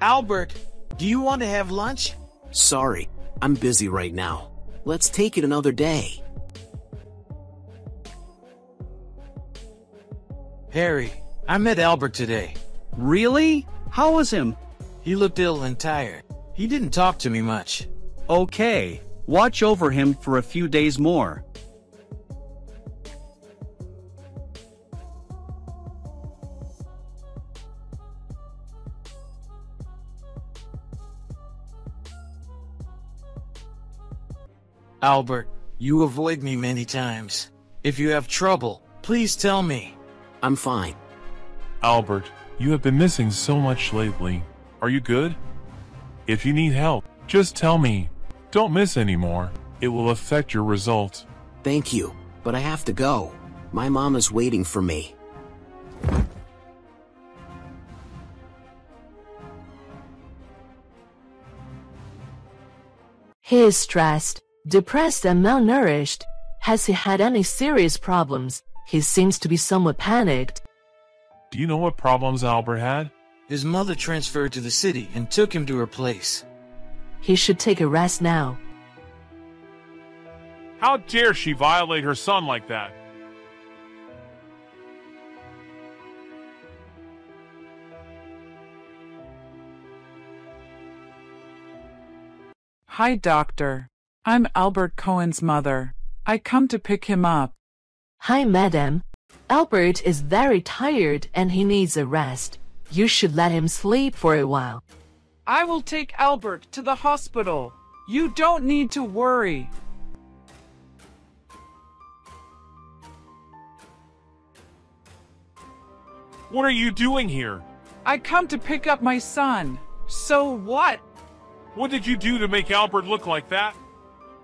Albert, do you want to have lunch? Sorry, I'm busy right now. Let's take it another day. Harry, I met Albert today. Really? How was him? He looked ill and tired. He didn't talk to me much. Okay, watch over him for a few days more. Albert, you avoid me many times. If you have trouble, please tell me. I'm fine. Albert, you have been missing so much lately. Are you good? If you need help, just tell me. Don't miss anymore. It will affect your results. Thank you, but I have to go. My mom is waiting for me. He is stressed, depressed and malnourished. Has he had any serious problems? He seems to be somewhat panicked. Do you know what problems Albert had? His mother transferred to the city and took him to her place. He should take a rest now. How dare she violate her son like that? Hi, doctor. I'm Albert Cohen's mother. I come to pick him up. Hi, madam. Albert is very tired and he needs a rest. You should let him sleep for a while. I will take Albert to the hospital. You don't need to worry. What are you doing here? I come to pick up my son. So what? What did you do to make Albert look like that?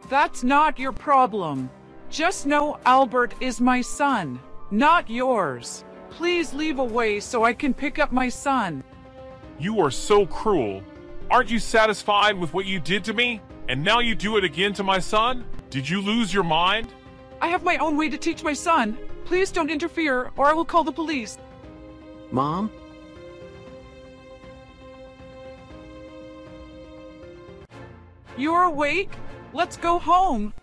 That's not your problem. Just know Albert is my son, not yours. Please leave away so I can pick up my son. You are so cruel. Aren't you satisfied with what you did to me? And now you do it again to my son? Did you lose your mind? I have my own way to teach my son. Please don't interfere or I will call the police. Mom? You're awake? Let's go home.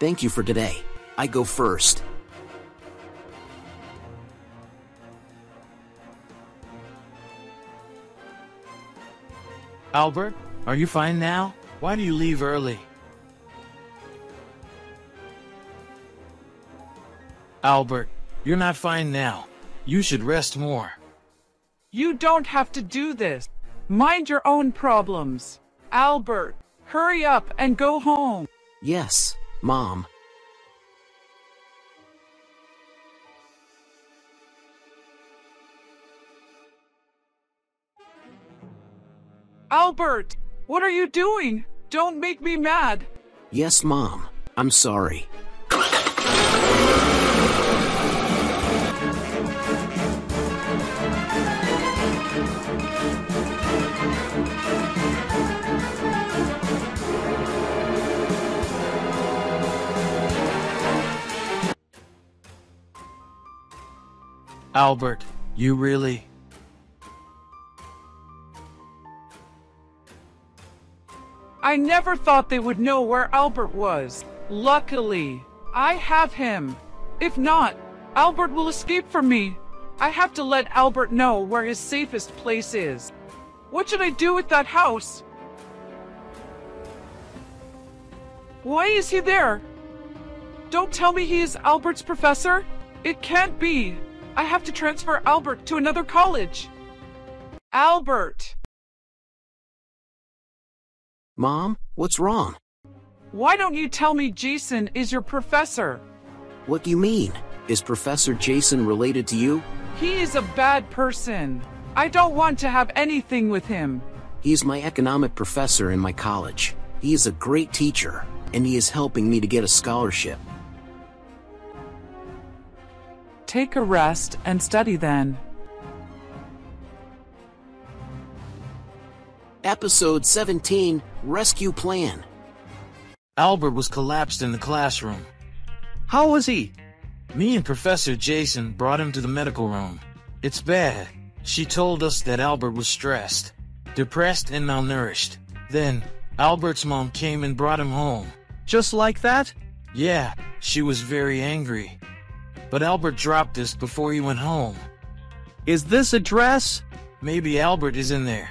Thank you for today. I go first. Albert, are you fine now? Why do you leave early? Albert, you're not fine now. You should rest more. You don't have to do this. Mind your own problems. Albert, hurry up and go home. Yes, Mom. Albert, what are you doing? Don't make me mad. Yes, Mom. I'm sorry. Albert, you really... I never thought they would know where Albert was. Luckily, I have him. If not, Albert will escape from me. I have to let Albert know where his safest place is. What should I do with that house? Why is he there? Don't tell me he is Albert's professor. It can't be. I have to transfer Albert to another college. Albert! Mom, what's wrong? Why don't you tell me Jason is your professor? What do you mean? Is Professor Jason related to you? He is a bad person. I don't want to have anything with him. He's my economic professor in my college. He is a great teacher, and he is helping me to get a scholarship. Take a rest and study then. Episode 17, Rescue Plan. Albert was collapsed in the classroom. How was he? Me and Professor Jason brought him to the medical room. It's bad. She told us that Albert was stressed, depressed, and malnourished. Then, Albert's mom came and brought him home. Just like that? Yeah, she was very angry. But Albert dropped this before he went home. Is this a dress? Maybe Albert is in there.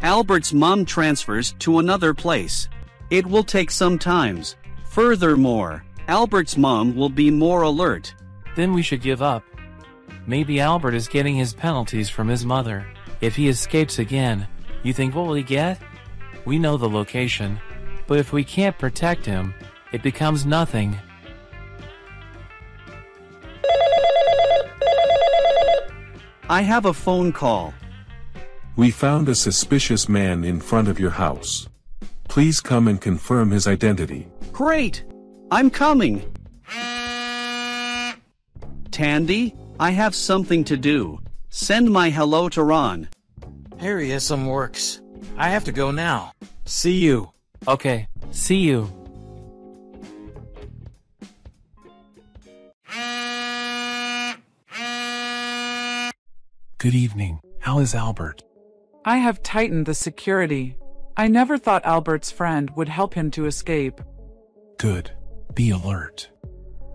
Albert's mom transfers to another place. It will take some time. Furthermore, Albert's mom will be more alert. Then we should give up. Maybe Albert is getting his penalties from his mother. If he escapes again, you think what will he get? We know the location, but if we can't protect him, it becomes nothing. I have a phone call. We found a suspicious man in front of your house. Please come and confirm his identity. Great! I'm coming. Tandy, I have something to do. Send my hello to Ron. Harry has some works. I have to go now. See you. Okay, see you. Good evening. How is Albert? I have tightened the security. I never thought Albert's friend would help him to escape. Good. Be alert.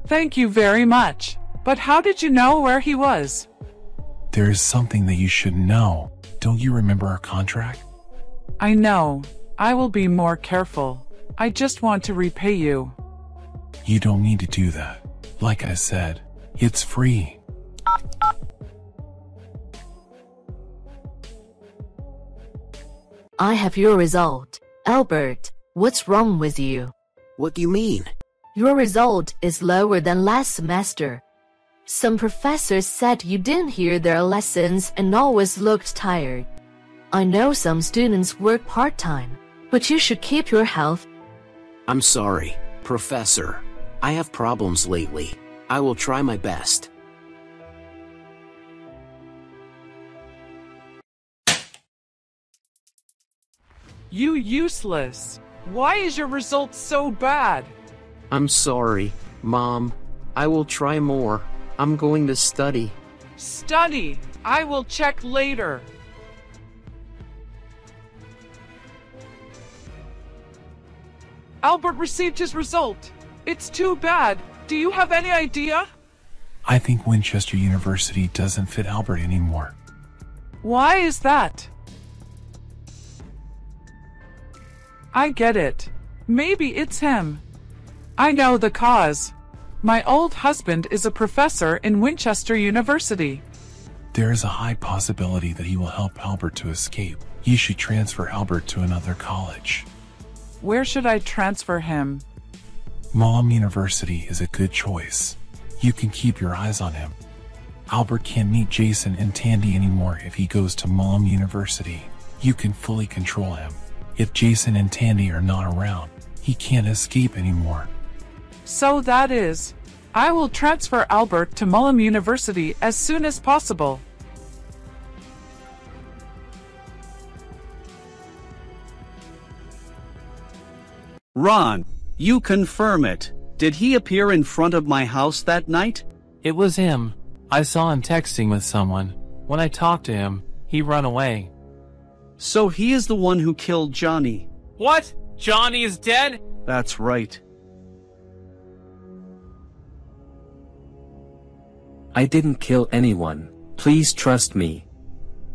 Thank you very much. But how did you know where he was? There is something that you should know. Don't you remember our contract? I know. I will be more careful. I just want to repay you. You don't need to do that. Like I said, it's free. I have your result. Albert, what's wrong with you? What do you mean? Your result is lower than last semester. Some professors said you didn't hear their lessons and always looked tired. I know some students work part-time, but you should keep your health. I'm sorry, Professor. I have problems lately. I will try my best. You useless! Why is your result so bad? I'm sorry, Mom. I will try more. I'm going to study. Study? I will check later. Albert received his result. It's too bad. Do you have any idea? I think Winchester University doesn't fit Albert anymore. Why is that? I get it. Maybe it's him. I know the cause. My old husband is a professor in Winchester University. There is a high possibility that he will help Albert to escape. You should transfer Albert to another college. Where should I transfer him? Malm University is a good choice. You can keep your eyes on him. Albert can't meet Jason and Tandy anymore if he goes to Malm University. You can fully control him. If Jason and Tandy are not around, he can't escape anymore. So that is, I will transfer Albert to Mullum University as soon as possible. Ron, you confirm it. Did he appear in front of my house that night? It was him. I saw him texting with someone. When I talked to him, he ran away. So he is the one who killed Johnny. What? Johnny is dead? That's right. I didn't kill anyone. Please trust me.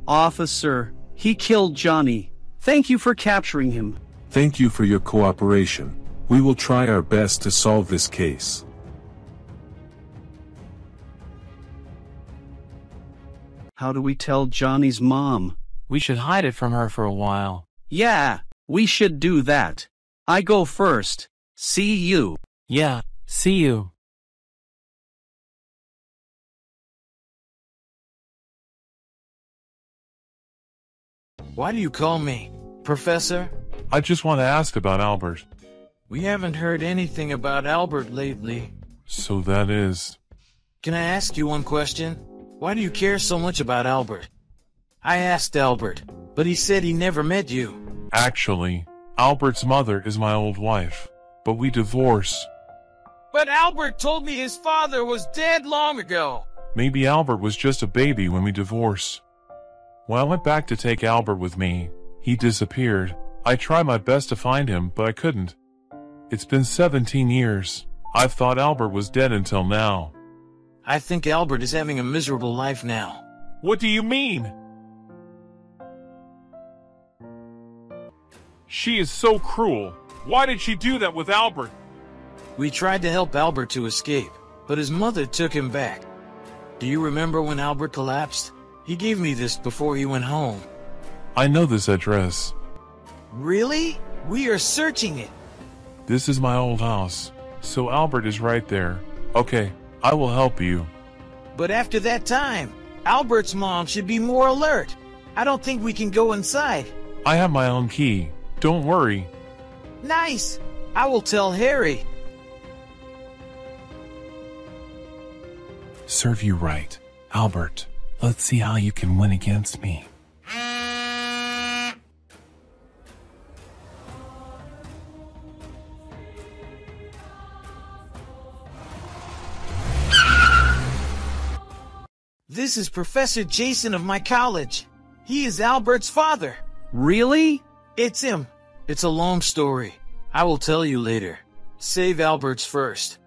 Officer, he killed Johnny. Thank you for capturing him. Thank you for your cooperation. We will try our best to solve this case. How do we tell Johnny's mom? We should hide it from her for a while. Yeah, we should do that. I go first. See you. Yeah, see you. Why do you call me, Professor? I just want to ask about Albert. We haven't heard anything about Albert lately. So that is... Can I ask you one question? Why do you care so much about Albert? I asked Albert, but he said he never met you. Actually, Albert's mother is my old wife, but we divorced. But Albert told me his father was dead long ago. Maybe Albert was just a baby when we divorced. When I went back to take Albert with me, he disappeared. I tried my best to find him, but I couldn't. It's been 17 years. I've thought Albert was dead until now. I think Albert is having a miserable life now. What do you mean? She is so cruel. Why did she do that with Albert? We tried to help Albert to escape, but his mother took him back. Do you remember when Albert collapsed? He gave me this before he went home. I know this address. Really? We are searching it. This is my old house, so Albert is right there. Okay, I will help you. But after that time, Albert's mom should be more alert. I don't think we can go inside. I have my own key. Don't worry. Nice. I will tell Harry. Serve you right, Albert. Let's see how you can win against me. This is Professor Jason of my college. He is Albert's father. Really? It's him. It's a long story. I will tell you later. Save Albert's first.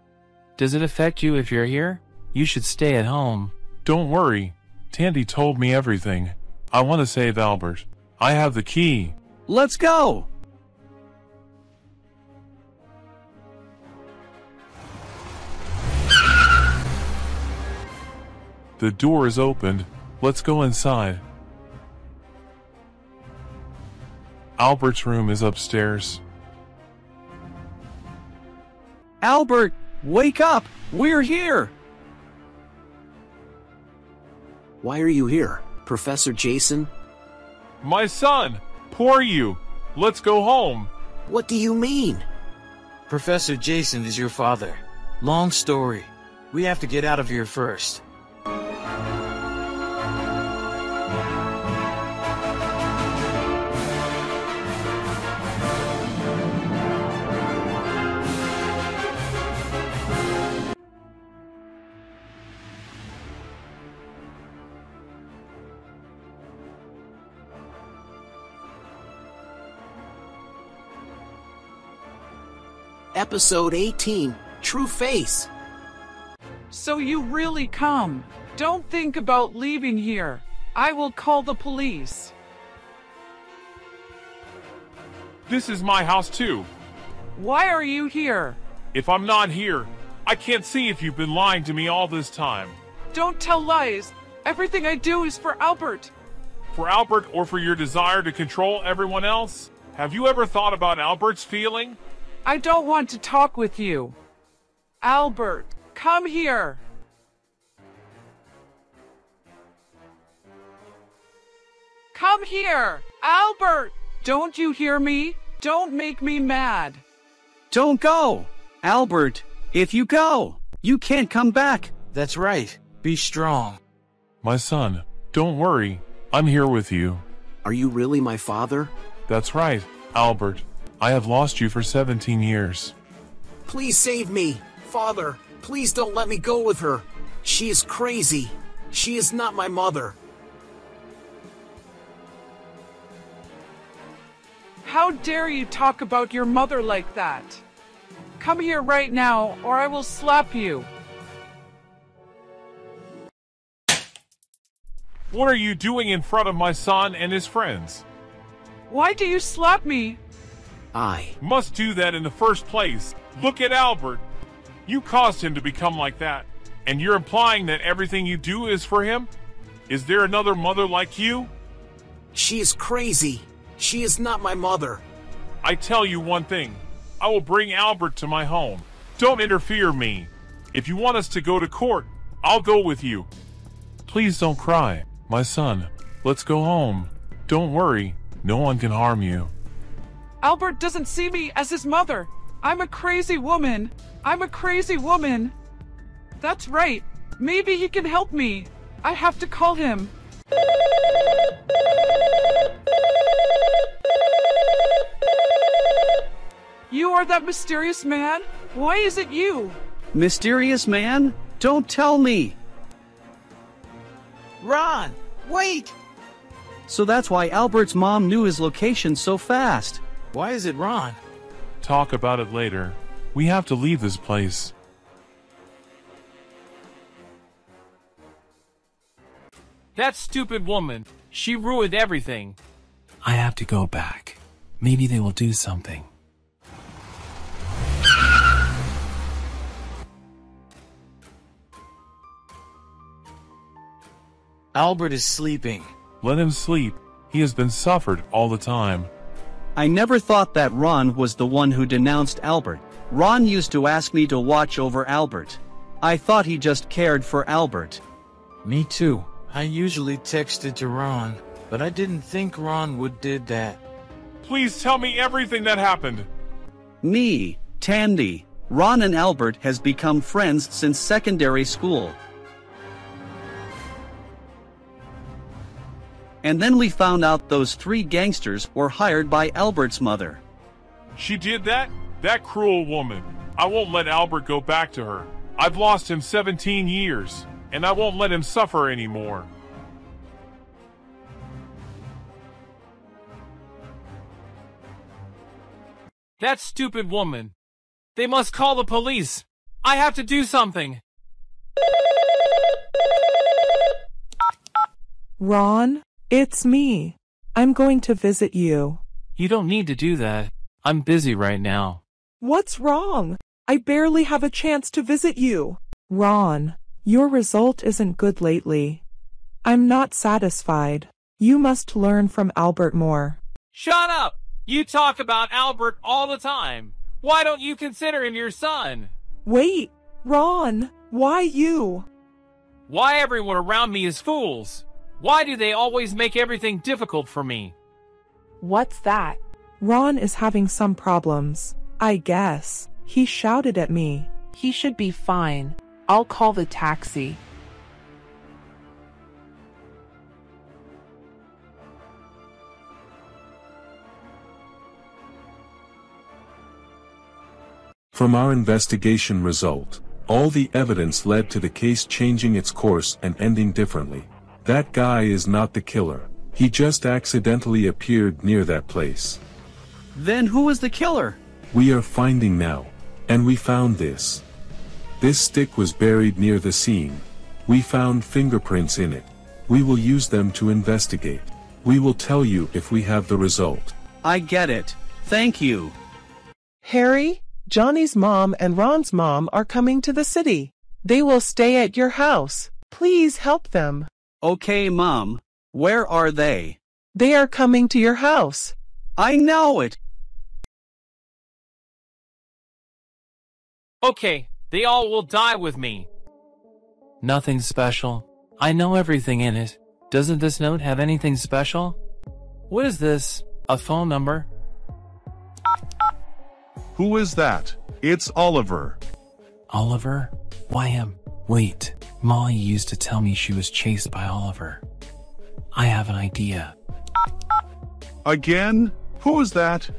Does it affect you if you're here? You should stay at home. Don't worry. Tandy told me everything. I want to save Albert. I have the key. Let's go! The door is opened. Let's go inside. Albert's room is upstairs. Albert, wake up! We're here! Why are you here, Professor Jason? My son! Poor you! Let's go home! What do you mean? Professor Jason is your father. Long story. We have to get out of here first. Episode 18, True Face. So you really come. Don't think about leaving here. I will call the police. This is my house too. Why are you here? If I'm not here, I can't see if you've been lying to me all this time. Don't tell lies. Everything I do is for Albert. For Albert or for your desire to control everyone else? Have you ever thought about Albert's feeling? I don't want to talk with you. Albert, come here. Come here, Albert. Don't you hear me? Don't make me mad. Don't go. Albert, if you go, you can't come back. That's right. Be strong. My son, don't worry. I'm here with you. Are you really my father? That's right, Albert. I have lost you for 17 years. Please save me, Father. Please don't let me go with her. She is crazy. She is not my mother. How dare you talk about your mother like that? Come here right now, or I will slap you. What are you doing in front of my son and his friends? Why do you slap me? I must do that in the first place. Look at Albert. You caused him to become like that, and you're implying that everything you do is for him? Is there another mother like you? She is crazy. She is not my mother. I tell you one thing. I will bring Albert to my home. Don't interfere me. If you want us to go to court, I'll go with you. Please don't cry, my son. Let's go home. Don't worry. No one can harm you. Albert doesn't see me as his mother. I'm a crazy woman. I'm a crazy woman. That's right. Maybe he can help me. I have to call him. You are that mysterious man? Why is it you? Mysterious man? Don't tell me. Ron, wait! So that's why Albert's mom knew his location so fast. Why is it Ron? Talk about it later. We have to leave this place. That stupid woman. She ruined everything. I have to go back. Maybe they will do something. Albert is sleeping. Let him sleep. He has been suffered all the time. I never thought that Ron was the one who denounced Albert. Ron used to ask me to watch over Albert. I thought he just cared for Albert. Me too. I usually texted to Ron, but I didn't think Ron would did that. Please tell me everything that happened. Me, Tandy, Ron and Albert has become friends since secondary school. And then we found out those three gangsters were hired by Albert's mother. She did that? That cruel woman. I won't let Albert go back to her. I've lost him 17 years. And I won't let him suffer anymore. That stupid woman. They must call the police. I have to do something. Ron, it's me. I'm going to visit you. You don't need to do that. I'm busy right now. What's wrong? I barely have a chance to visit you. Ron. Your result isn't good lately. I'm not satisfied. You must learn from Albert more. Shut up! You talk about Albert all the time. Why don't you consider him your son? Wait, Ron, why you? Why everyone around me is fools? Why do they always make everything difficult for me? What's that? Ron is having some problems, I guess. He shouted at me. He should be fine. I'll call the taxi. From our investigation result, all the evidence led to the case changing its course and ending differently. That guy is not the killer. He just accidentally appeared near that place. Then who is the killer? We are finding now. And we found this. This stick was buried near the scene. We found fingerprints in it. We will use them to investigate. We will tell you if we have the result. I get it. Thank you. Harry, Johnny's mom and Ron's mom are coming to the city. They will stay at your house. Please help them. Okay, Mom. Where are they? They are coming to your house. I know it. Okay. They all will die with me. Nothing special. I know everything in it. Doesn't this note have anything special? What is this? A phone number? Who is that? It's Oliver. Oliver? Why him? Wait. Molly used to tell me she was chased by Oliver. I have an idea. Again? Who is that?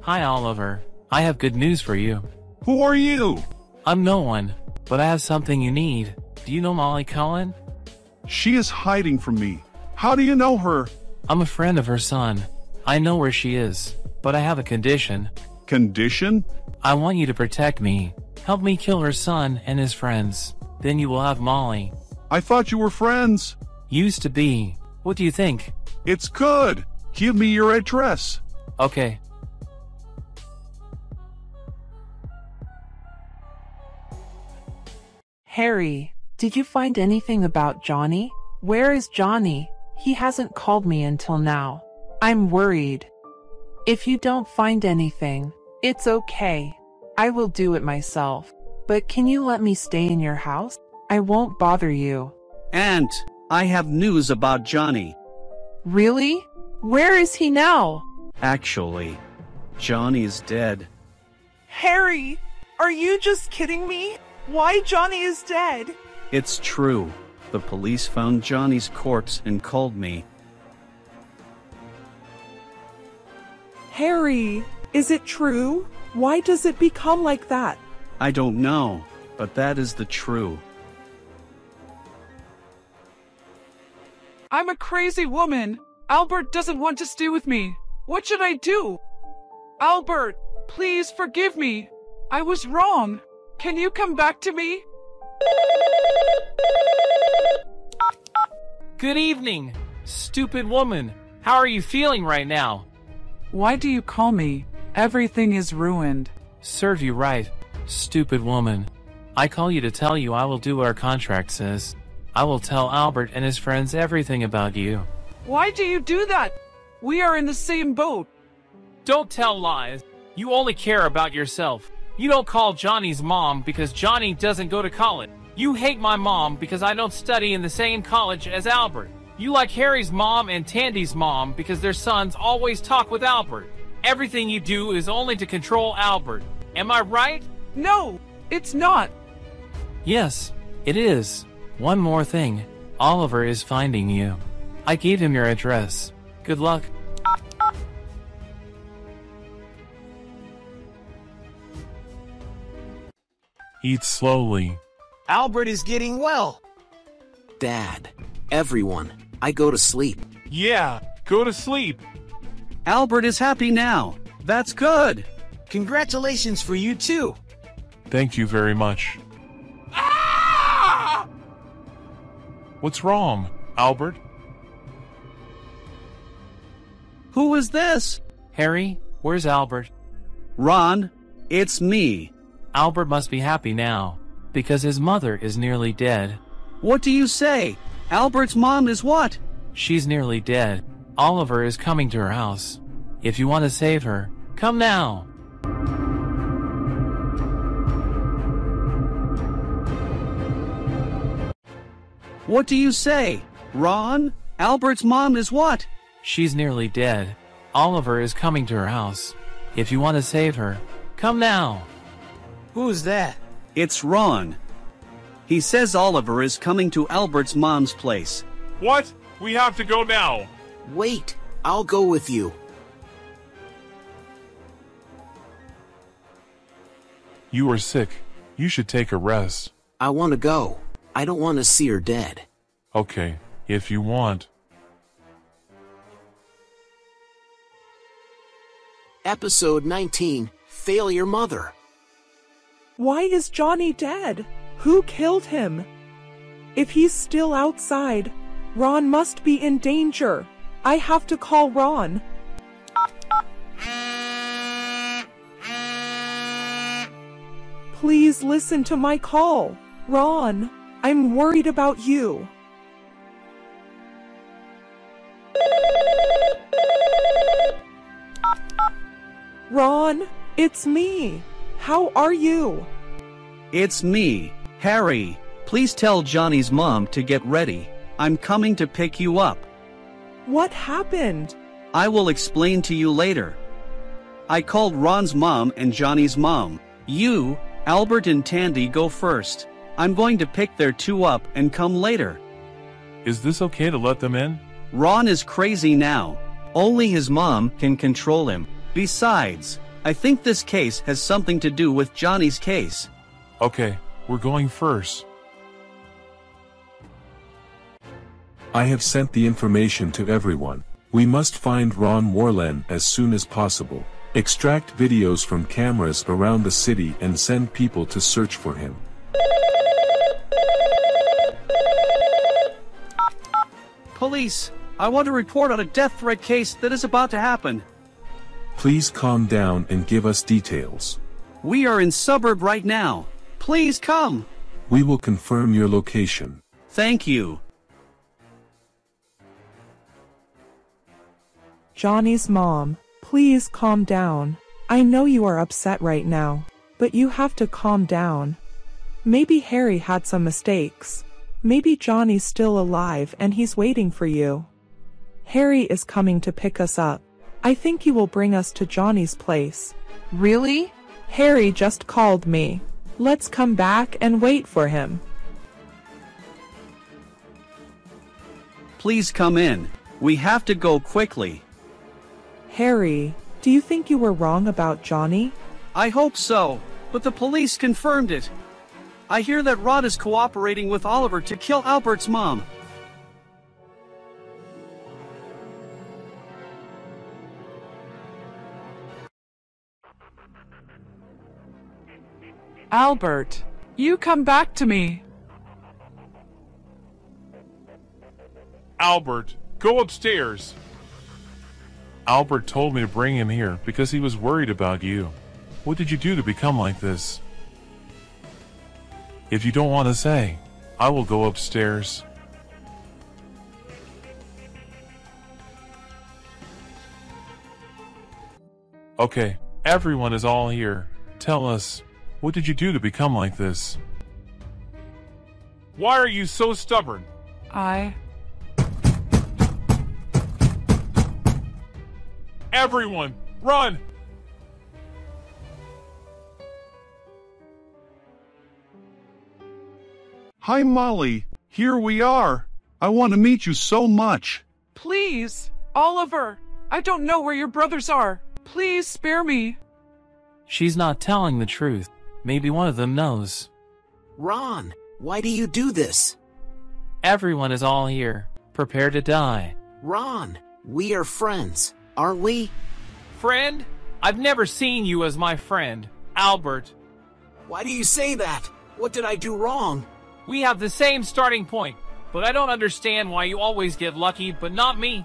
Hi, Oliver. I have good news for you. Who are you? I'm no one, but I have something you need. Do you know Molly Cohen? She is hiding from me. How do you know her? I'm a friend of her son. I know where she is, but I have a condition. Condition? I want you to protect me. Help me kill her son and his friends. Then you will have Molly. I thought you were friends. Used to be. What do you think? It's good. Give me your address. Okay. Harry, did you find anything about Johnny? Where is Johnny? He hasn't called me until now. I'm worried. If you don't find anything, it's okay. I will do it myself. But can you let me stay in your house? I won't bother you. Aunt, I have news about Johnny. Really? Where is he now? Actually, Johnny's dead. Harry, are you just kidding me? Why, Johnny is dead. It's true. The police found Johnny's corpse and called me. Harry, is it true? Why does it become like that? I don't know, but that is the truth. I'm a crazy woman. Albert doesn't want to stay with me. What should I do? Albert, please forgive me. I was wrong. Can you come back to me? Good evening, stupid woman. How are you feeling right now? Why do you call me? Everything is ruined. Serve you right, stupid woman. I call you to tell you I will do what our contract says. I will tell Albert and his friends everything about you. Why do you do that? We are in the same boat. Don't tell lies. You only care about yourself. You don't call Johnny's mom because Johnny doesn't go to college. You hate my mom because I don't study in the same college as Albert. You like Harry's mom and Tandy's mom because their sons always talk with Albert. Everything you do is only to control Albert. Am I right? No, it's not. Yes, it is. One more thing. Oliver is finding you. I gave him your address. Good luck. Eat slowly. Albert is getting well. Dad, everyone, I go to sleep. Yeah, go to sleep. Albert is happy now. That's good. Congratulations for you too. Thank you very much. Ah! What's wrong, Albert? Who is this? Harry, where's Albert? Ron, it's me. Albert must be happy now, because his mother is nearly dead. What do you say? Albert's mom is what? She's nearly dead. Oliver is coming to her house. If you want to save her, come now. What do you say? Ron, Albert's mom is what? She's nearly dead. Oliver is coming to her house. If you want to save her, come now. Who's that? It's Ron. He says Oliver is coming to Albert's mom's place. What? We have to go now. Wait, I'll go with you. You are sick. You should take a rest. I want to go. I don't want to see her dead. Okay, if you want. Episode 19, Fail Your Mother. Why is Johnny dead? Who killed him? If he's still outside, Ron must be in danger. I have to call Ron. Please listen to my call. Ron, I'm worried about you. Ron, it's me. How are you? It's me, Harry. Please tell Johnny's mom to get ready. I'm coming to pick you up. What happened? I will explain to you later. I called Ron's mom and Johnny's mom. You, Albert and Tandy go first. I'm going to pick their two up and come later. Is this okay to let them in? Ron is crazy now. Only his mom can control him. Besides, I think this case has something to do with Johnny's case. Okay, we're going first. I have sent the information to everyone. We must find Ron Warland as soon as possible. Extract videos from cameras around the city and send people to search for him. Police, I want to report on a death threat case that is about to happen. Please calm down and give us details. We are in suburb right now. Please come. We will confirm your location. Thank you. Johnny's mom, please calm down. I know you are upset right now, but you have to calm down. Maybe Harry had some mistakes. Maybe Johnny's still alive and he's waiting for you. Harry is coming to pick us up. I think he will bring us to Johnny's place. Really? Harry just called me. Let's come back and wait for him. Please come in. We have to go quickly. Harry, do you think you were wrong about Johnny? I hope so, but the police confirmed it. I hear that Ron is cooperating with Oliver to kill Albert's mom. Albert, you come back to me. Albert, go upstairs. Albert told me to bring him here because he was worried about you. What did you do to become like this? If you don't want to say, I will go upstairs. Okay, everyone is all here. Tell us, what did you do to become like this? Why are you so stubborn? Everyone, run! Hi, Molly. Here we are. I want to meet you so much. Please, Oliver. I don't know where your brothers are. Please spare me. She's not telling the truth. Maybe one of them knows. Ron, why do you do this? Everyone is all here. Prepare to die. Ron, we are friends, are we? Friend? I've never seen you as my friend, Albert. Why do you say that? What did I do wrong? We have the same starting point, but I don't understand why you always get lucky, but not me.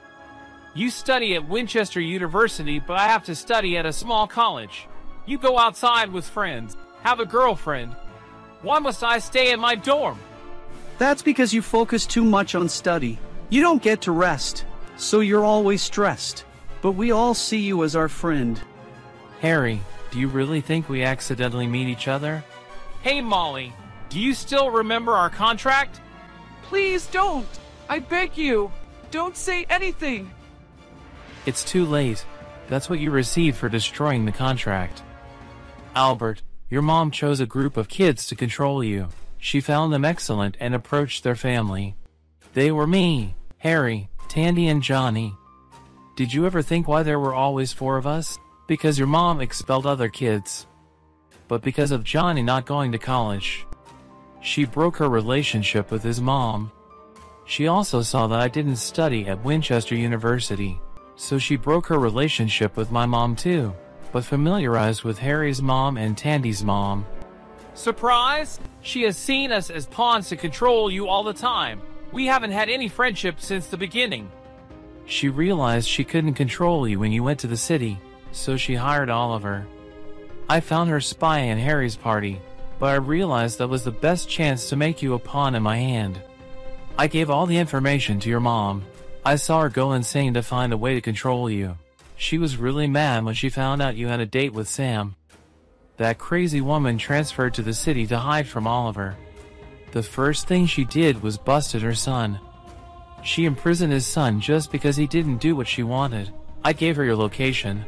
You study at Winchester University, but I have to study at a small college. You go outside with friends, have a girlfriend. Why must I stay in my dorm? That's because you focus too much on study. You don't get to rest, so you're always stressed. But we all see you as our friend. Harry, do you really think we accidentally meet each other? Hey, Molly. Do you still remember our contract? Please don't. I beg you. Don't say anything. It's too late. That's what you received for destroying the contract. Albert, your mom chose a group of kids to control you. She found them excellent and approached their family. They were me, Harry, Tandy, and Johnny. Did you ever think why there were always four of us? Because your mom expelled other kids. But because of Johnny not going to college, she broke her relationship with his mom. She also saw that I didn't study at Winchester University, so she broke her relationship with my mom too, but familiarized with Harry's mom and Tandy's mom. Surprise! She has seen us as pawns to control you all the time. We haven't had any friendship since the beginning. She realized she couldn't control you when you went to the city, so she hired Oliver. I found her spying at Harry's party, but I realized that was the best chance to make you a pawn in my hand. I gave all the information to your mom. I saw her go insane to find a way to control you. She was really mad when she found out you had a date with Sam. That crazy woman transferred to the city to hide from Oliver. The first thing she did was busted her son. She imprisoned his son just because he didn't do what she wanted. I gave her your location.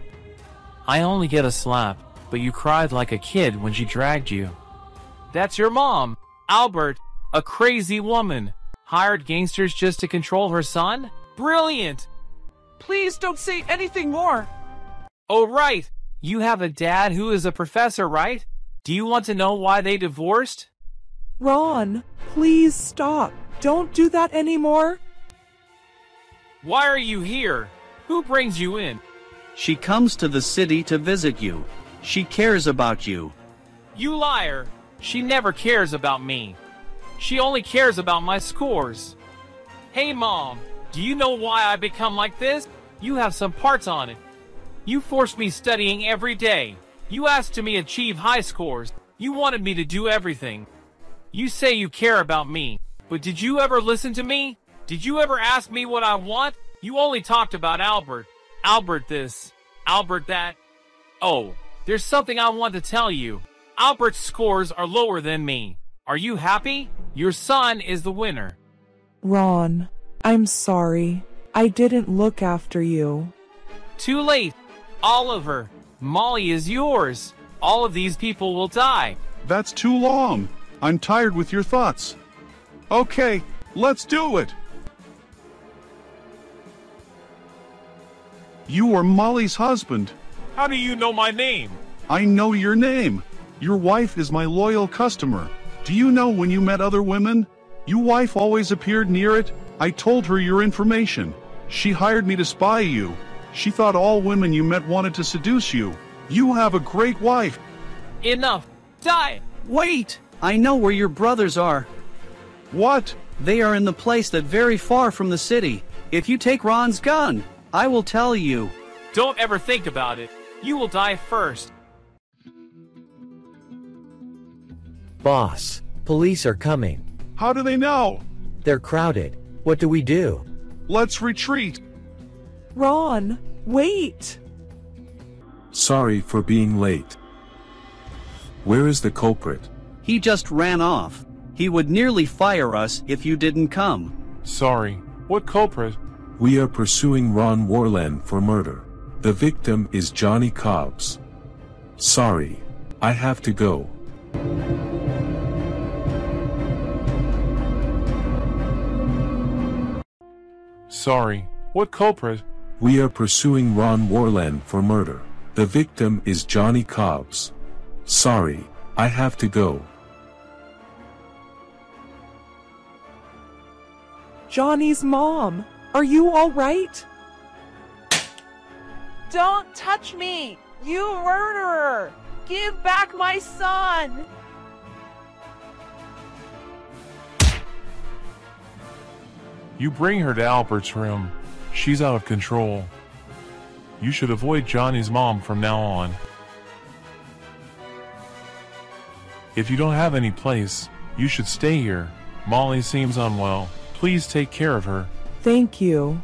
I only get a slap, but you cried like a kid when she dragged you. That's your mom, Albert, a crazy woman. Hired gangsters just to control her son? Brilliant! Please don't say anything more! Oh, right! You have a dad who is a professor, right? Do you want to know why they divorced? Ron, please stop. Don't do that anymore. Why are you here? Who brings you in? She comes to the city to visit you. She cares about you. You liar! She never cares about me. She only cares about my scores. Hey, Mom, do you know why I become like this? You have some parts on it. You forced me studying every day. You asked me to achieve high scores. You wanted me to do everything. You say you care about me, but did you ever listen to me? Did you ever ask me what I want? You only talked about Albert. Albert this, Albert that. Oh, there's something I want to tell you. Albert's scores are lower than me. Are you happy? Your son is the winner. Ron, I'm sorry. I didn't look after you. Too late. Oliver, Molly is yours. all of these people will die. That's too long. I'm tired with your thoughts. Okay, let's do it. You are Molly's husband. How do you know my name? I know your name. Your wife is my loyal customer. Do you know when you met other women? Your wife always appeared near it. I told her your information. She hired me to spy you. She thought all women you met wanted to seduce you. You have a great wife. Enough. Die. Wait. I know where your brothers are. What? They are in the place that's very far from the city. If you take Ron's gun, I will tell you. Don't ever think about it. You will die first. Boss, police are coming. How do they know? They're crowded. What do we do? Let's retreat. Ron, wait. Sorry for being late. Where is the culprit? He just ran off. He would nearly fire us if you didn't come. Sorry, what culprit? We are pursuing Ron Warland for murder. The victim is Johnny Cobbs. Sorry, I have to go. Sorry, what culprit? We are pursuing Ron Warland for murder. The victim is Johnny Cobbs. Sorry, I have to go. Johnny's mom, are you all right? Don't touch me, you murderer! Give back my son! You bring her to Albert's room. She's out of control. You should avoid Johnny's mom from now on. If you don't have any place, you should stay here. Molly seems unwell. Please take care of her. Thank you.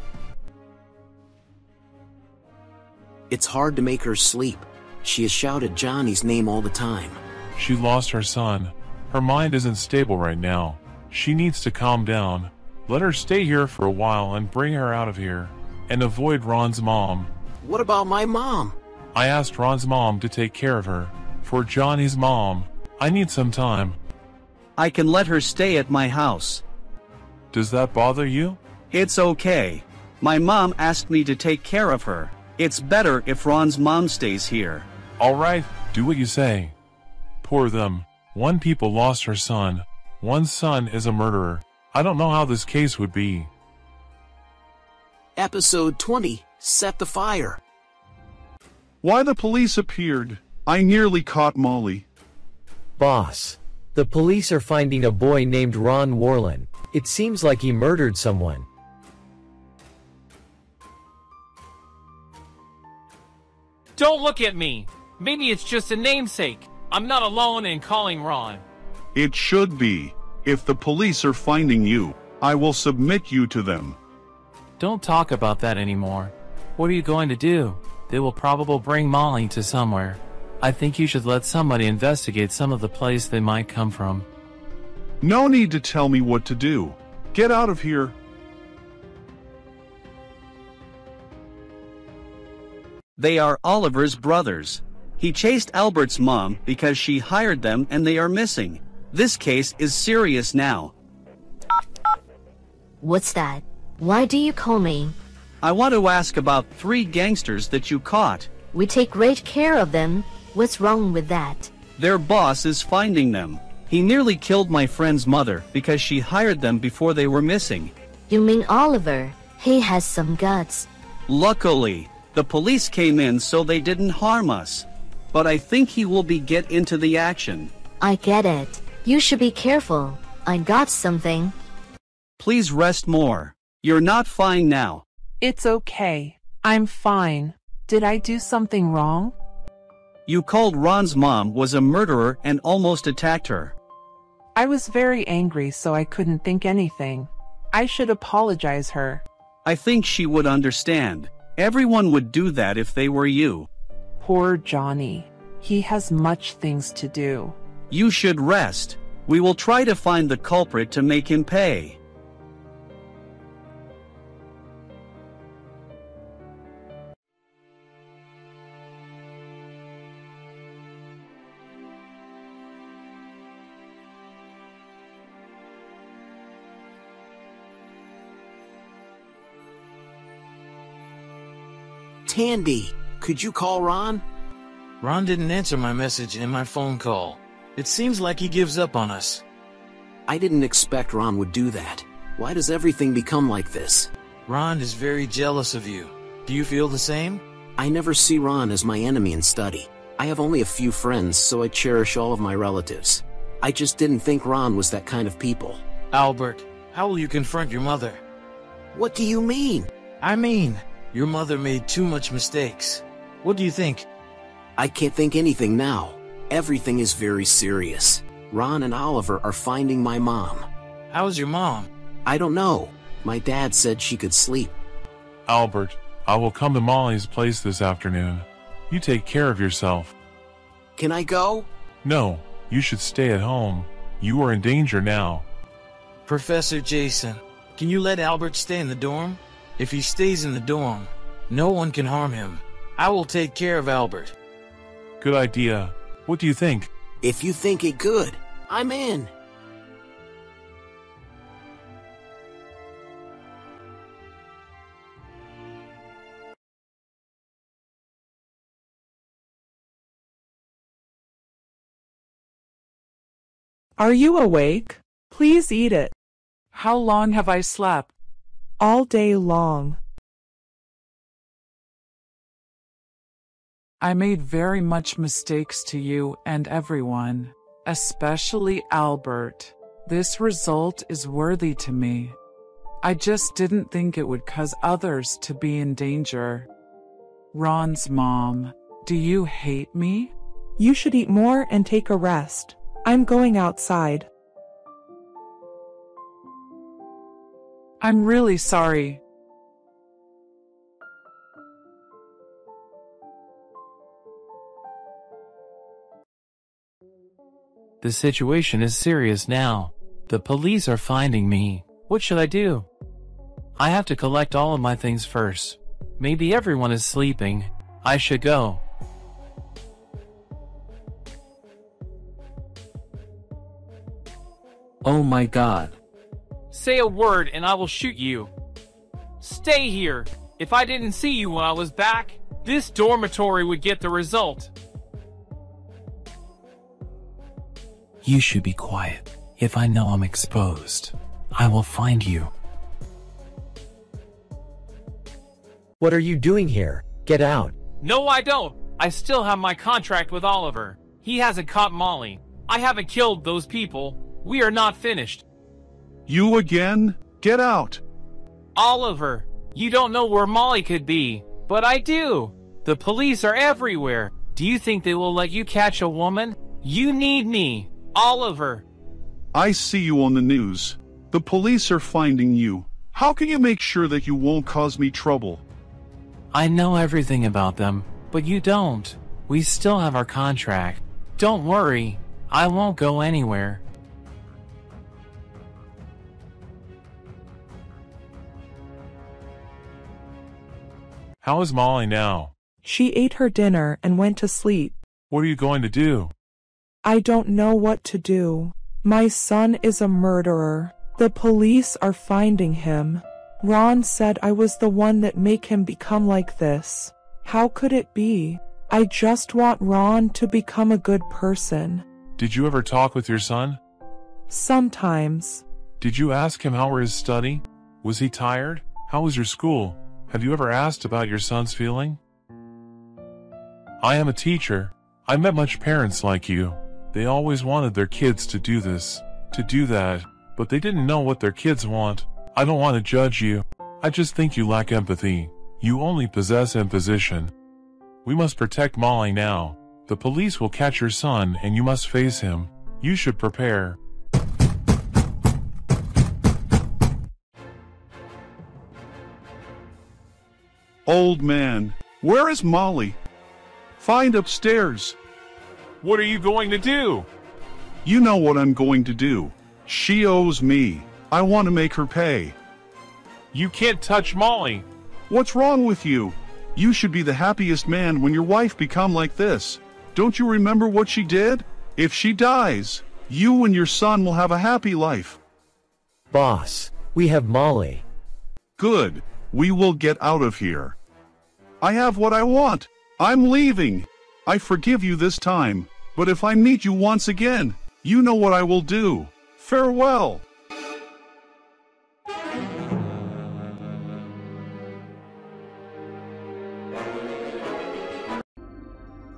It's hard to make her sleep. She has shouted Johnny's name all the time. She lost her son. Her mind isn't stable right now. She needs to calm down. Let her stay here for a while and bring her out of here. And avoid Ron's mom. What about my mom? I asked Ron's mom to take care of her. For Johnny's mom, I need some time. I can let her stay at my house. Does that bother you? It's okay. My mom asked me to take care of her. It's better if Ron's mom stays here. All right, do what you say. Poor them. One people lost her son. One son is a murderer. I don't know how this case would be. Episode 20, Set the Fire. Why the police appeared? I nearly caught Molly. Boss, the police are finding a boy named Ron Warland. It seems like he murdered someone. Don't look at me. Maybe it's just a namesake. I'm not alone in calling Ron. It should be. If the police are finding you, I will submit you to them. Don't talk about that anymore. What are you going to do? They will probably bring Molly to somewhere. I think you should let somebody investigate some of the place they might come from. No need to tell me what to do. Get out of here. They are Oliver's brothers. He chased Albert's mom because she hired them and they are missing. This case is serious now. What's that? Why do you call me? I want to ask about 3 gangsters that you caught. We take great care of them. What's wrong with that? Their boss is finding them. He nearly killed my friend's mother because she hired them before they were missing. You mean Oliver? He has some guts. Luckily, the police came in so they didn't harm us. But I think he will get into the action. I get it. You should be careful. I got something. Please rest more. You're not fine now. It's okay. I'm fine. Did I do something wrong? You called Ron's mom was a murderer and almost attacked her. I was very angry, so I couldn't think anything. I should apologize her. I think she would understand. Everyone would do that if they were you. Poor Johnny. He has much things to do. You should rest. We will try to find the culprit to make him pay. Tandy, could you call Ron? Ron didn't answer my message and my phone call. It seems like he gives up on us. I didn't expect Ron would do that. Why does everything become like this? Ron is very jealous of you. Do you feel the same? I never see Ron as my enemy in study. I have only a few friends, so I cherish all of my relatives. I just didn't think Ron was that kind of people. Albert, how will you confront your mother? What do you mean? I mean, your mother made too much mistakes. What do you think? I can't think anything now. Everything is very serious. Ron and Oliver are finding my mom. How's your mom? I don't know. My dad said she could sleep. Albert, I will come to Molly's place this afternoon. You take care of yourself. Can I go? No, you should stay at home. You are in danger now. Professor Jason, can you let Albert stay in the dorm? If he stays in the dorm, no one can harm him. I will take care of Albert. Good idea. What do you think? If you think it good, I'm in. Are you awake? Please eat it. How long have I slept? All day long. I made very much mistakes to you and everyone, especially Albert. This result is worthy to me. I just didn't think it would cause others to be in danger. Ron's mom, do you hate me? You should eat more and take a rest. I'm going outside. I'm really sorry. The situation is serious now. The police are finding me. What should I do? I have to collect all of my things first. Maybe everyone is sleeping. I should go. Oh my God. Say a word and I will shoot you. Stay here. If I didn't see you when I was back, this dormitory would get the result. You should be quiet. If I know I'm exposed, I will find you. What are you doing here? Get out. No, I don't. I still have my contract with Oliver. He hasn't caught Molly. I haven't killed those people. We are not finished. You again? Get out! Oliver, you don't know where Molly could be, but I do! The police are everywhere! Do you think they will let you catch a woman? You need me, Oliver! I see you on the news. The police are finding you. How can you make sure that you won't cause me trouble? I know everything about them, but you don't. We still have our contract. Don't worry, I won't go anywhere. How is Molly now? She ate her dinner and went to sleep. What are you going to do? I don't know what to do. My son is a murderer. The police are finding him. Ron said I was the one that made him become like this. How could it be? I just want Ron to become a good person. Did you ever talk with your son? Sometimes. Did you ask him how were his study? Was he tired? How was your school? Have you ever asked about your son's feeling? I am a teacher. I met much parents like you. They always wanted their kids to do this, to do that, but they didn't know what their kids want. I don't want to judge you. I just think you lack empathy. You only possess imposition. We must protect Molly now. The police will catch your son and you must face him. You should prepare. Old man, where is Molly? Find upstairs. What are you going to do? You know what I'm going to do. She owes me. I want to make her pay. You can't touch Molly. What's wrong with you? You should be the happiest man when your wife become like this. Don't you remember what she did? If she dies, you and your son will have a happy life. Boss, we have Molly. Good. We will get out of here. I have what I want. I'm leaving. I forgive you this time, but if I meet you once again, you know what I will do. Farewell.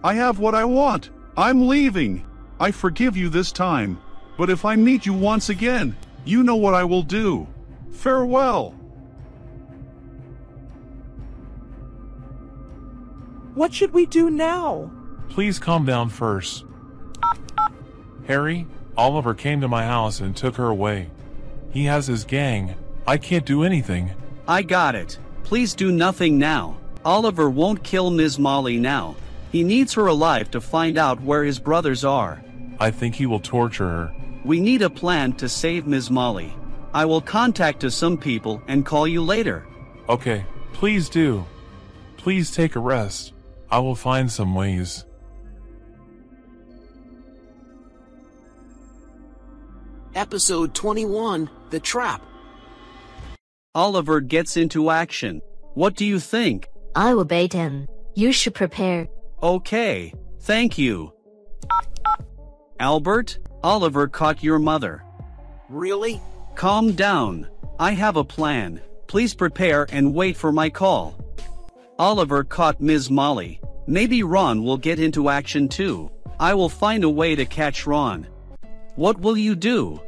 I have what I want. I'm leaving. I forgive you this time, but if I meet you once again, you know what I will do. Farewell. What should we do now? Please calm down first. Harry, Oliver came to my house and took her away. He has his gang. I can't do anything. I got it. Please do nothing now. Oliver won't kill Ms. Molly now. He needs her alive to find out where his brothers are. I think he will torture her. We need a plan to save Ms. Molly. I will contact some people and call you later. Okay, please do. Please take a rest. I will find some ways. Episode 21, The Trap. Oliver gets into action. What do you think? I will bait him. You should prepare. Okay, thank you. Albert, Oliver caught your mother. Really? Calm down. I have a plan. Please prepare and wait for my call. Oliver caught Ms. Molly. Maybe Ron will get into action too. I will find a way to catch Ron. What will you do?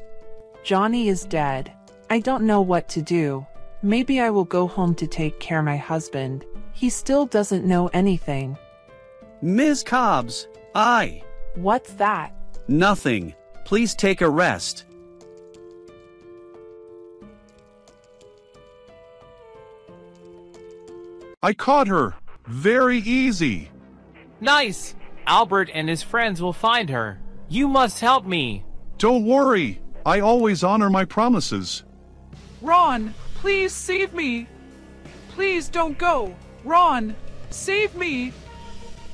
Johnny is dead. I don't know what to do. Maybe I will go home to take care of my husband. He still doesn't know anything. Ms. Cobbs, I... What's that? Nothing. Please take a rest. I caught her. Very easy. Nice. Albert and his friends will find her. You must help me. Don't worry. I always honor my promises. Ron, please save me. Please don't go. Ron, save me.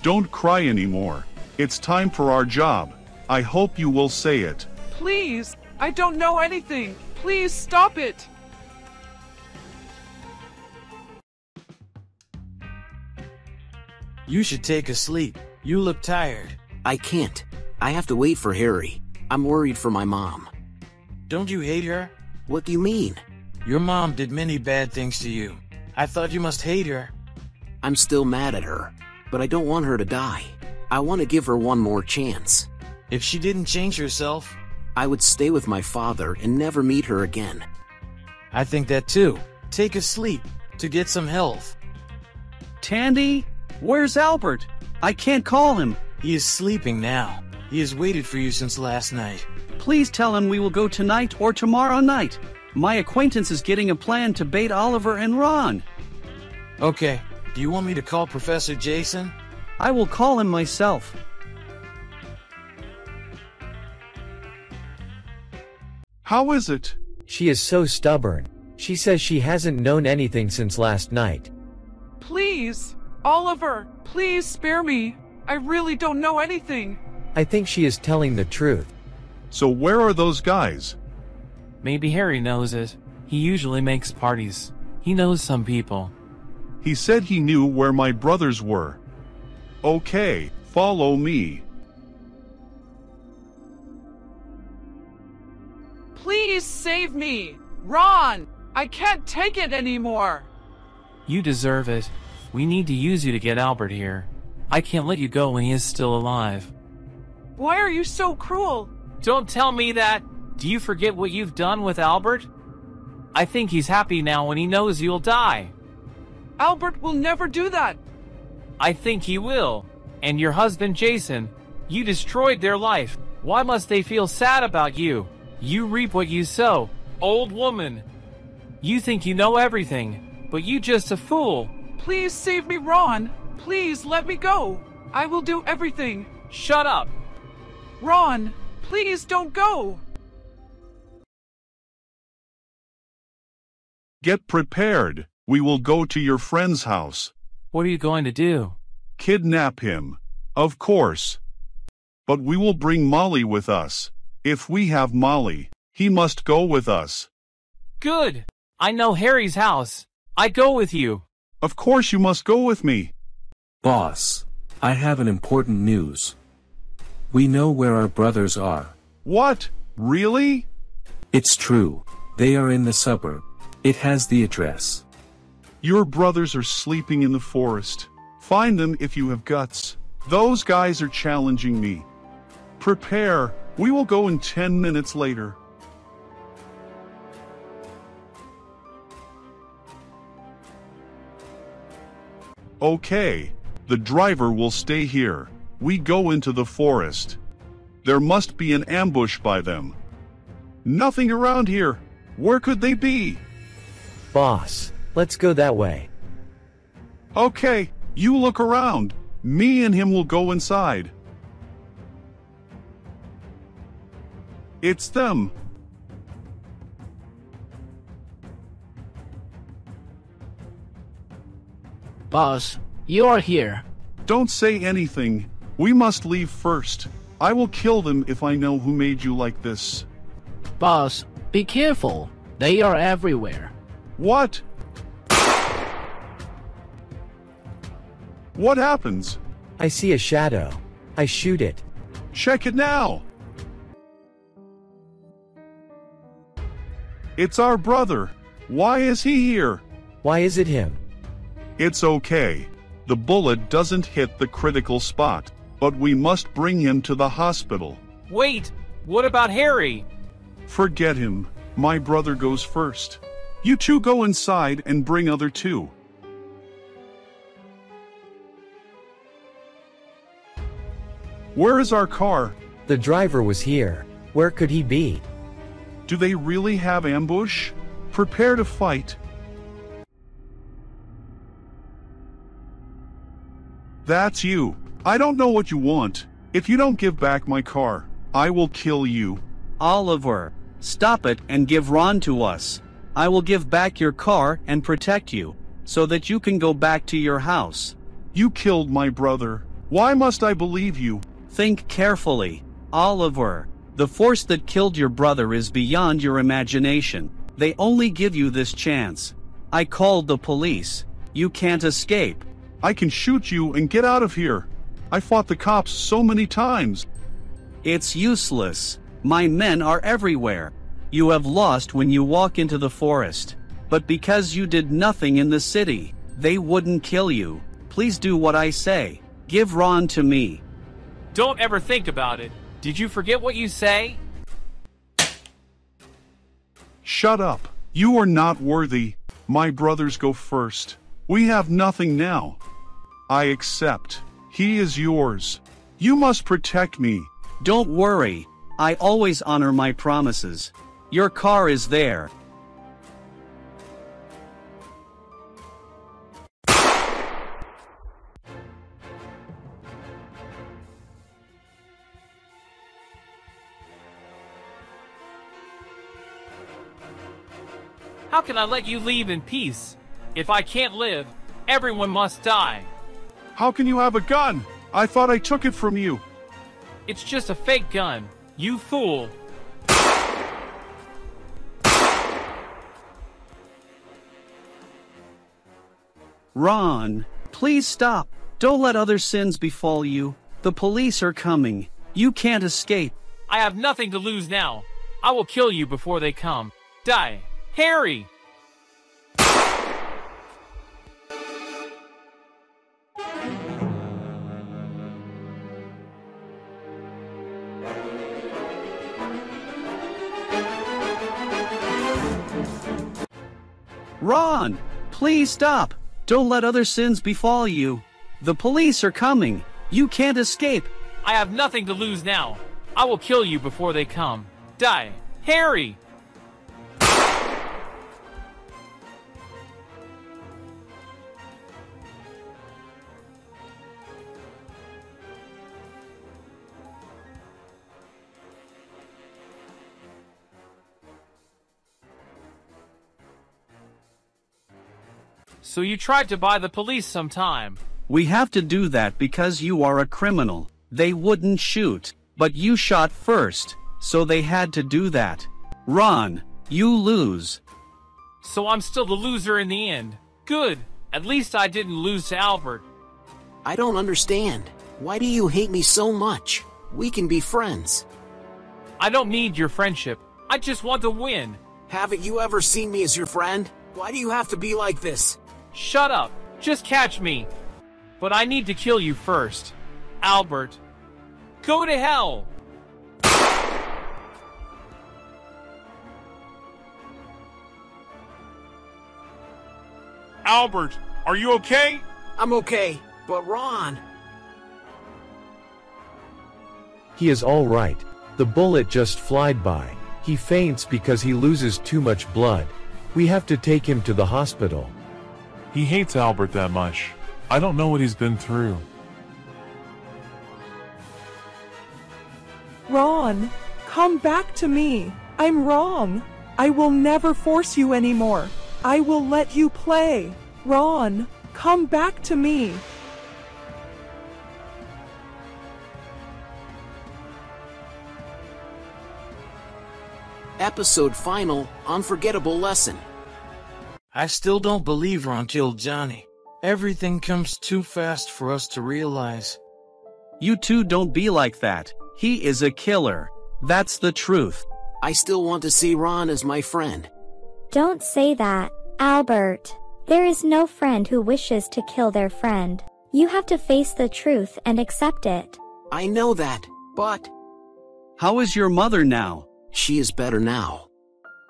Don't cry anymore. It's time for our job. I hope you will say it. Please. I don't know anything. Please stop it. You should take a sleep. You look tired. I can't. I have to wait for Harry. I'm worried for my mom. Don't you hate her? What do you mean? Your mom did many bad things to you. I thought you must hate her. I'm still mad at her, but I don't want her to die. I want to give her one more chance. If she didn't change herself, I would stay with my father and never meet her again. I think that too. Take a sleep to get some health. Tandy? Where's Albert? I can't call him. He is sleeping now. He has waited for you since last night. Please tell him we will go tonight or tomorrow night. My acquaintance is getting a plan to bait Oliver and Ron. Okay. Do you want me to call Professor Jason? I will call him myself. How is it? She is so stubborn. She says she hasn't known anything since last night. Please! Oliver, please spare me. I really don't know anything. I think she is telling the truth. So where are those guys? Maybe Harry knows it. He usually makes parties. He knows some people. He said he knew where my brothers were. Okay, follow me. Please save me, Ron. I can't take it anymore. You deserve it. We need to use you to get Albert here. I can't let you go when he is still alive. Why are you so cruel? Don't tell me that. Do you forget what you've done with Albert? I think he's happy now when he knows you'll die. Albert will never do that. I think he will. And your husband Jason, you destroyed their life. Why must they feel sad about you? You reap what you sow, old woman. You think you know everything, but you're just a fool. Please save me, Ron. Please let me go. I will do everything. Shut up. Ron, please don't go. Get prepared. We will go to your friend's house. What are you going to do? Kidnap him. Of course. But we will bring Molly with us. If we have Molly, he must go with us. Good. I know Harry's house. I go with you. Of course you must go with me. Boss, I have an important news. We know where our brothers are. What? Really? It's true. They are in the suburb. It has the address. Your brothers are sleeping in the forest. Find them if you have guts. Those guys are challenging me. Prepare. We will go in 10 minutes later. Okay. The driver will stay here. We go into the forest. There must be an ambush by them. Nothing around here. Where could they be? Boss, let's go that way. Okay, you look around. Me and him will go inside. It's them. Boss, you are here. Don't say anything. We must leave first. I will kill them if I know who made you like this. Boss, be careful. They are everywhere. What? What happens? I see a shadow. I shoot it. Check it now. It's our brother. Why is he here? Why is it him? It's okay. The bullet doesn't hit the critical spot, but we must bring him to the hospital. Wait, what about Harry? Forget him. My brother goes first. You two go inside and bring other two. Where is our car? The driver was here. Where could he be? Do they really have ambush? Prepare to fight. That's you. I don't know what you want. If you don't give back my car, I will kill you. Oliver, stop it and give Ron to us. I will give back your car and protect you, so that you can go back to your house. You killed my brother. Why must I believe you? Think carefully, Oliver. The force that killed your brother is beyond your imagination. They only give you this chance. I called the police. You can't escape. I can shoot you and get out of here. I fought the cops so many times. It's useless. My men are everywhere. You have lost when you walk into the forest. But because you did nothing in the city, they wouldn't kill you. Please do what I say. Give Ron to me. Don't ever think about it. Did you forget what you say? Shut up. You are not worthy. My brothers go first. We have nothing now. I accept. He is yours. You must protect me. Don't worry. I always honor my promises. Your car is there. How can I let you leave in peace? If I can't live, everyone must die. How can you have a gun? I thought I took it from you. It's just a fake gun, you fool. Ron, please stop. Don't let other sins befall you. The police are coming. You can't escape. I have nothing to lose now. I will kill you before they come. Die. Harry! Ron, please stop. Don't let other sins befall you. The police are coming. You can't escape. I have nothing to lose now. I will kill you before they come. Die. Harry! So you tried to buy the police sometime. We have to do that because you are a criminal. They wouldn't shoot, but you shot first, so they had to do that. Ron, you lose. So I'm still the loser in the end. Good. At least I didn't lose to Albert. I don't understand. Why do you hate me so much? We can be friends. I don't need your friendship. I just want to win. Haven't you ever seen me as your friend? Why do you have to be like this? Shut up. Just catch me. But I need to kill you first. Albert. Go to hell! Albert, are you okay? I'm okay, but Ron... He is all right. The bullet just flied by. He faints because he loses too much blood. We have to take him to the hospital. He hates Albert that much. I don't know what he's been through. Ron, come back to me. I'm Ron. I will never force you anymore. I will let you play. Ron, come back to me. Episode final, unforgettable lesson. I still don't believe Ron killed Johnny. Everything comes too fast for us to realize. You two don't be like that. He is a killer. That's the truth. I still want to see Ron as my friend. Don't say that, Albert. There is no friend who wishes to kill their friend. You have to face the truth and accept it. I know that, but... How is your mother now? She is better now.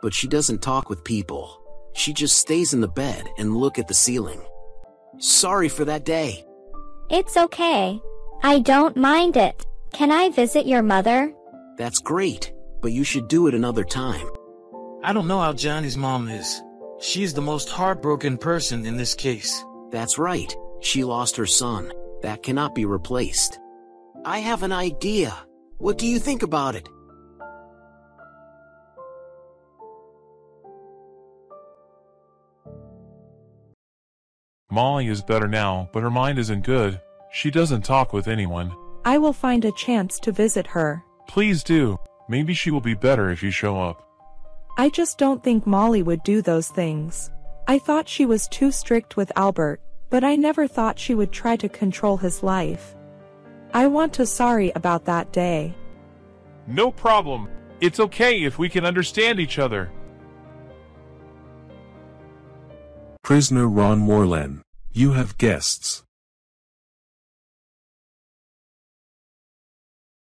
But she doesn't talk with people. She just stays in the bed and look at the ceiling. Sorry for that day. It's okay. I don't mind it. Can I visit your mother? That's great, but you should do it another time. I don't know how Johnny's mom is. She's the most heartbroken person in this case. That's right. She lost her son. That cannot be replaced. I have an idea. What do you think about it? Molly is better now, but her mind isn't good. She doesn't talk with anyone. I will find a chance to visit her. Please do. Maybe she will be better if you show up. I just don't think Molly would do those things. I thought she was too strict with Albert, but I never thought she would try to control his life. I want to sorry about that day. No problem. It's okay if we can understand each other. Prisoner Ron Morlan, you have guests.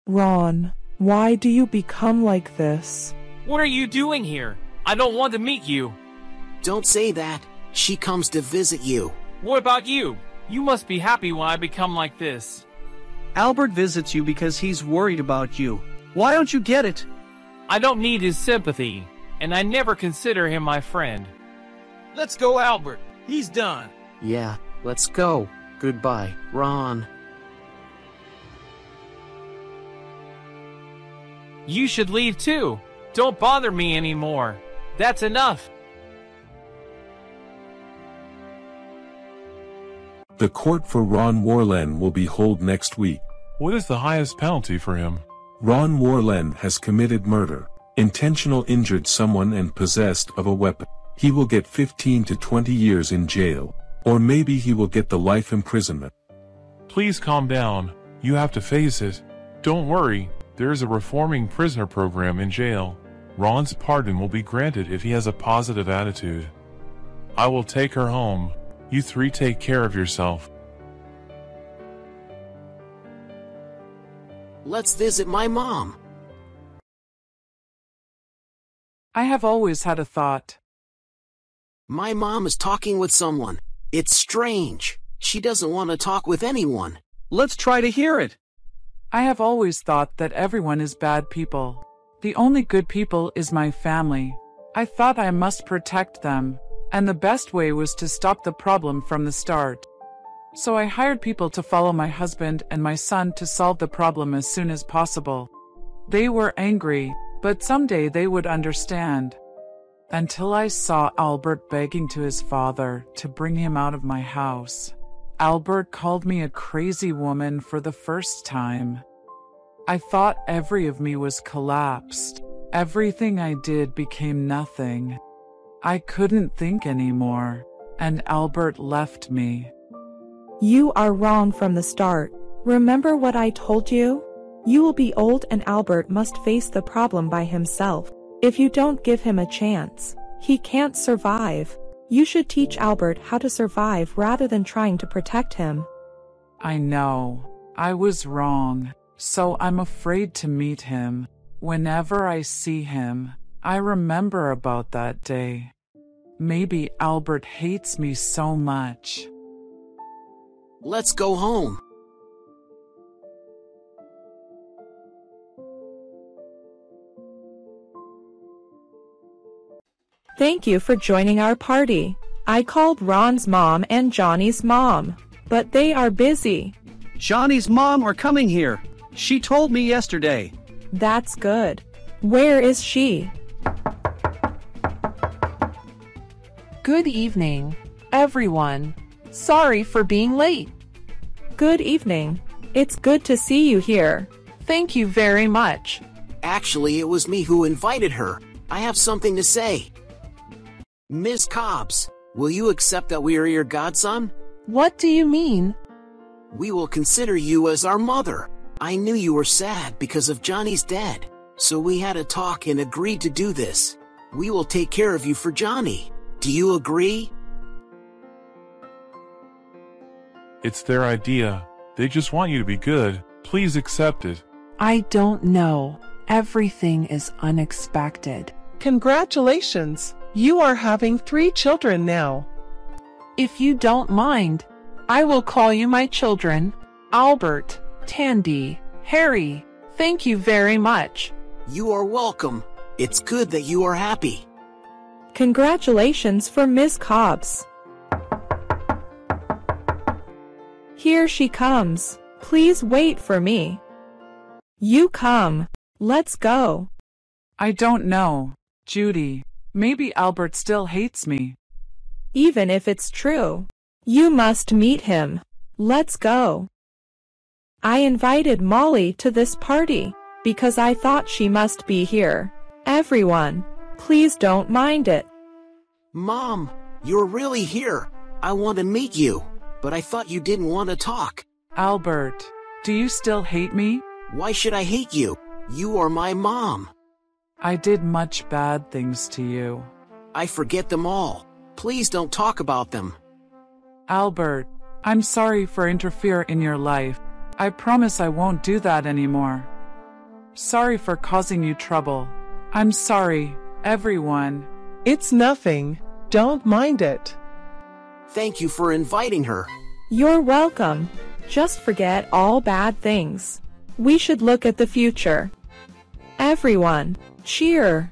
Ron, why do you become like this? What are you doing here? I don't want to meet you. Don't say that. She comes to visit you. What about you? You must be happy when I become like this. Albert visits you because he's worried about you. Why don't you get it? I don't need his sympathy, and I never consider him my friend. Let's go, Albert. He's done. Yeah, let's go. Goodbye, Ron. You should leave too. Don't bother me anymore. That's enough. The court for Ron Morlan will be held next week. What is the highest penalty for him? Ron Morlan has committed murder, intentional injured someone and possessed of a weapon. He will get 15 to 20 years in jail, or maybe he will get the life imprisonment. Please calm down. You have to face it. Don't worry. There is a reforming prisoner program in jail. Ron's pardon will be granted if he has a positive attitude. I will take her home. You three take care of yourself. Let's visit my mom. I have always had a thought. My mom is talking with someone. It's strange. She doesn't want to talk with anyone. Let's try to hear it. I have always thought that everyone is bad people. The only good people is my family. I thought I must protect them, and the best way was to stop the problem from the start. So I hired people to follow my husband and my son to solve the problem as soon as possible. They were angry, but someday they would understand. Until I saw Albert begging to his father to bring him out of my house. Albert called me a crazy woman for the first time. I thought every of me was collapsed. Everything I did became nothing. I couldn't think anymore. and Albert left me. You are wrong from the start. Remember what I told you? You will be old and Albert must face the problem by himself. If you don't give him a chance, he can't survive. You should teach Albert how to survive rather than trying to protect him. I know. I was wrong, so I'm afraid to meet him. Whenever I see him, I remember about that day. Maybe Albert hates me so much. Let's go home. Thank you for joining our party. I called Ron's mom and Johnny's mom, but they are busy. Johnny's mom are coming here. She told me yesterday. That's good. Where is she? Good evening, everyone. Sorry for being late. Good evening. It's good to see you here. Thank you very much. Actually, it was me who invited her. I have something to say. Miss Cobbs, will you accept that we are your godson? What do you mean? We will consider you as our mother. I knew you were sad because of Johnny's dad, so we had a talk and agreed to do this. We will take care of you for Johnny. Do you agree? It's their idea. They just want you to be good. Please accept it. I don't know. Everything is unexpected. Congratulations. You are having 3 children now. If you don't mind, I will call you my children, Albert, Tandy, Harry. Thank you very much. You are welcome. It's good that you are happy. Congratulations for Miss Cobbs. Here she comes. Please wait for me. You come. Let's go. I don't know, Judy. Maybe Albert still hates me. Even if it's true, you must meet him. Let's go. I invited Molly to this party because I thought she must be here. Everyone, please don't mind it. Mom, you're really here. I want to meet you, but I thought you didn't want to talk. Albert, do you still hate me? Why should I hate you? You are my mom. I did much bad things to you. I forget them all. Please don't talk about them. Albert, I'm sorry for interfering in your life. I promise I won't do that anymore. Sorry for causing you trouble. I'm sorry, everyone. It's nothing. Don't mind it. Thank you for inviting her. You're welcome. Just forget all bad things. We should look at the future. Everyone, cheer!